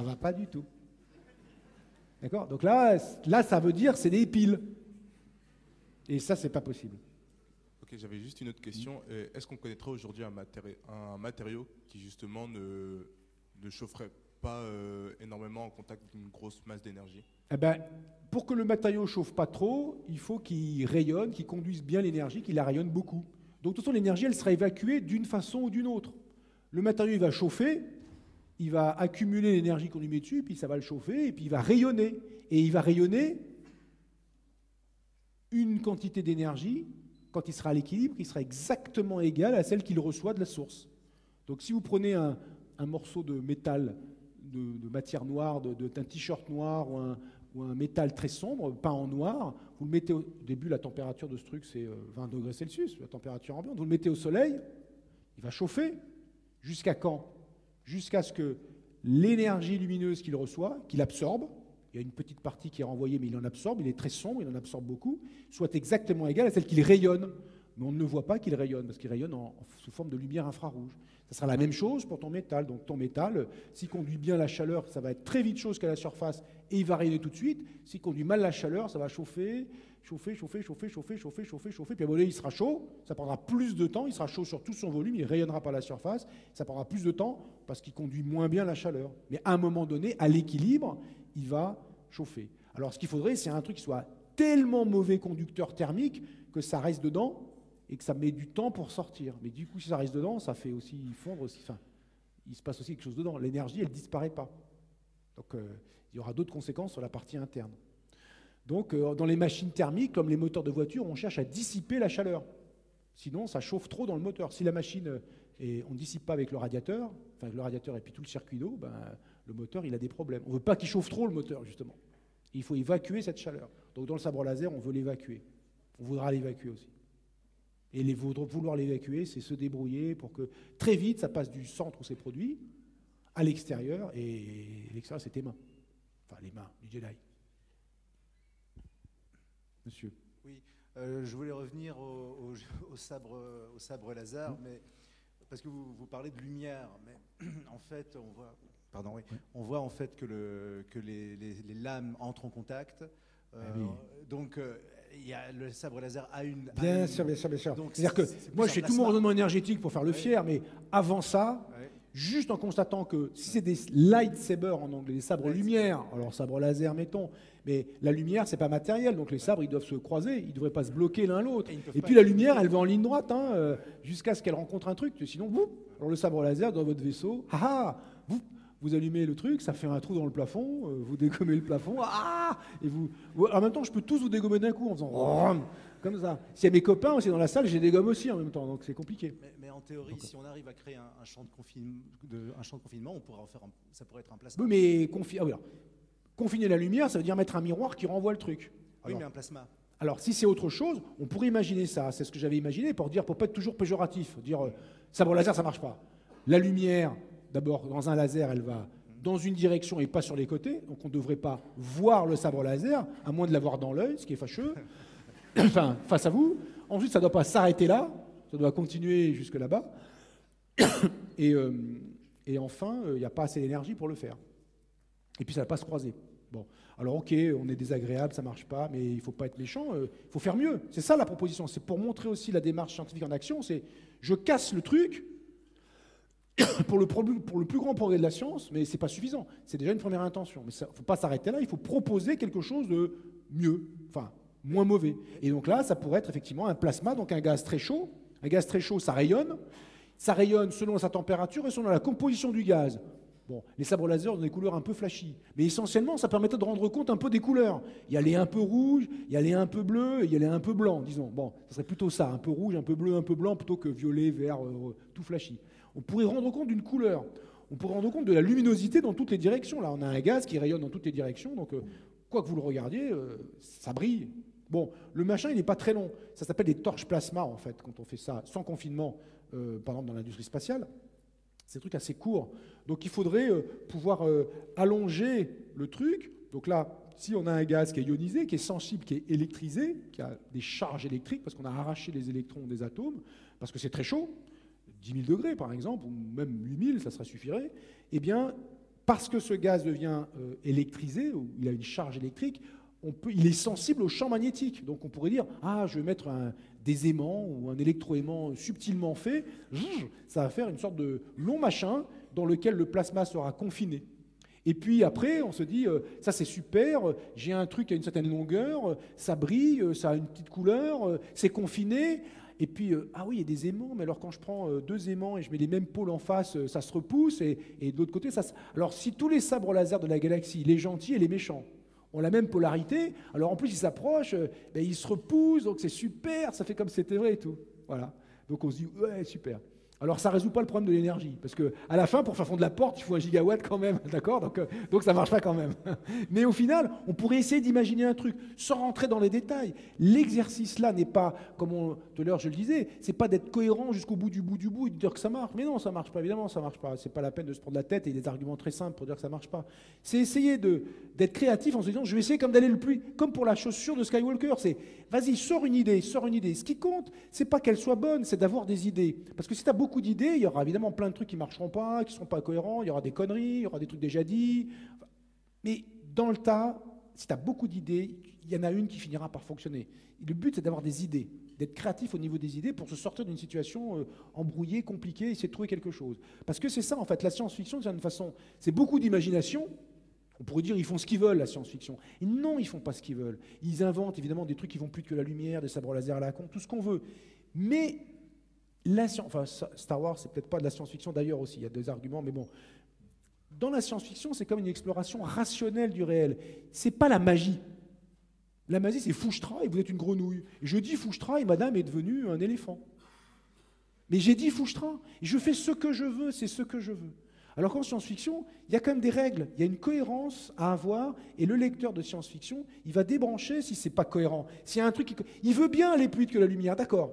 ne va pas du tout. D'accord? Donc là, ça veut dire c'est des piles. Et ça, c'est pas possible. Ok, j'avais juste une autre question. Est-ce qu'on connaîtrait aujourd'hui un matériau qui, justement, ne chaufferait pas énormément en contact d'une grosse masse d'énergie? Eh ben, pour que le matériau ne chauffe pas trop, il faut qu'il rayonne, qu'il conduise bien l'énergie, qu'il la rayonne beaucoup. Donc, de toute façon, l'énergie, elle sera évacuée d'une façon ou d'une autre. Le matériau, il va chauffer... Il va accumuler l'énergie qu'on lui met dessus, puis ça va le chauffer, et puis il va rayonner. Et il va rayonner une quantité d'énergie, quand il sera à l'équilibre, qui sera exactement égale à celle qu'il reçoit de la source. Donc si vous prenez un morceau de métal, de matière noire, d'un t-shirt noir ou un métal très sombre, peint en noir, vous le mettez au début, la température de ce truc, c'est 20 degrés Celsius, la température ambiante, vous le mettez au soleil, il va chauffer. Jusqu'à quand ? Jusqu'à ce que l'énergie lumineuse qu'il reçoit, qu'il absorbe, il y a une petite partie qui est renvoyée, mais il en absorbe, il est très sombre, il en absorbe beaucoup, soit exactement égale à celle qu'il rayonne. Mais on ne le voit pas qu'il rayonne, parce qu'il rayonne sous forme de lumière infrarouge. Ça sera la même chose pour ton métal. Donc ton métal, s'il conduit bien la chaleur, ça va être très vite chose qu'à la surface, et il va rayonner tout de suite. S'il conduit mal la chaleur, ça va chauffer, puis à un moment donné, il sera chaud, ça prendra plus de temps, il sera chaud sur tout son volume, il ne rayonnera pas la surface, ça prendra plus de temps parce qu'il conduit moins bien la chaleur. Mais à un moment donné, à l'équilibre, il va chauffer. Alors ce qu'il faudrait, c'est un truc qui soit tellement mauvais conducteur thermique que ça reste dedans et que ça met du temps pour sortir. Mais du coup, si ça reste dedans, ça fait aussi fondre, aussi, enfin, il se passe aussi quelque chose dedans. L'énergie, elle ne disparaît pas. Donc il y aura d'autres conséquences sur la partie interne. Donc, dans les machines thermiques, comme les moteurs de voiture, on cherche à dissiper la chaleur. Sinon, ça chauffe trop dans le moteur. Si la machine, on ne dissipe pas avec le radiateur, enfin avec le radiateur et puis tout le circuit d'eau, ben, le moteur, il a des problèmes. On ne veut pas qu'il chauffe trop le moteur, justement. Il faut évacuer cette chaleur. Donc, dans le sabre laser, on veut l'évacuer. On voudra l'évacuer aussi. Et vouloir l'évacuer, c'est se débrouiller pour que très vite, ça passe du centre où c'est produit à l'extérieur. Et l'extérieur, c'est tes mains. Enfin, les mains du Jedi. Monsieur. Oui, je voulais revenir au sabre laser, mais, parce que vous parlez de lumière, mais en fait, on voit en fait que les lames entrent en contact. Donc, le sabre laser a une... Bien sûr. C'est-à-dire que moi, j'ai tout mon rendement énergétique pour faire le fier, mais avant ça, juste en constatant que si c'est des lightsabers en anglais, des sabres-lumière, alors sabre laser, mettons, mais la lumière, c'est pas matériel, donc les sabres, ils doivent se croiser, ils ne devraient pas se bloquer l'un l'autre. Et puis la lumière, elle va en ligne droite, hein, jusqu'à ce qu'elle rencontre un truc, sinon, boum, alors le sabre laser dans votre vaisseau, ah, boum, vous allumez le truc, ça fait un trou dans le plafond, vous dégommez le plafond, ah, et vous... En même temps, je peux tous vous dégommer d'un coup en faisant... Comme ça. S'il y a mes copains aussi dans la salle, j'ai des gommes aussi en même temps, donc c'est compliqué. Mais en théorie, si on arrive à créer un champ de confinement, on pourra en faire ça pourrait être un plasma. Oui, mais confiner la lumière, ça veut dire mettre un miroir qui renvoie le truc. Oui, mais un plasma. Alors, si c'est autre chose, on pourrait imaginer ça. C'est ce que j'avais imaginé pour pas être toujours péjoratif. Dire sabre laser, ça marche pas. La lumière, d'abord, dans un laser, elle va dans une direction et pas sur les côtés. Donc, on ne devrait pas voir le sabre laser, à moins de l'avoir dans l'œil, ce qui est fâcheux. Enfin, face à vous. Ensuite, ça ne doit pas s'arrêter là, ça doit continuer jusque là-bas. Et enfin, il n'y a pas assez d'énergie pour le faire. Et puis, ça ne va pas se croiser. Bon, alors ok, on est désagréable, ça ne marche pas, mais il ne faut pas être méchant, il faut faire mieux. C'est ça la proposition, c'est pour montrer aussi la démarche scientifique en action, c'est je casse le truc pour le plus grand progrès de la science, mais ce n'est pas suffisant. C'est déjà une première intention. Mais il ne faut pas s'arrêter là, il faut proposer quelque chose de mieux. Enfin, moins mauvais. Et donc là, ça pourrait être effectivement un plasma, donc un gaz très chaud. Un gaz très chaud, ça rayonne. Ça rayonne selon sa température et selon la composition du gaz. Bon, les sabres laser ont des couleurs un peu flashy. Mais essentiellement, ça permettait de rendre compte un peu des couleurs. Il y a les un peu rouges, il y a les un peu bleus, il y a les un peu blancs, disons. Bon, ça serait plutôt ça, un peu rouge, un peu bleu, un peu blanc, plutôt que violet, vert, tout flashy. On pourrait rendre compte d'une couleur. On pourrait rendre compte de la luminosité dans toutes les directions. Là, on a un gaz qui rayonne dans toutes les directions. Donc, quoi que vous le regardiez, ça brille. Bon, le machin, il n'est pas très long. Ça s'appelle des torches plasma, en fait, quand on fait ça sans confinement, par exemple dans l'industrie spatiale. C'est des trucs assez courts. Donc, il faudrait pouvoir allonger le truc. Donc là, si on a un gaz qui est ionisé, qui est sensible, qui est électrisé, qui a des charges électriques, parce qu'on a arraché les électrons des atomes, parce que c'est très chaud, 10 000 degrés, par exemple, ou même 8 000, ça suffirait, eh bien, parce que ce gaz devient électrisé, ou il a une charge électrique, il est sensible au champ magnétique. Donc on pourrait dire, ah, je vais mettre des aimants ou un électroaimant subtilement fait, ça va faire une sorte de long machin dans lequel le plasma sera confiné. Et puis après, on se dit, ça c'est super, j'ai un truc à une certaine longueur, ça brille, ça a une petite couleur, c'est confiné. Et puis, ah oui, il y a des aimants, mais alors quand je prends deux aimants et je mets les mêmes pôles en face, ça se repousse, et de l'autre côté, ça se... Alors si tous les sabres laser de la galaxie, les gentils et les méchants, ont la même polarité, alors en plus ils s'approchent, ben, ils se repoussent, donc c'est super, ça fait comme si c'était vrai et tout. Voilà. Donc on se dit, ouais, super. Alors ça ne résout pas le problème de l'énergie, parce qu'à la fin, pour faire fondre la porte, il faut 1 gigawatt quand même, d'accord, donc ça ne marche pas quand même. Mais au final, on pourrait essayer d'imaginer un truc, sans rentrer dans les détails. L'exercice là n'est pas, comme tout à l'heure je le disais, c'est pas d'être cohérent jusqu'au bout du bout du bout et de dire que ça marche. Mais non, ça ne marche pas, évidemment, ça ne marche pas. Ce n'est pas la peine de se prendre la tête et des arguments très simples pour dire que ça ne marche pas. C'est essayer d'être créatif en se disant, je vais essayer comme d'aller le plus, comme pour la chaussure de Skywalker, c'est vas-y, sors une idée, sors une idée. Ce qui compte, ce n'est pas qu'elle soit bonne, c'est d'avoir des idées. Parce que si tu as beaucoup d'idées, il y aura évidemment plein de trucs qui ne marcheront pas, qui ne seront pas cohérents, il y aura des conneries, il y aura des trucs déjà dits. Mais dans le tas, si tu as beaucoup d'idées, il y en a une qui finira par fonctionner. Et le but, c'est d'avoir des idées, d'être créatif au niveau des idées pour se sortir d'une situation embrouillée, compliquée, essayer de trouver quelque chose. Parce que c'est ça, en fait, la science-fiction, d'une certaine façon, c'est beaucoup d'imagination. On pourrait dire ils font ce qu'ils veulent, la science-fiction. Et non, ils ne font pas ce qu'ils veulent. Ils inventent évidemment des trucs qui vont plus que la lumière, des sabres laser à la con, tout ce qu'on veut. Mais Star Wars, c'est peut-être pas de la science-fiction d'ailleurs aussi, il y a des arguments, mais bon. Dans la science-fiction, c'est comme une exploration rationnelle du réel. C'est pas la magie. La magie, c'est Fouchtra et vous êtes une grenouille. Et je dis Fouchtra et madame est devenue un éléphant. Mais j'ai dit Fouchtra. Et je fais ce que je veux, c'est ce que je veux. Alors qu'en science-fiction, il y a quand même des règles, il y a une cohérence à avoir, et le lecteur de science-fiction, il va débrancher si c'est pas cohérent. S'il y a un truc qui... Il veut bien aller plus vite que la lumière, d'accord.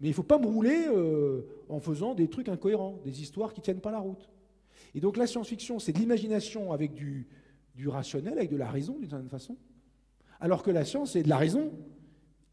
Mais il ne faut pas me rouler en faisant des trucs incohérents, des histoires qui ne tiennent pas la route. Et donc la science-fiction, c'est de l'imagination avec du rationnel, avec de la raison d'une certaine façon, alors que la science, c'est de la raison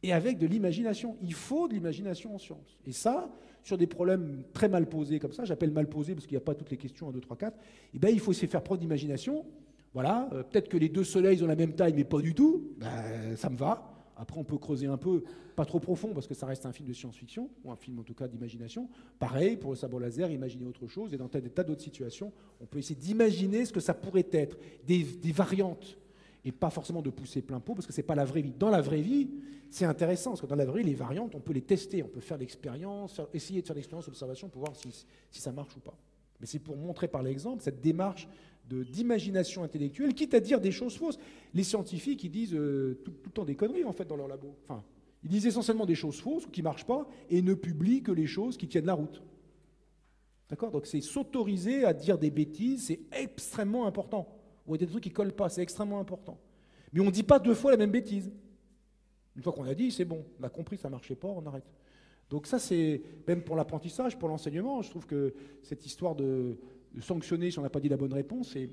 et avec de l'imagination. Il faut de l'imagination en science. Et ça, sur des problèmes très mal posés comme ça, j'appelle mal posés parce qu'il n'y a pas toutes les questions, 1, 2, 3, 4, et ben, il faut se faire preuve d'imagination. Voilà, peut-être que les deux soleils ont la même taille, mais pas du tout, ben, ça me va. Après, on peut creuser un peu, pas trop profond, parce que ça reste un film de science-fiction, ou un film en tout cas d'imagination. Pareil, pour le sabre laser, imaginer autre chose, et dans des tas d'autres situations, on peut essayer d'imaginer ce que ça pourrait être, des variantes, et pas forcément de pousser plein pot, parce que c'est pas la vraie vie. Dans la vraie vie, c'est intéressant, parce que dans la vraie vie, les variantes, on peut les tester, on peut faire l'expérience, essayer de faire l'expérience d'observation pour voir si ça marche ou pas. Mais c'est pour montrer par l'exemple cette démarche d'imagination intellectuelle, quitte à dire des choses fausses. Les scientifiques, ils disent tout le temps des conneries, en fait, dans leur labo. Enfin, ils disent essentiellement des choses fausses, qui ne marchent pas, et ne publient que les choses qui tiennent la route. D'accord ? Donc, c'est s'autoriser à dire des bêtises, c'est extrêmement important. Ou à des trucs qui ne collent pas, c'est extrêmement important. Mais on ne dit pas 2 fois la même bêtise. Une fois qu'on a dit, c'est bon, on a compris, ça ne marchait pas, on arrête. Donc ça, c'est, même pour l'apprentissage, pour l'enseignement, je trouve que cette histoire de sanctionner si on n'a pas dit la bonne réponse, c'est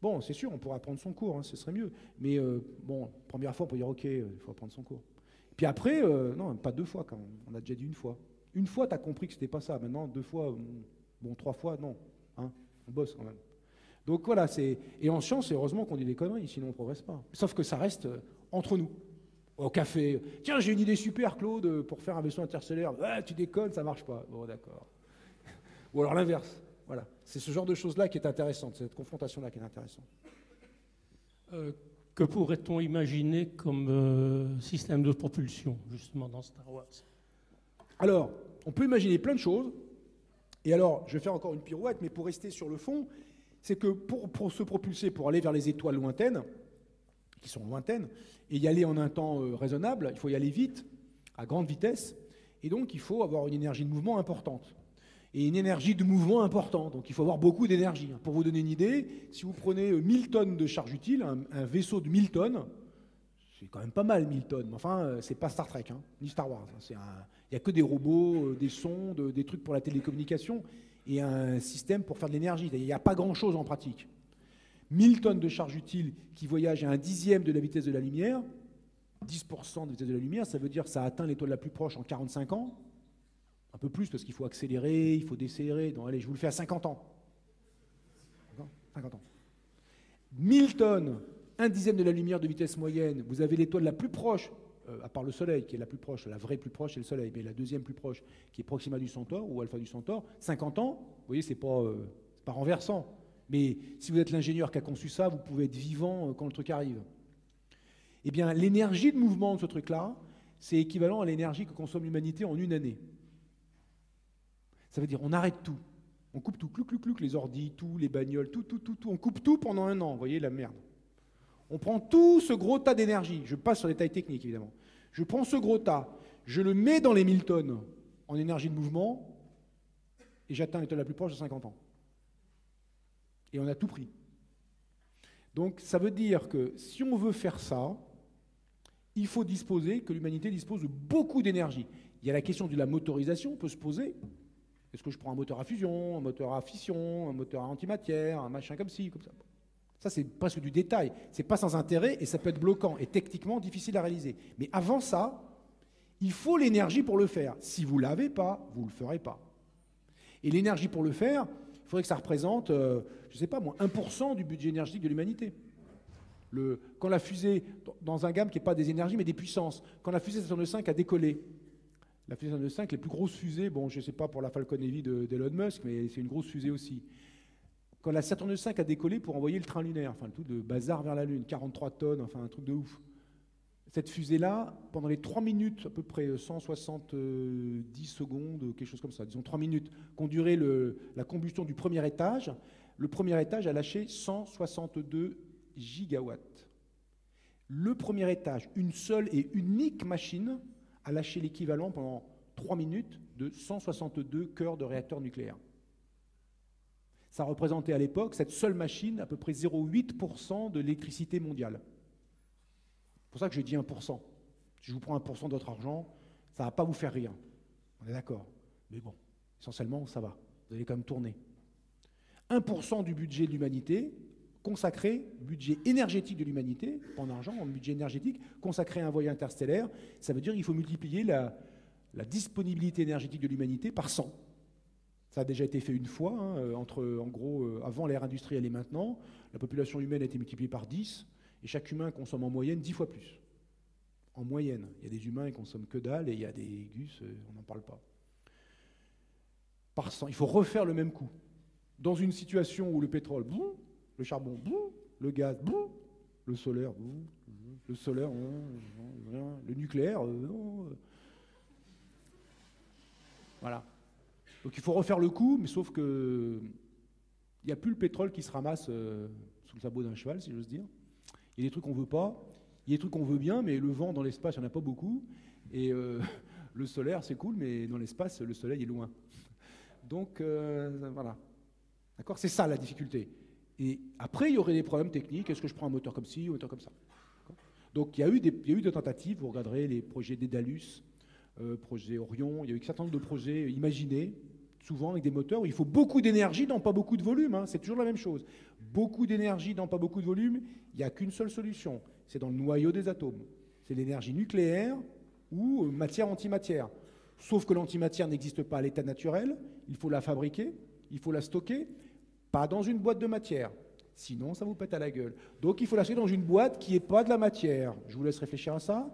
bon, c'est sûr, on pourra apprendre son cours, hein, ce serait mieux. Mais bon, première fois, on peut dire, ok, il faut apprendre son cours. Puis après, non, pas 2 fois, quand même. On a déjà dit 1 fois. 1 fois, tu as compris que ce n'était pas ça. Maintenant, 2 fois, bon, 3 fois, non. Hein, on bosse quand même. Donc voilà, c'est... Et en science, c'est heureusement qu'on dit des conneries, sinon on ne progresse pas. Sauf que ça reste entre nous. Au café, tiens, j'ai une idée super, Claude, pour faire un vaisseau interstellaire. Ah, tu déconnes, ça marche pas. Bon, d'accord. Ou alors l'inverse. Voilà. C'est ce genre de choses-là qui est intéressante, cette confrontation-là qui est intéressante. Que pourrait-on imaginer comme système de propulsion, justement, dans Star Wars? Alors, on peut imaginer plein de choses. Et alors, je vais faire encore une pirouette, mais pour rester sur le fond, c'est que pour se propulser, pour aller vers les étoiles lointaines, qui sont lointaines, et y aller en un temps raisonnable, il faut y aller vite, à grande vitesse, et donc il faut avoir une énergie de mouvement importante. Et une énergie de mouvement importante, donc il faut avoir beaucoup d'énergie. Pour vous donner une idée, si vous prenez 1000 tonnes de charge utile, un vaisseau de 1000 tonnes, c'est quand même pas mal 1000 tonnes, mais enfin, c'est pas Star Trek, hein, ni Star Wars. Il n'y a que des robots, des sondes, des trucs pour la télécommunication, et un système pour faire de l'énergie. Il n'y a pas grand-chose en pratique. 1000 tonnes de charge utile qui voyagent à 1/10 de la vitesse de la lumière, 10% de la vitesse de la lumière, ça veut dire que ça atteint l'étoile la plus proche en 45 ans, un peu plus parce qu'il faut accélérer, il faut décélérer. Donc allez, je vous le fais à 50 ans. 50 ans. 1000 tonnes, 1/10 de la lumière de vitesse moyenne, vous avez l'étoile la plus proche, à part le Soleil qui est la plus proche, la vraie plus proche c'est le Soleil, mais la deuxième plus proche qui est Proxima du Centaure ou Alpha du Centaure, 50 ans, vous voyez, c'est pas renversant. Mais si vous êtes l'ingénieur qui a conçu ça, vous pouvez être vivant quand le truc arrive. Eh bien, l'énergie de mouvement de ce truc-là, c'est équivalent à l'énergie que consomme l'humanité en 1 année. Ça veut dire on arrête tout. On coupe tout, clouc, clouc, clouc, les ordis, tout, les bagnoles, tout. On coupe tout pendant 1 an, vous voyez la merde. On prend tout ce gros tas d'énergie. Je passe sur les détails techniques, évidemment. Je prends ce gros tas, je le mets dans les 1000 tonnes en énergie de mouvement, et j'atteins l'étoile la plus proche à 50 ans. Et on a tout pris. Donc ça veut dire que si on veut faire ça, il faut disposer, que l'humanité dispose de beaucoup d'énergie. Il y a la question de la motorisation, on peut se poser. Est-ce que je prends un moteur à fusion, un moteur à fission, un moteur à antimatière, un machin comme ci, comme ça? Ça, c'est presque du détail. C'est pas sans intérêt et ça peut être bloquant et techniquement difficile à réaliser. Mais avant ça, il faut l'énergie pour le faire. Si vous l'avez pas, vous le ferez pas. Et l'énergie pour le faire, il faudrait que ça représente, je sais pas moi, 1% du budget énergétique de l'humanité. Quand la fusée, dans un gamme qui n'est pas des énergies mais des puissances, quand la fusée Saturne 5 a décollé, la fusée Saturne 5, les plus grosses fusées, bon, je ne sais pas pour la Falcon Heavy d'Elon Musk, mais c'est une grosse fusée aussi. Quand la Saturne 5 a décollé pour envoyer le train lunaire, enfin le tout de bazar vers la Lune, 43 tonnes, enfin un truc de ouf. Cette fusée-là, pendant les 3 minutes, à peu près 170 secondes, quelque chose comme ça, disons 3 minutes, qu'ont duré la combustion du premier étage, le premier étage a lâché 162 gigawatts. Le premier étage, une seule et unique machine, a lâché l'équivalent pendant 3 minutes de 162 cœurs de réacteurs nucléaires. Ça représentait à l'époque, cette seule machine, à peu près 0,8% de l'électricité mondiale. C'est pour ça que j'ai dit 1%. Si je vous prends 1% de votre argent, ça ne va pas vous faire rire. On est d'accord. Mais bon, essentiellement, ça va. Vous allez quand même tourner. 1% du budget de l'humanité, consacré, budget énergétique de l'humanité, pas en argent, en budget énergétique, consacré à un voyage interstellaire, ça veut dire qu'il faut multiplier la disponibilité énergétique de l'humanité par 100. Ça a déjà été fait une fois, hein, en gros, avant l'ère industrielle et maintenant. La population humaine a été multipliée par 10, et chaque humain consomme en moyenne 10 fois plus. En moyenne. Il y a des humains qui consomment que dalle, et il y a des gus, on n'en parle pas. Par 100. Il faut refaire le même coup. Dans une situation où le pétrole, boum, le charbon, boum, le gaz, boum, le solaire, boum, le solaire, le nucléaire, voilà. Donc il faut refaire le coup, mais sauf que il n'y a plus le pétrole qui se ramasse sous le sabot d'un cheval, si j'ose dire. Il y a des trucs qu'on veut pas, il y a des trucs qu'on veut bien, mais le vent dans l'espace, il n'y en a pas beaucoup. Et le solaire, c'est cool, mais dans l'espace, le soleil est loin. Donc voilà. D'accord, c'est ça la difficulté. Et après, il y aurait des problèmes techniques. Est-ce que je prends un moteur comme ci ou un moteur comme ça? Donc il y a eu des tentatives. Vous regarderez les projets Dédalus, projet Orion. Il y a eu un certain nombre de projets imaginés, souvent avec des moteurs où il faut beaucoup d'énergie dans pas beaucoup de volume, hein, c'est toujours la même chose. Beaucoup d'énergie dans pas beaucoup de volume, il n'y a qu'une seule solution, c'est dans le noyau des atomes. C'est l'énergie nucléaire ou matière-antimatière. Sauf que l'antimatière n'existe pas à l'état naturel, il faut la fabriquer, il faut la stocker, pas dans une boîte de matière. Sinon, ça vous pète à la gueule. Donc il faut la stocker dans une boîte qui n'est pas de la matière. Je vous laisse réfléchir à ça.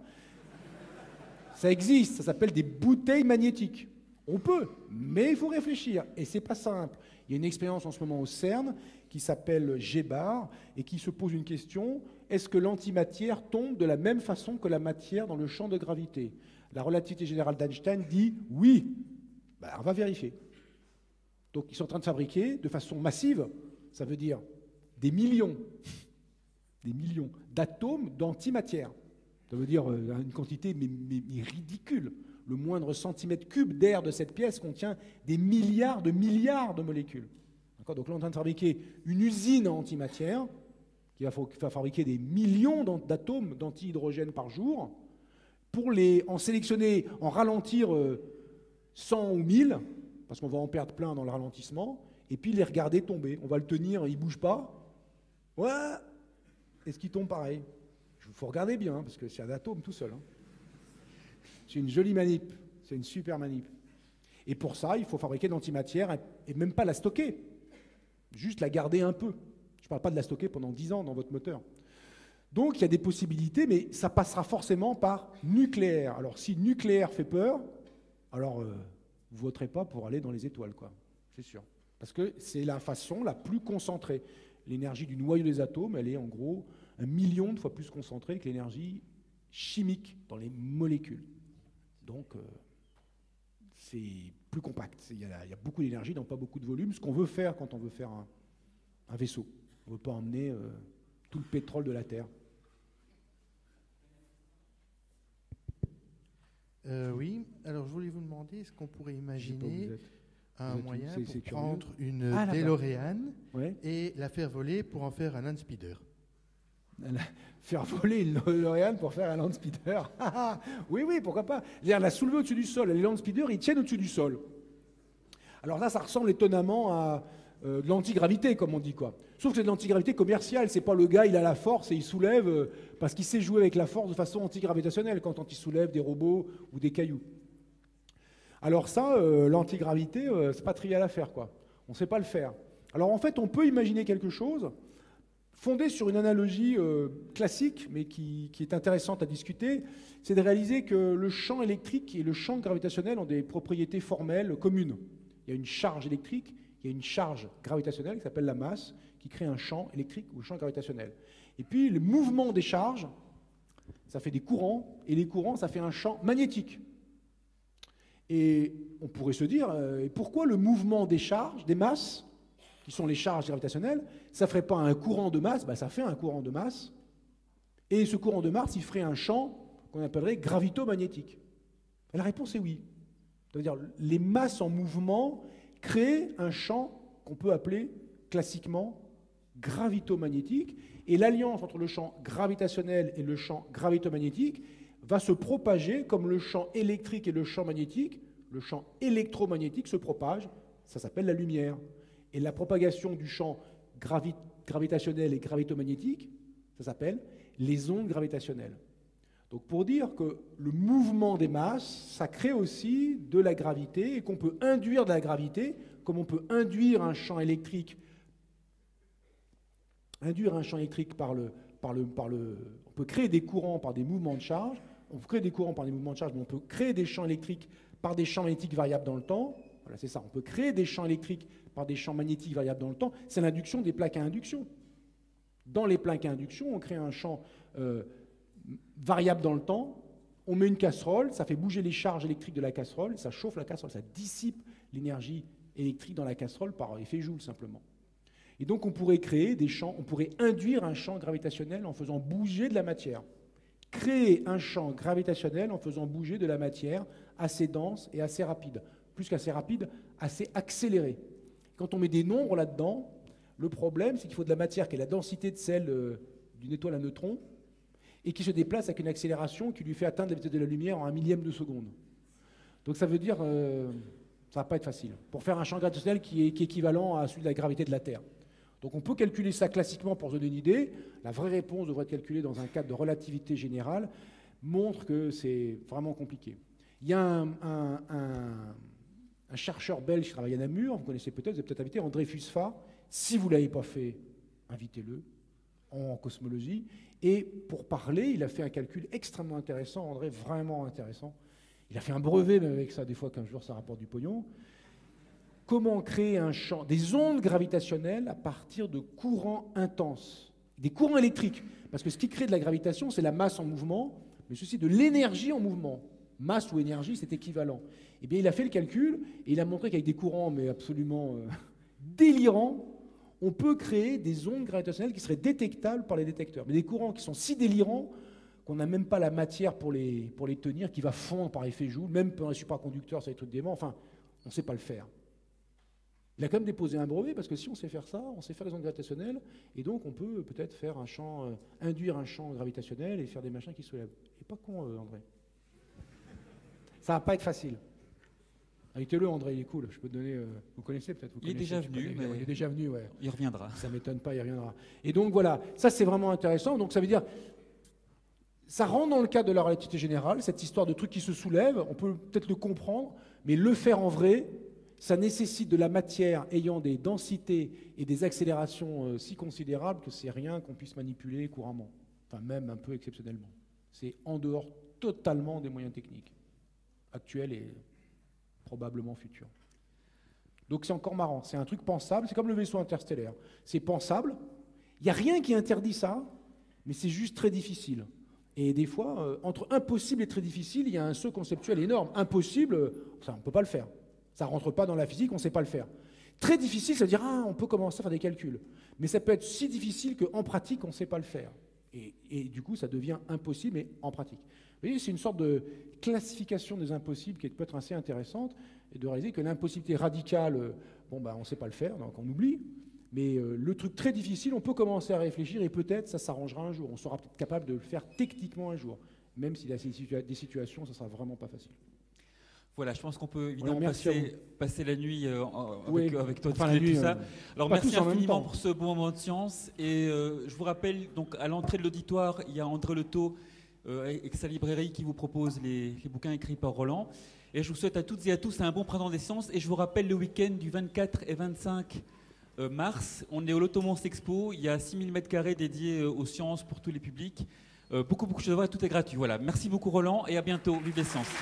Ça existe, ça s'appelle des bouteilles magnétiques. On peut, mais il faut réfléchir, et c'est pas simple. Il y a une expérience en ce moment au CERN qui s'appelle GBAR et qui se pose une question, est-ce que l'antimatière tombe de la même façon que la matière dans le champ de gravité? La relativité générale d'Einstein dit oui. Ben, on va vérifier. Donc ils sont en train de fabriquer de façon massive, ça veut dire des millions d'atomes d'antimatière. Ça veut dire une quantité mais ridicule. Le moindre centimètre cube d'air de cette pièce contient des milliards de molécules. Donc là, on est en train de fabriquer une usine en antimatière qui va fabriquer des millions d'atomes d'antihydrogène par jour pour en sélectionner, en ralentir 100 ou 1000, parce qu'on va en perdre plein dans le ralentissement, et puis les regarder tomber. On va le tenir, il ne bouge pas. Ouais. Est-ce qu'il tombe pareil? Il faut regarder bien, hein, parce que c'est un atome tout seul, hein. C'est une jolie manip, c'est une super manip. Et pour ça, il faut fabriquer de l'antimatière et même pas la stocker, juste la garder un peu. Je ne parle pas de la stocker pendant 10 ans dans votre moteur. Donc il y a des possibilités, mais ça passera forcément par nucléaire. Alors si nucléaire fait peur, alors vous ne voterez pas pour aller dans les étoiles, quoi. C'est sûr. Parce que c'est la façon la plus concentrée. L'énergie du noyau des atomes, elle est en gros 1 million de fois plus concentrée que l'énergie chimique dans les molécules. Donc, c'est plus compact. Il y a beaucoup d'énergie dans pas beaucoup de volume. Ce qu'on veut faire quand on veut faire un vaisseau. On ne veut pas emmener tout le pétrole de la Terre. Oui. Alors, je voulais vous demander, est-ce qu'on pourrait imaginer un moyen pour prendre une DeLorean et la faire voler pour en faire un Landspeeder. Faire voler une DeLorean pour faire un Landspeeder. Oui, oui, pourquoi pas. C'est-à-dire la soulever au-dessus du sol. Les Landspeeder, ils tiennent au-dessus du sol. Alors là, ça ressemble étonnamment à de l'antigravité, comme on dit, quoi. Sauf que c'est de l'antigravité commerciale. C'est pas le gars, il a la force et il soulève parce qu'il sait jouer avec la force de façon antigravitationnelle quand il soulève des robots ou des cailloux. Alors ça, l'antigravité, c'est pas trivial à faire, quoi. On sait pas le faire. Alors en fait, on peut imaginer quelque chose fondé sur une analogie classique, mais qui est intéressante à discuter, c'est de réaliser que le champ électrique et le champ gravitationnel ont des propriétés formelles communes. Il y a une charge électrique, il y a une charge gravitationnelle qui s'appelle la masse, qui crée un champ électrique ou champ gravitationnel. Et puis le mouvement des charges, ça fait des courants, et les courants, ça fait un champ magnétique. Et on pourrait se dire, pourquoi le mouvement des charges, des masses, qui sont les charges gravitationnelles, ça ne ferait pas un courant de masse? Ben, ça fait un courant de masse. Et ce courant de masse, il ferait un champ qu'on appellerait gravitomagnétique. Et la réponse est oui. C'est-à-dire les masses en mouvement créent un champ qu'on peut appeler classiquement gravitomagnétique. Et l'alliance entre le champ gravitationnel et le champ gravitomagnétique va se propager comme le champ électrique et le champ magnétique, le champ électromagnétique se propage, ça s'appelle la lumière. Et la propagation du champ gravitationnel et gravitomagnétique, ça s'appelle les ondes gravitationnelles. Donc pour dire que le mouvement des masses, ça crée aussi de la gravité et qu'on peut induire de la gravité, comme on peut induire un champ électrique, on peut créer des courants par des mouvements de charge, mais on peut créer des champs électriques par des champs magnétiques variables dans le temps. Voilà, c'est ça, on peut créer des champs électriques par des champs magnétiques variables dans le temps. C'est l'induction des plaques à induction. Dans les plaques à induction, on crée un champ variable dans le temps, on met une casserole, ça fait bouger les charges électriques de la casserole, ça chauffe la casserole, ça dissipe l'énergie électrique dans la casserole par effet Joule simplement. Et donc on pourrait créer des champs, on pourrait induire un champ gravitationnel en faisant bouger de la matière. Créer un champ gravitationnel en faisant bouger de la matière assez dense et assez rapide. Plus qu'assez rapide, assez accélérée. Quand on met des nombres là-dedans, le problème, c'est qu'il faut de la matière qui est la densité de celle d'une étoile à neutrons et qui se déplace avec une accélération qui lui fait atteindre la vitesse de la lumière en 1/1000 de seconde. Donc ça veut dire ça ne va pas être facile pour faire un champ gravitationnel qui est équivalent à celui de la gravité de la Terre. Donc on peut calculer ça classiquement pour se donner une idée. La vraie réponse devrait être calculée dans un cadre de relativité générale, montre que c'est vraiment compliqué. Il y a un chercheur belge qui travaille à Namur, vous connaissez peut-être, vous avez peut-être invité André Fuspha. Si vous ne l'avez pas fait, invitez-le en cosmologie. Et pour parler, il a fait un calcul extrêmement intéressant, André, vraiment intéressant. Il a fait un brevet même avec ça, des fois qu'un jour ça rapporte du pognon. Comment créer un champ, des ondes gravitationnelles à partir de courants intenses, des courants électriques. Parce que ce qui crée de la gravitation, c'est la masse en mouvement, mais ceci de l'énergie en mouvement. Masse ou énergie, c'est équivalent. Eh bien, il a fait le calcul et il a montré qu'avec des courants, mais absolument délirants, on peut créer des ondes gravitationnelles qui seraient détectables par les détecteurs. Mais des courants qui sont si délirants qu'on n'a même pas la matière pour les tenir, qui va fondre par effet Joule, même pour un supraconducteur, ça va être des démons. Enfin, on ne sait pas le faire. Il a quand même déposé un brevet, parce que si on sait faire ça, on sait faire des ondes gravitationnelles, et donc on peut peut-être faire un champ, induire un champ gravitationnel et faire des machins qui se soulèvent. Et pas con, André. Ça va pas être facile. Invitez-le, André, il est cool. Je peux te donner... vous connaissez peut-être. Il est déjà venu. Il est déjà venu, ouais. Il reviendra. Ça m'étonne pas, il reviendra. Et donc voilà, ça c'est vraiment intéressant. Donc ça veut dire... Ça rentre dans le cadre de la relativité générale, cette histoire de trucs qui se soulèvent, on peut peut-être le comprendre, mais le faire en vrai... Ça nécessite de la matière ayant des densités et des accélérations si considérables que c'est rien qu'on puisse manipuler couramment, enfin même un peu exceptionnellement. C'est en dehors totalement des moyens techniques, actuels et probablement futurs. Donc c'est encore marrant, c'est un truc pensable, c'est comme le vaisseau interstellaire. C'est pensable, il n'y a rien qui interdit ça, mais c'est juste très difficile. Et des fois, entre impossible et très difficile, il y a un saut conceptuel énorme. Impossible, ça on ne peut pas le faire. Ça ne rentre pas dans la physique, on ne sait pas le faire. Très difficile, ça veut dire, ah, on peut commencer à faire des calculs. Mais ça peut être si difficile qu'en pratique, on ne sait pas le faire. Et Et du coup, ça devient impossible, mais en pratique. Vous voyez, c'est une sorte de classification des impossibles qui peut être assez intéressante, et de réaliser que l'impossibilité radicale, bon, ben, on ne sait pas le faire, donc on oublie. Mais le truc très difficile, on peut commencer à réfléchir, et peut-être ça s'arrangera un jour. On sera peut-être capable de le faire techniquement un jour, même s'il y a des situations, ça ne sera vraiment pas facile. Voilà, je pense qu'on peut évidemment passer la nuit avec toi, enfin, et tout ça. Alors merci infiniment pour ce bon moment de science. Et je vous rappelle, donc, à l'entrée de l'auditoire, il y a André Leto et sa librairie qui vous propose les bouquins écrits par Roland. Et je vous souhaite à toutes et à tous un bon printemps des sciences. Et je vous rappelle le week-end du 24 et 25 mars, on est au Leto Mons Expo. Il y a 6000 m² dédiés aux sciences pour tous les publics. Beaucoup de choses à voir, tout est gratuit. Voilà, merci beaucoup Roland et à bientôt. Vive les sciences.